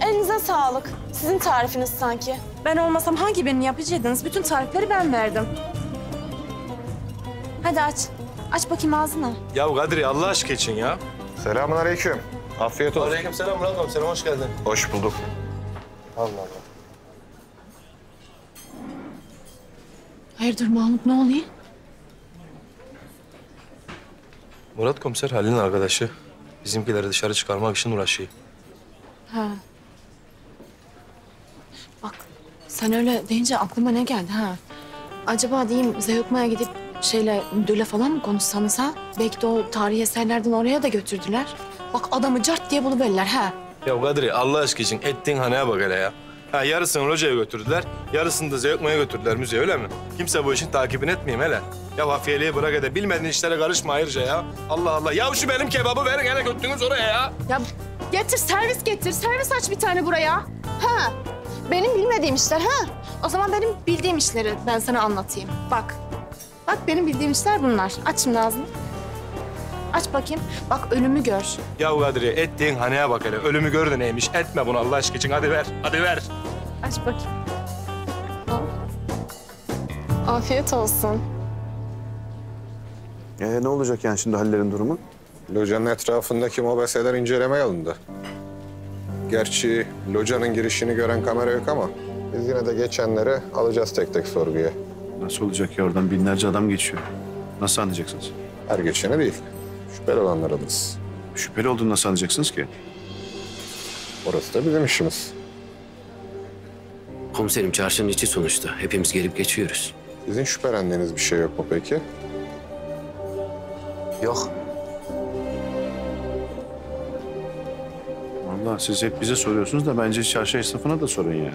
elinize sağlık. Sizin tarifiniz sanki. Ben olmasam hangi birini yapacaktınız? Bütün tarifleri ben verdim. Hadi aç. Aç bakayım ağzını. Ya Kadriye Allah aşkı için ya. Selamun aleyküm. Afiyet olsun. Aleyküm selam Murat abi. Selam hoş geldin. Hoş bulduk. Allah Allah. Hayırdır Mahmut ne oluyor? Murat komiser Halil'in arkadaşı. Bizimkileri dışarı çıkarmak için uğraşıyor. Ha. Bak sen öyle deyince aklıma ne geldi ha? Acaba diyeyim Zeyukma'ya gidip şeyle müdürle falan mı konuşsanız ha? Belki de o tarihi eserlerden oraya da götürdüler. Bak adamı cart diye buluverdiler ha. Ya Kadri Allah aşkı için ettiğin haneye bak hele ya. Ha yarısını Roca'ya götürdüler, yarısını da Zeyukma'ya götürdüler müzeye öyle mi? Kimse bu işin takibini etmeyeyim hele. Ya hafiyeliği bırak ede, bilmediğin işlere karışma ayrıca ya. Allah Allah, ya şu benim kebabı verin hele götünüz oraya ya. Ya getir, servis aç bir tane buraya. Ha, benim bilmediğim işler ha. O zaman benim bildiğim işleri ben sana anlatayım. Bak benim bildiğim işler bunlar. Aç şimdi ağzını. Aç bakayım. Bak ölümü gör. Ya Kadriye ettiğin haneye bak hele. Ölümü gör de neymiş. Etme bunu Allah aşkı için. Hadi ver. Hadi ver. Aç bakayım. Al. Afiyet olsun. Ne olacak yani şimdi Halil'lerin durumu? Locanın etrafındaki mobeseler incelemeye alındı. Gerçi locanın girişini gören kamera yok ama biz yine de geçenleri alacağız tek tek sorguya. Nasıl olacak ya? Oradan binlerce adam geçiyor. Nasıl anlayacaksınız? Her geçeni değil. Şüpheli olanları alırız. Şüpheli olduğunu nasıl anlayacaksınız ki? Orası da bizim işimiz. Komiserim çarşının içi sonuçta. Hepimiz gelip geçiyoruz. Sizin şüphelendiğiniz bir şey yok mu peki? Yok. Vallahi siz hep bize soruyorsunuz da bence çarşı esnafına da sorun yani.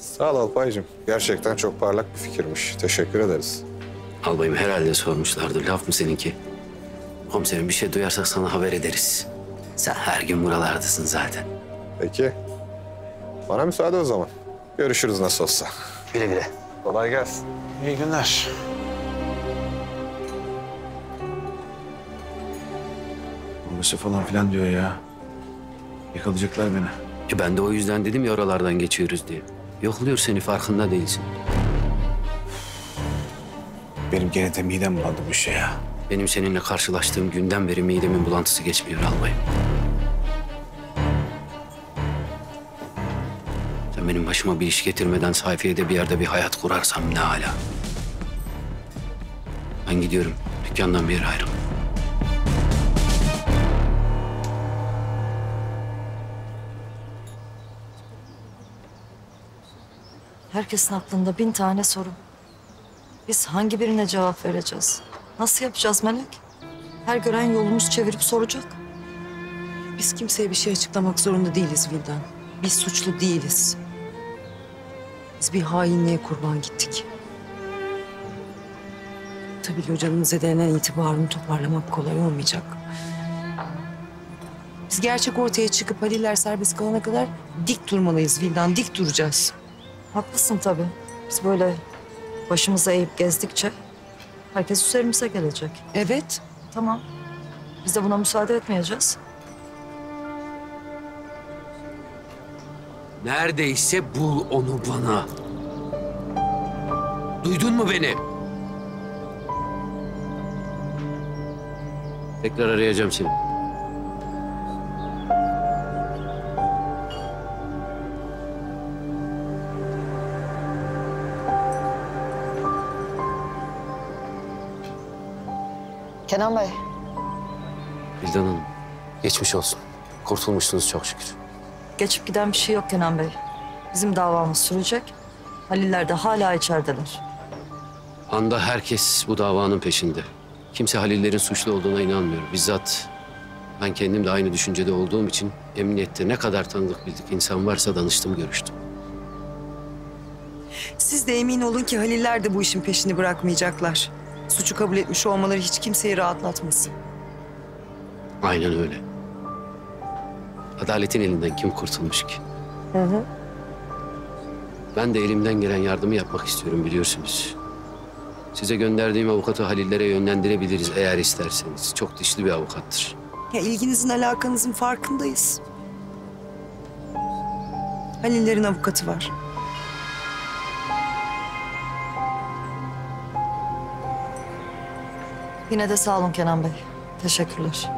Sağ ol Alpaycığım. Gerçekten çok parlak bir fikirmiş. Teşekkür ederiz. Albayım herhalde sormuşlardır. Laf mı seninki? Komiserim bir şey duyarsak sana haber ederiz. Sen her gün buralardasın zaten. Peki. Bana müsaade o zaman. Görüşürüz nasıl olsa. Güle güle. Kolay gelsin. İyi günler. Orası falan filan diyor ya. Yakalayacaklar beni. Ben de o yüzden dedim ya oralardan geçiyoruz diye. Yokluyor seni farkında değilsin. Benim gene de midem bulandı bu işe ya. Benim seninle karşılaştığım günden beri midemin bulantısı geçmiyor albayım. Sen benim başıma bir iş getirmeden sayfiyede bir yerde bir hayat kurarsam ne âlâ. Ben gidiyorum. Dükkandan bir yere ayrıl. Herkesin aklında 1000 tane soru. Biz hangi birine cevap vereceğiz? Nasıl yapacağız Melek? Her gören yolumuz çevirip soracak. Biz kimseye bir şey açıklamak zorunda değiliz Vildan. Biz suçlu değiliz. Biz bir hainliğe kurban gittik. Tabii locanın zedelenen itibarını toparlamak kolay olmayacak. Biz gerçek ortaya çıkıp Halil'ler serbest kalana kadar dik durmalıyız Vildan, dik duracağız. Haklısın tabii. Biz böyle başımıza eğip gezdikçe herkes üzerimize gelecek. Evet. Tamam. Biz de buna müsaade etmeyeceğiz. Neredeyse bul onu bana. Duydun mu beni? Tekrar arayacağım seni. Kenan Bey. Vildan Hanım, geçmiş olsun. Kurtulmuşsunuz çok şükür. Geçip giden bir şey yok Kenan Bey. Bizim davamız sürecek. Halil'ler de hala içerideler. Anda herkes bu davanın peşinde. Kimse Halil'lerin suçlu olduğuna inanmıyor. Bizzat ben kendim de aynı düşüncede olduğum için emniyette ne kadar tanıdık bildik insan varsa danıştım, görüştüm. Siz de emin olun ki Halil'ler de bu işin peşini bırakmayacaklar. Suçu kabul etmiş olmaları hiç kimseyi rahatlatmasın. Aynen öyle. Adaletin elinden kim kurtulmuş ki? Hı. Ben de elimden gelen yardımı yapmak istiyorum biliyorsunuz. Size gönderdiğim avukatı Halil'lere yönlendirebiliriz eğer isterseniz. Çok dişli bir avukattır. Ya ilginizin alakanızın farkındayız. Halil'lerin avukatı var. Yine de sağ olun Kenan Bey. Teşekkürler.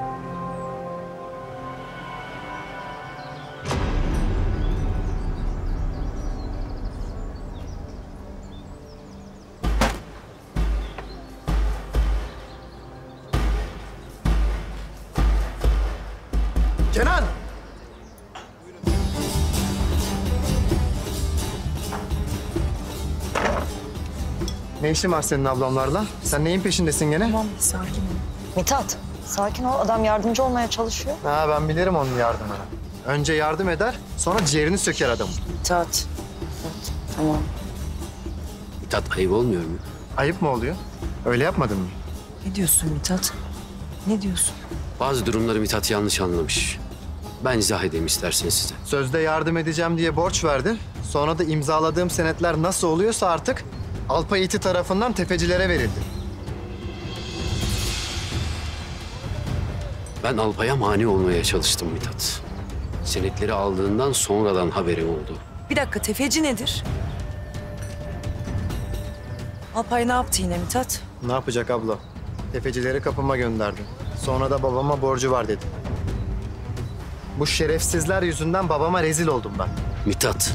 Kenan! Ne işin var senin ablamlarla? Sen neyin peşindesin gene? Tamam, sakin ol. Mithat, sakin ol. Adam yardımcı olmaya çalışıyor. Ha, ben bilirim onun yardımını. Önce yardım eder, sonra ciğerini söker adamın. Mithat, tamam. Mithat, ayıp olmuyor mu? Ayıp mı oluyor? Öyle yapmadın mı? Ne diyorsun Mithat? Ne diyorsun? Bazı durumları Mithat yanlış anlamış. Ben izah edeyim isterseniz size. Sözde yardım edeceğim diye borç verdi. Sonra da imzaladığım senetler nasıl oluyorsa artık... Alpay iti tarafından tefecilere verildi. Ben Alpay'a mani olmaya çalıştım Mithat. Senetleri aldığından sonradan haberim oldu. Bir dakika, tefeci nedir? Alpay ne yaptı yine Mithat? Ne yapacak abla? Tefecileri kapıma gönderdi. Sonra da babama borcu var dedi. Bu şerefsizler yüzünden babama rezil oldum ben. Mithat.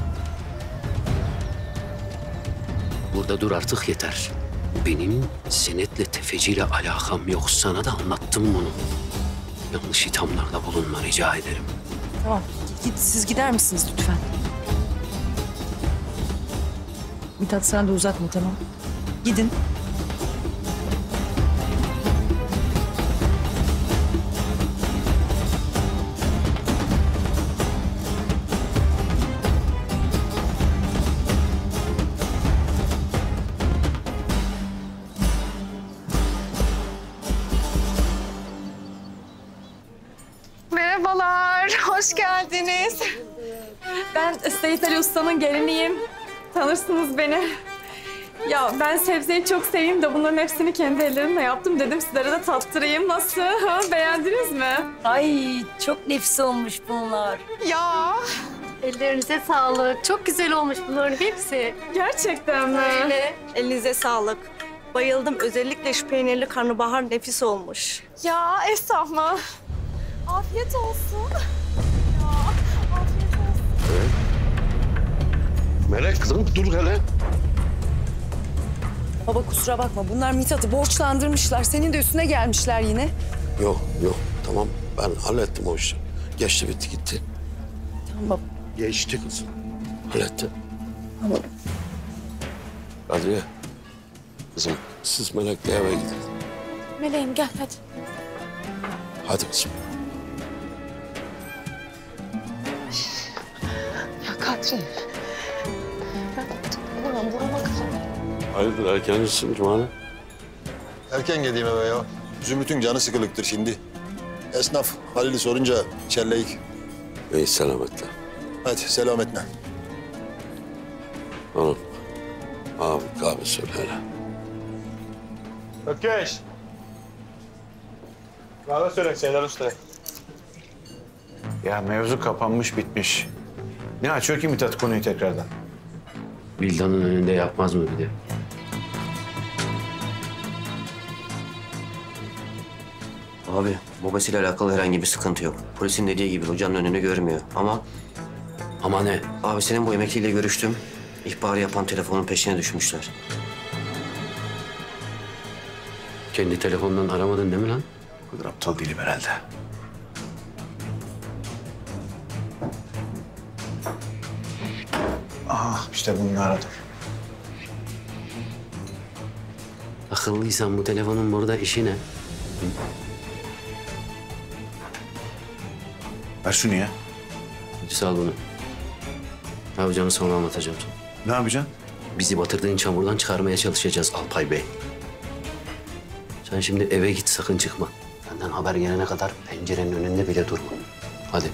Burada dur artık, yeter. Benim senetle tefeciyle alakam yok. Sana da anlattım bunu. Yanlış ithamlarda bulunma rica ederim. Tamam. Siz gider misiniz lütfen? Mithat sen de uzatma, tamam. Gidin. Hoş geldiniz. Ben Seyit Ali Usta'nın geliniyim. Tanırsınız beni. Ya ben sebzeyi çok seveyim de bunların hepsini kendi ellerimle yaptım. Dedim sizlere de tattırayım. Nasıl? Ha, beğendiniz mi? Ay çok nefis olmuş bunlar. Ya. Ellerinize sağlık. Çok güzel olmuş bunların hepsi. Gerçekten mi? Öyle. Elinize sağlık. Bayıldım. Özellikle şu peynirli karnabahar nefis olmuş. Ya estağfurullah. Afiyet olsun. Melek kızım dur hele. Baba kusura bakma, bunlar Mithat'ı borçlandırmışlar. Senin de üstüne gelmişler yine. Yok tamam, ben hallettim o işi. Geçti bitti gitti. Tamam. Geçti kızım. Hallettim. Tamam. Kadriye. Kızım siz Melek'le eve gidin. Meleğim gel hadi. Hadi kızım. Ya Kadriye. Hayırdır, erkencisin Cumali? Erken geleyim eve ya. Zümrüt'ün canı sıkılıktır şimdi. Esnaf Halil'i sorunca çelleyik. İyi selametle. Hadi selametle. Oğlum, abi kahve söyle hele. Ökkeş. Kahve söyle Seyran Usta. Ya mevzu kapanmış bitmiş. Ne açıyor ki Mithat konuyu tekrardan? Vildan'ın önünde yapmaz mı bir de? Abi, babasıyla alakalı herhangi bir sıkıntı yok. Polisin dediği gibi hocanın önünü görmüyor ama... Ama ne? Abi senin bu emekliyle görüştüm. İhbarı yapan telefonun peşine düşmüşler. Kendi telefonundan aramadın değil mi lan? O kadar aptal değilim herhalde. Ah, işte bunu aradım. Akıllıysan bu telefonun burada işi ne? Hı? Ver şunu ya. Sağ ol bunu. Ne yapacağımı sonra anlatacağım. Ne yapacaksın? Bizi batırdığın çamurdan çıkarmaya çalışacağız Alpay Bey. Sen şimdi eve git, sakın çıkma. Benden haber gelene kadar pencerenin önünde bile durma. Hadi.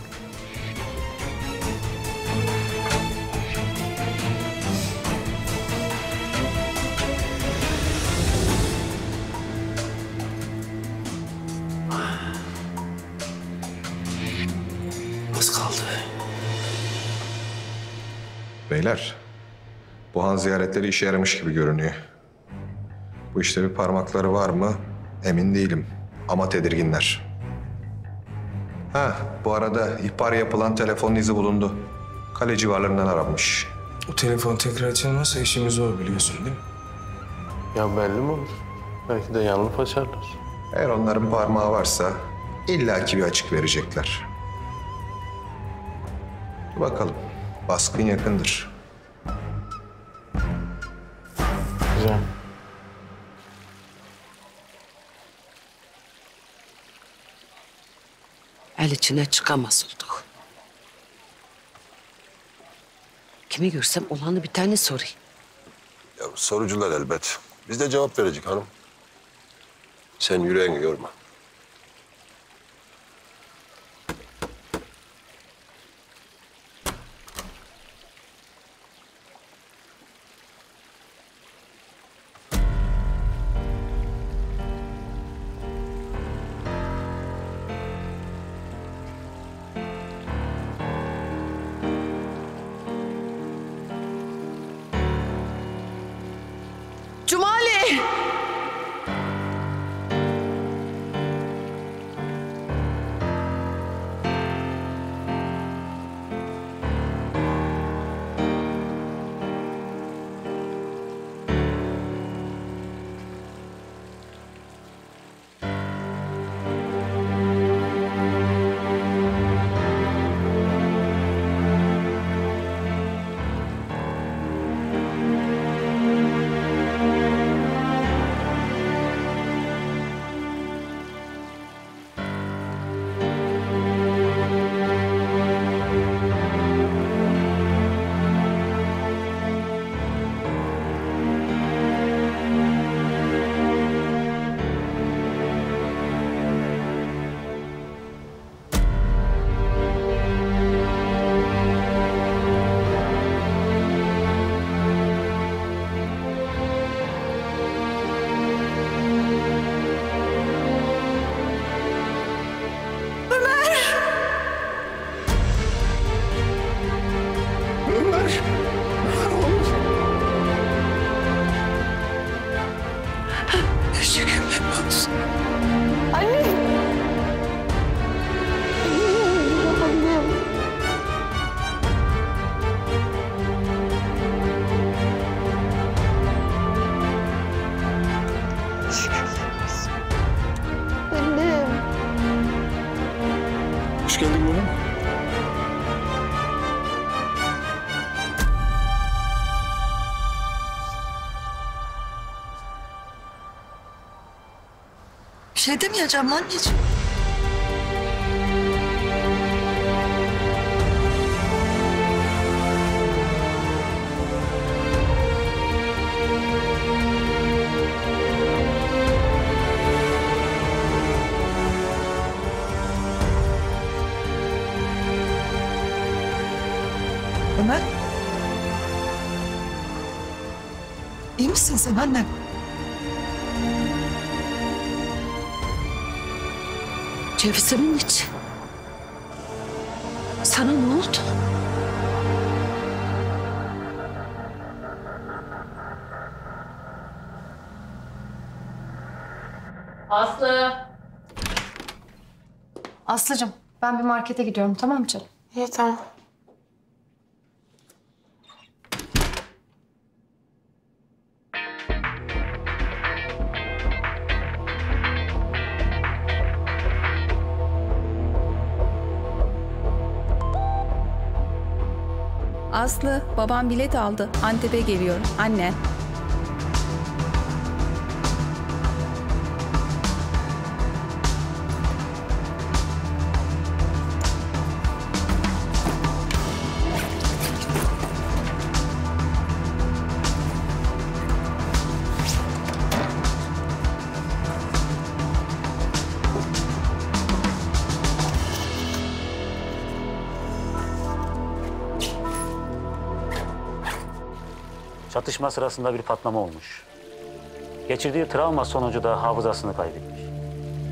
Beyler, bu han ziyaretleri işe yaramış gibi görünüyor. Bu işte bir parmakları var mı Emin değilim ama tedirginler. Ha, bu arada ihbar yapılan telefonun izi bulundu. Kale civarlarından aranmış. O telefon tekrar açılmazsa işimiz zor biliyorsun değil mi? Ya belli mi olur? Belki de yanlış açarlar. Eğer onların parmağı varsa illaki bir açık verecekler. Bakalım, baskın yakındır. Güzel. El içine çıkamaz olduk. Kimi görsem olanı bir tane sorayım. Ya sorucular elbet. Biz de cevap verecek hanım. Sen yüreğini yorma. Ne demeyeceğim anneciğim. Ömer. İyi misin sen annem? Cevizimin içi. Sana ne oldu? Aslı. Aslıcığım ben bir markete gidiyorum tamam mı canım? İyi tamam. Aslı, babam bilet aldı. Antep'e geliyor. Anne. Çatışma sırasında bir patlama olmuş. Geçirdiği travma sonucu da hafızasını kaybetmiş.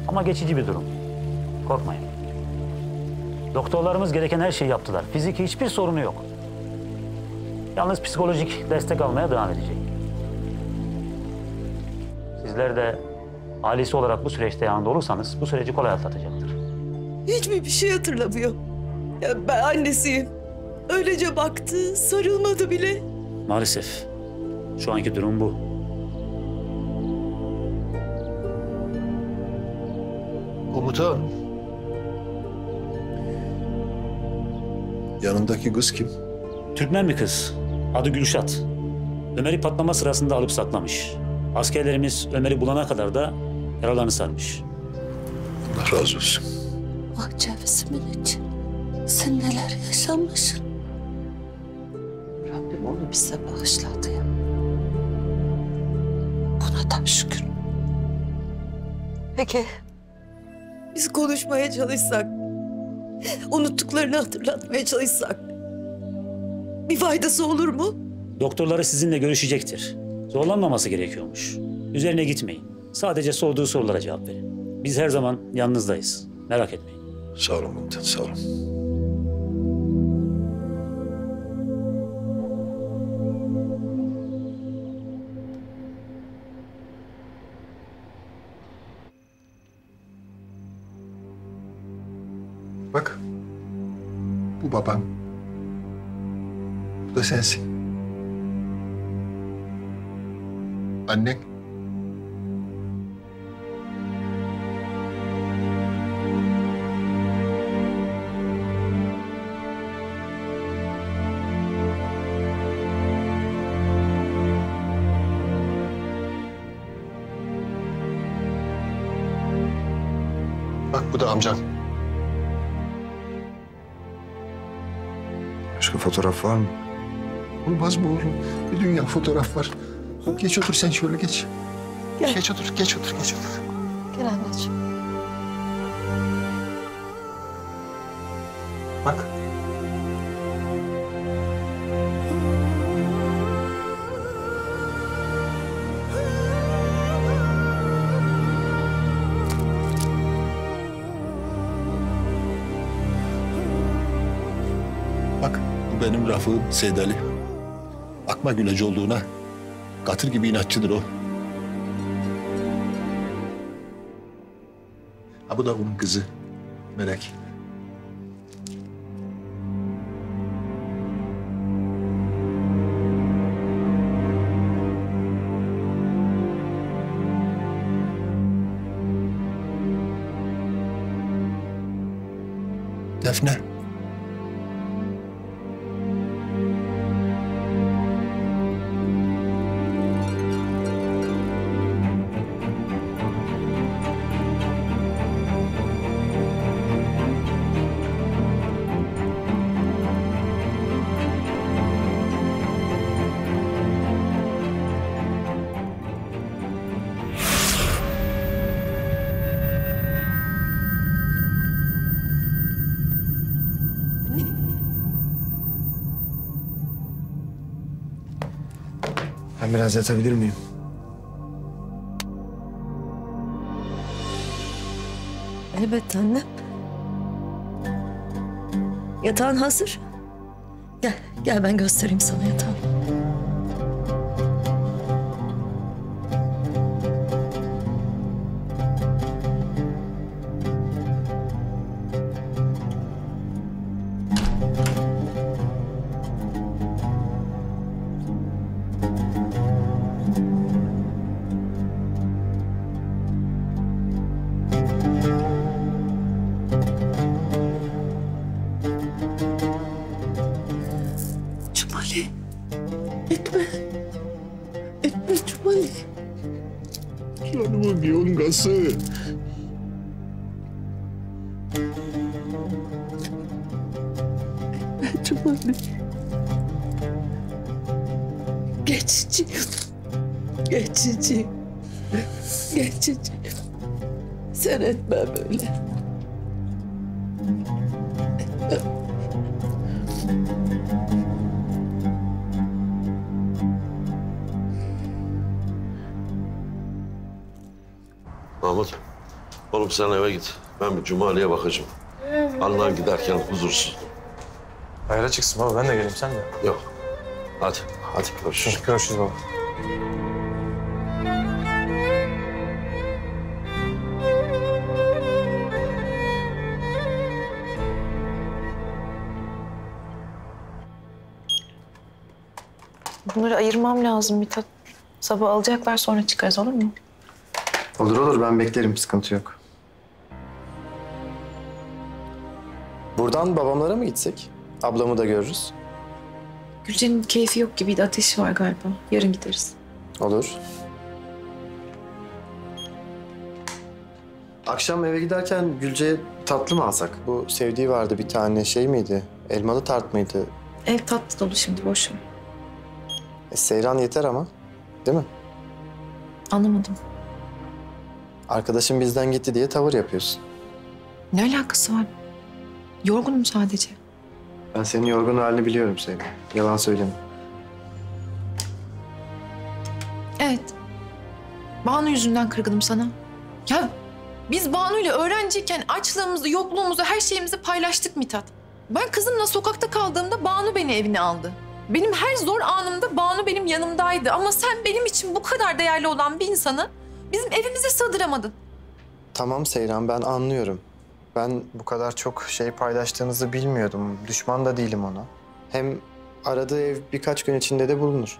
Ama geçici bir durum. Korkmayın. Doktorlarımız gereken her şeyi yaptılar. Fiziki hiçbir sorunu yok. Yalnız psikolojik destek almaya devam edecek. Sizler de Ailesi olarak bu süreçte yanında olursanız bu süreci kolay atlatacaktır. Hiçbir şey hatırlamıyor. Ya ben annesiyim. Öylece baktı, sarılmadı bile. Maalesef. Şu anki durum bu. Komutan. Yanındaki kız kim? Türkmen bir kız. Adı Gülşat. Ömer'i patlama sırasında alıp saklamış. Askerlerimiz Ömer'i bulana kadar da yaralarını sarmış. Allah razı olsun. Ah cevizmin için sen neler yaşanmışsın. Rabbim onu bize bağışladı ya. Ona da şükür. Peki. Biz konuşmaya çalışsak, unuttuklarını hatırlatmaya çalışsak bir faydası olur mu? Doktorları sizinle görüşecektir. Zorlanmaması gerekiyormuş. Üzerine gitmeyin. Sadece sorduğu sorulara cevap verin. Biz her zaman yanınızdayız. Merak etmeyin. Sağ olun Mithat, sağ olun. Bak, bu babam, bu da sensin. Annen. Bak bu da amcam. Başka fotoğraf var mı? Olmaz mı oğlum? Bir dünya fotoğraf var. Geç otur sen şöyle geç. Gel. Geç otur. Gel anneciğim. Bak. Bak bu benim Rafık'ım Seyit Ali. Akma güleci olduğuna. Katır gibi inatçıdır o. Ha bu da onun kızı. Melek. Defne. Ben biraz yatabilir miyim? Elbette annem. Yatağın hazır. Gel ben göstereyim sana yatağı. Geçici. Sen etme böyle. Etme. Mahmut, oğlum sen eve git. Ben bir Cumali'ye bakacağım. Annem giderken huzursuz. Hayra çıksın baba, ben de geleyim, sen de. Yok. Hadi görüşürüz. Görüşürüz baba. Bunları ayırmam lazım Mithat. Sabah alacaklar, sonra çıkarız, olur mu? Olur olur, ben beklerim, sıkıntı yok. Buradan babamlara mı gitsek? Ablamı da görürüz. Gülce'nin keyfi yok gibiydi, ateşi var galiba. Yarın gideriz. Olur. Akşam eve giderken Gülce'ye tatlı mı alsak? Bu sevdiği vardı bir tane, şey miydi? Elmalı tart mıydı? Ev tatlı dolu şimdi, boş ver. Seyran yeter ama, değil mi? Anlamadım. Arkadaşım bizden gitti diye tavır yapıyorsun. Ne alakası var? Yorgunum sadece. Ben senin yorgun halini biliyorum Seyran. Yalan söyleme. Evet. Banu yüzünden kırgınım sana. Ya biz Banu'yla öğrenciyken açlığımızı, yokluğumuzu, her şeyimizi paylaştık Mithat. Ben kızımla sokakta kaldığımda Banu beni evine aldı. Benim her zor anımda Banu benim yanımdaydı. Ama sen benim için bu kadar değerli olan bir insanı bizim evimize sığdıramadın. Tamam Seyran, ben anlıyorum. Ben bu kadar çok şey paylaştığınızı bilmiyordum. Düşman da değilim ona. Hem aradığı ev birkaç gün içinde de bulunur.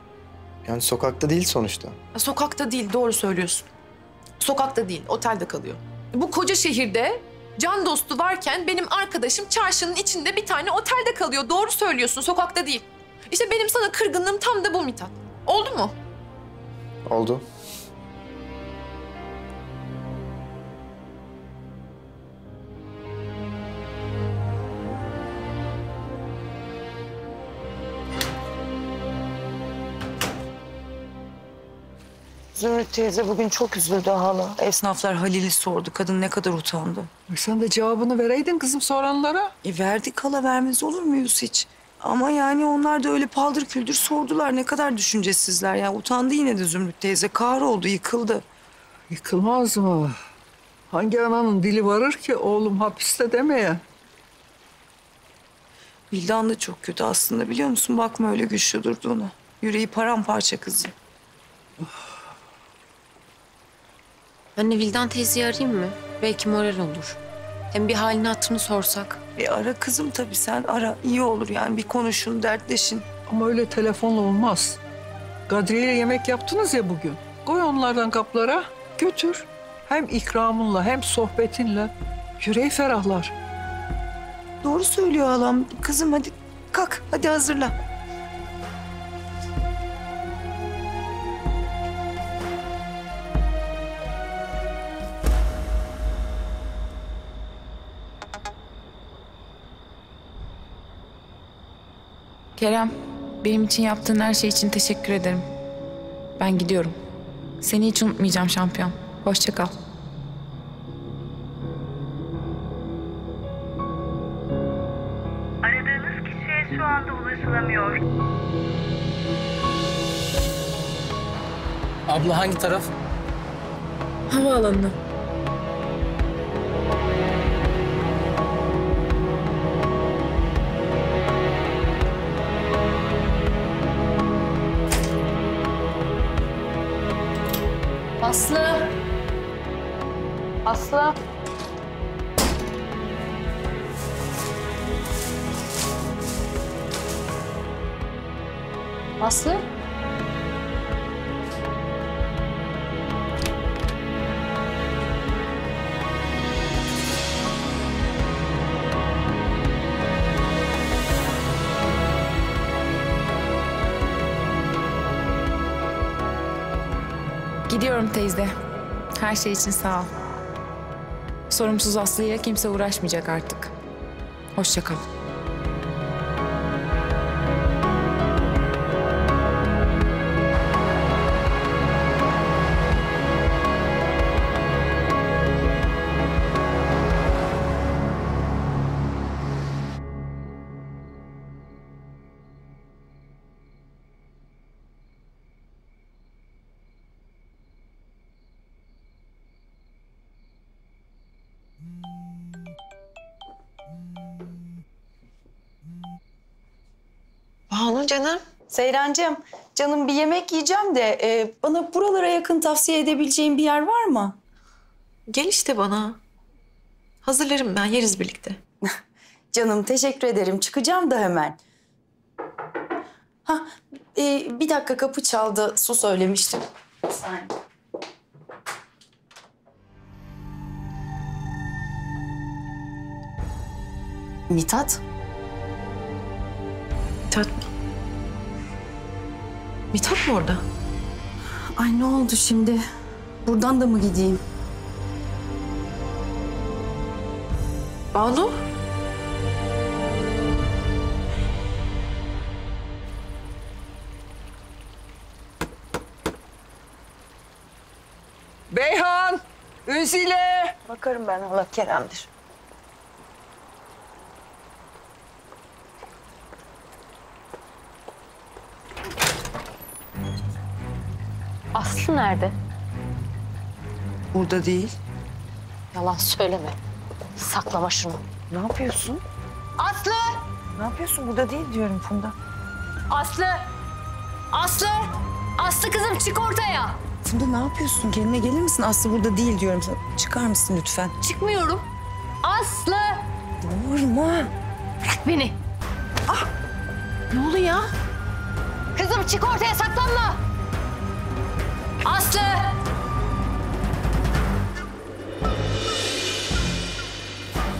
Yani sokakta değil sonuçta. Sokakta değil, doğru söylüyorsun. Sokakta değil, otelde kalıyor. Bu koca şehirde can dostu varken benim arkadaşım çarşının içinde bir tane otelde kalıyor. Doğru söylüyorsun, sokakta değil. İşte benim sana kırgınlığım tam da bu Mithat. Oldu mu? Oldu. Zümrüt teyze bugün çok üzüldü hala. Esnaflar Halil'i sordu. Kadın ne kadar utandı. Sen de cevabını vereydin kızım soranlara. Verdik hala, vermez olur muyuz hiç? Ama yani onlar da öyle paldır küldür sordular. Ne kadar düşüncesizler ya. Utandı yine de Zümrüt teyze. Kahroldu, yıkıldı. Yıkılmaz mı? Hangi ananın dili varır ki oğlum hapiste demeye? Vildan da çok kötü aslında, biliyor musun? Bakma öyle güçlü durduğuna. Yüreği paramparça kızım. Oh. Anne, Vildan teyzeyi arayayım mı? Belki moral olur. Hem bir halini hatırını sorsak. Ara kızım tabii, sen ara. İyi olur yani, bir konuşun, dertleşin. Ama öyle telefonla olmaz. Kadriye'yle yemek yaptınız ya bugün. Koy onlardan kaplara, götür. Hem ikramınla hem sohbetinle yüreği ferahlar. Doğru söylüyor halam. Kızım hadi kalk, hadi hazırla. Kerem, benim için yaptığın her şey için teşekkür ederim. Ben gidiyorum. Seni hiç unutmayacağım şampiyon. Hoşça kal. Aradığınız kişiye şu anda ulaşılamıyor. Abla hangi taraf? Havaalanına. Aslı! Aslı! Aslı! Gidiyorum teyze. Her şey için sağ ol. Sorumsuz Aslı'yla kimse uğraşmayacak artık. Hoşça kal. Canım. Seyrancığım, canım bir yemek yiyeceğim de bana buralara yakın tavsiye edebileceğin bir yer var mı? Gel işte bana. Hazırlarım ben, yeriz birlikte. Canım teşekkür ederim. Çıkacağım da hemen. Ha, Bir dakika, kapı çaldı. Su söylemiştim. Bir saniye. Mithat? Mithat mı? Mithat mı orada? Ay ne oldu şimdi? Buradan da mı gideyim? Banu? Beyhan! Ünzile! Bakarım ben, Allah Kerem'dir. Aslı nerede? Burada değil. Yalan söyleme. Saklama şunu. Ne yapıyorsun? Aslı! Ne yapıyorsun? Burada değil diyorum Funda. Aslı! Aslı! Aslı kızım, çık ortaya! Funda ne yapıyorsun? Kendine gelir misin? Aslı burada değil diyorum sana. Çıkar mısın lütfen? Çıkmıyorum. Aslı! Doğurma. Bırak beni. Ah! Ne oluyor? Kızım çık ortaya, saklanma! Aslı!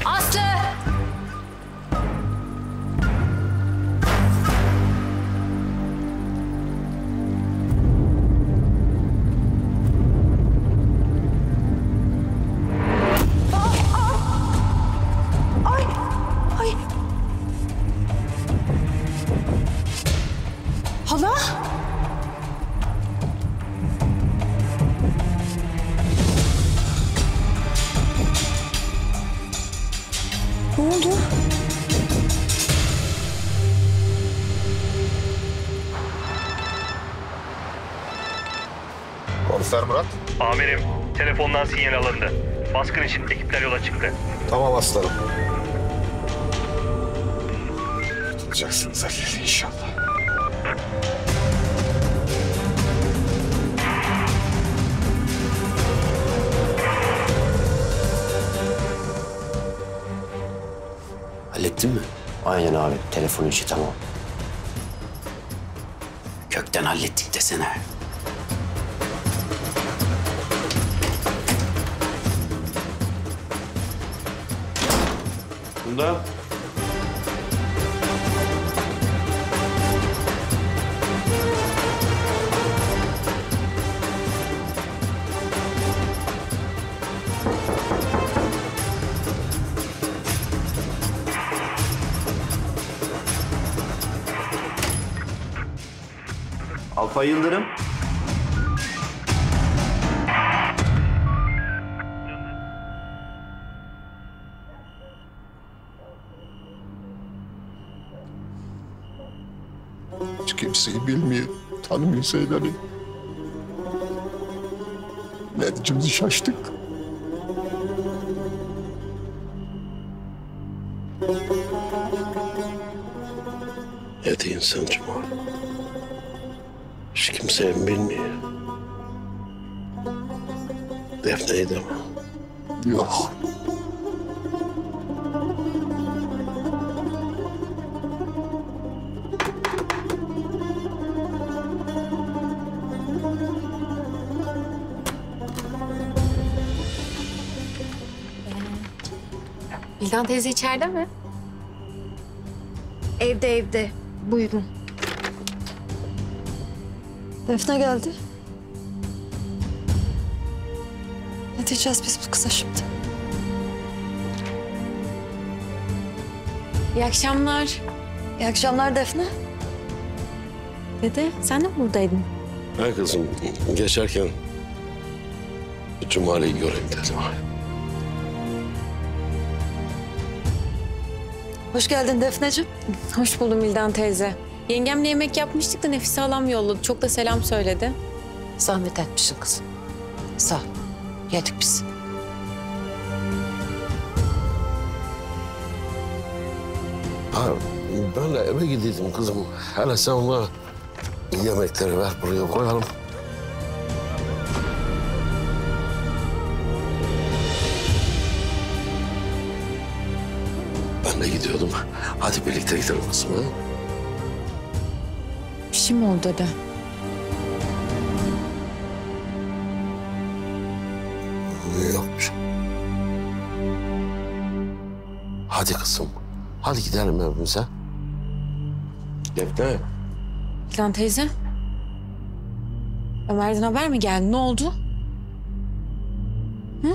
Aslı! Murat. Amirim, telefondan sinyal alındı. Baskın için ekipler yola çıktı. Tamam aslanım. Bulacaksınız Halil inşallah. Hallettin mi? Aynen abi, telefon işi tamam. Kökten hallettik desene. Da. Alpay Yıldırım. Kimseyi bilmiyor, tanımıyor Seyit Ali. Ne edicimizi şaştık. Ne de insan Cemal. Hiç kimseyi bilmiyor. Defne'yi de mi? Yok. Vildan teyze içeride mi? Evde, evde. Buyurun. Defne geldi. Ne diyeceğiz biz bu kıza şimdi? İyi akşamlar. İyi akşamlar Defne. Dede, sen de mi buradaydın? Ha kızım, geçerken Cumali'yi göreyim dedim. Hoş geldin Defneciğim. Hoş buldum Vildan teyze. Yengemle yemek yapmıştık da Nefise halam yolladı. Çok da selam söyledi. Zahmet etmişsin kızım. Sağ ol. Yedik biz. Ha, ben de eve gidiyordum kızım. Hele sen ona yemekleri ver, buraya koyalım. Hadi birlikte gidelim kızım. Bir işim oldu da. Yokmuş. Hadi kızım. Hadi gidelim evimize. Defne. Vildan teyze. Ömer'den haber mi geldi? Ne oldu? Hı?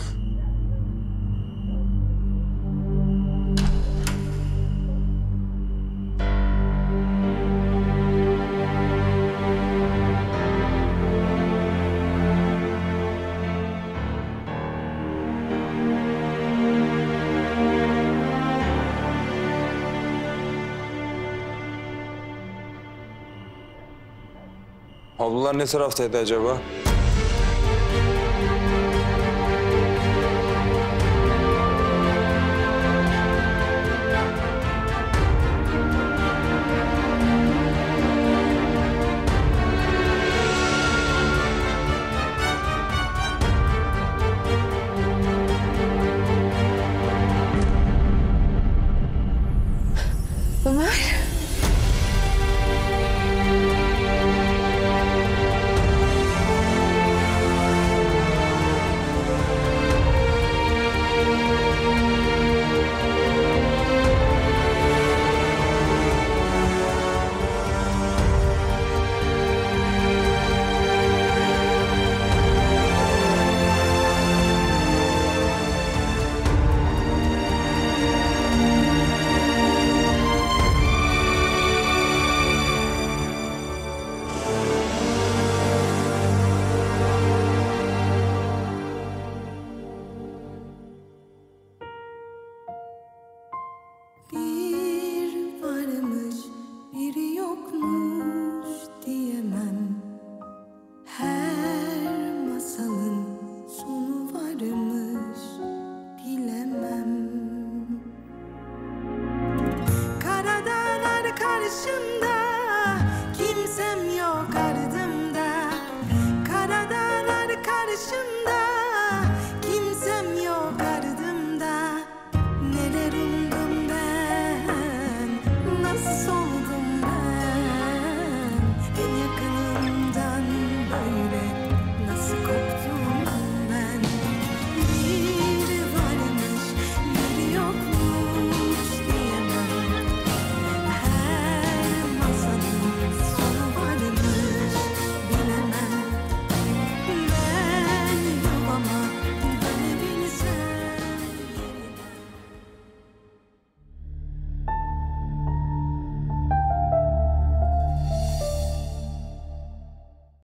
Ablalar ne taraftaydı acaba?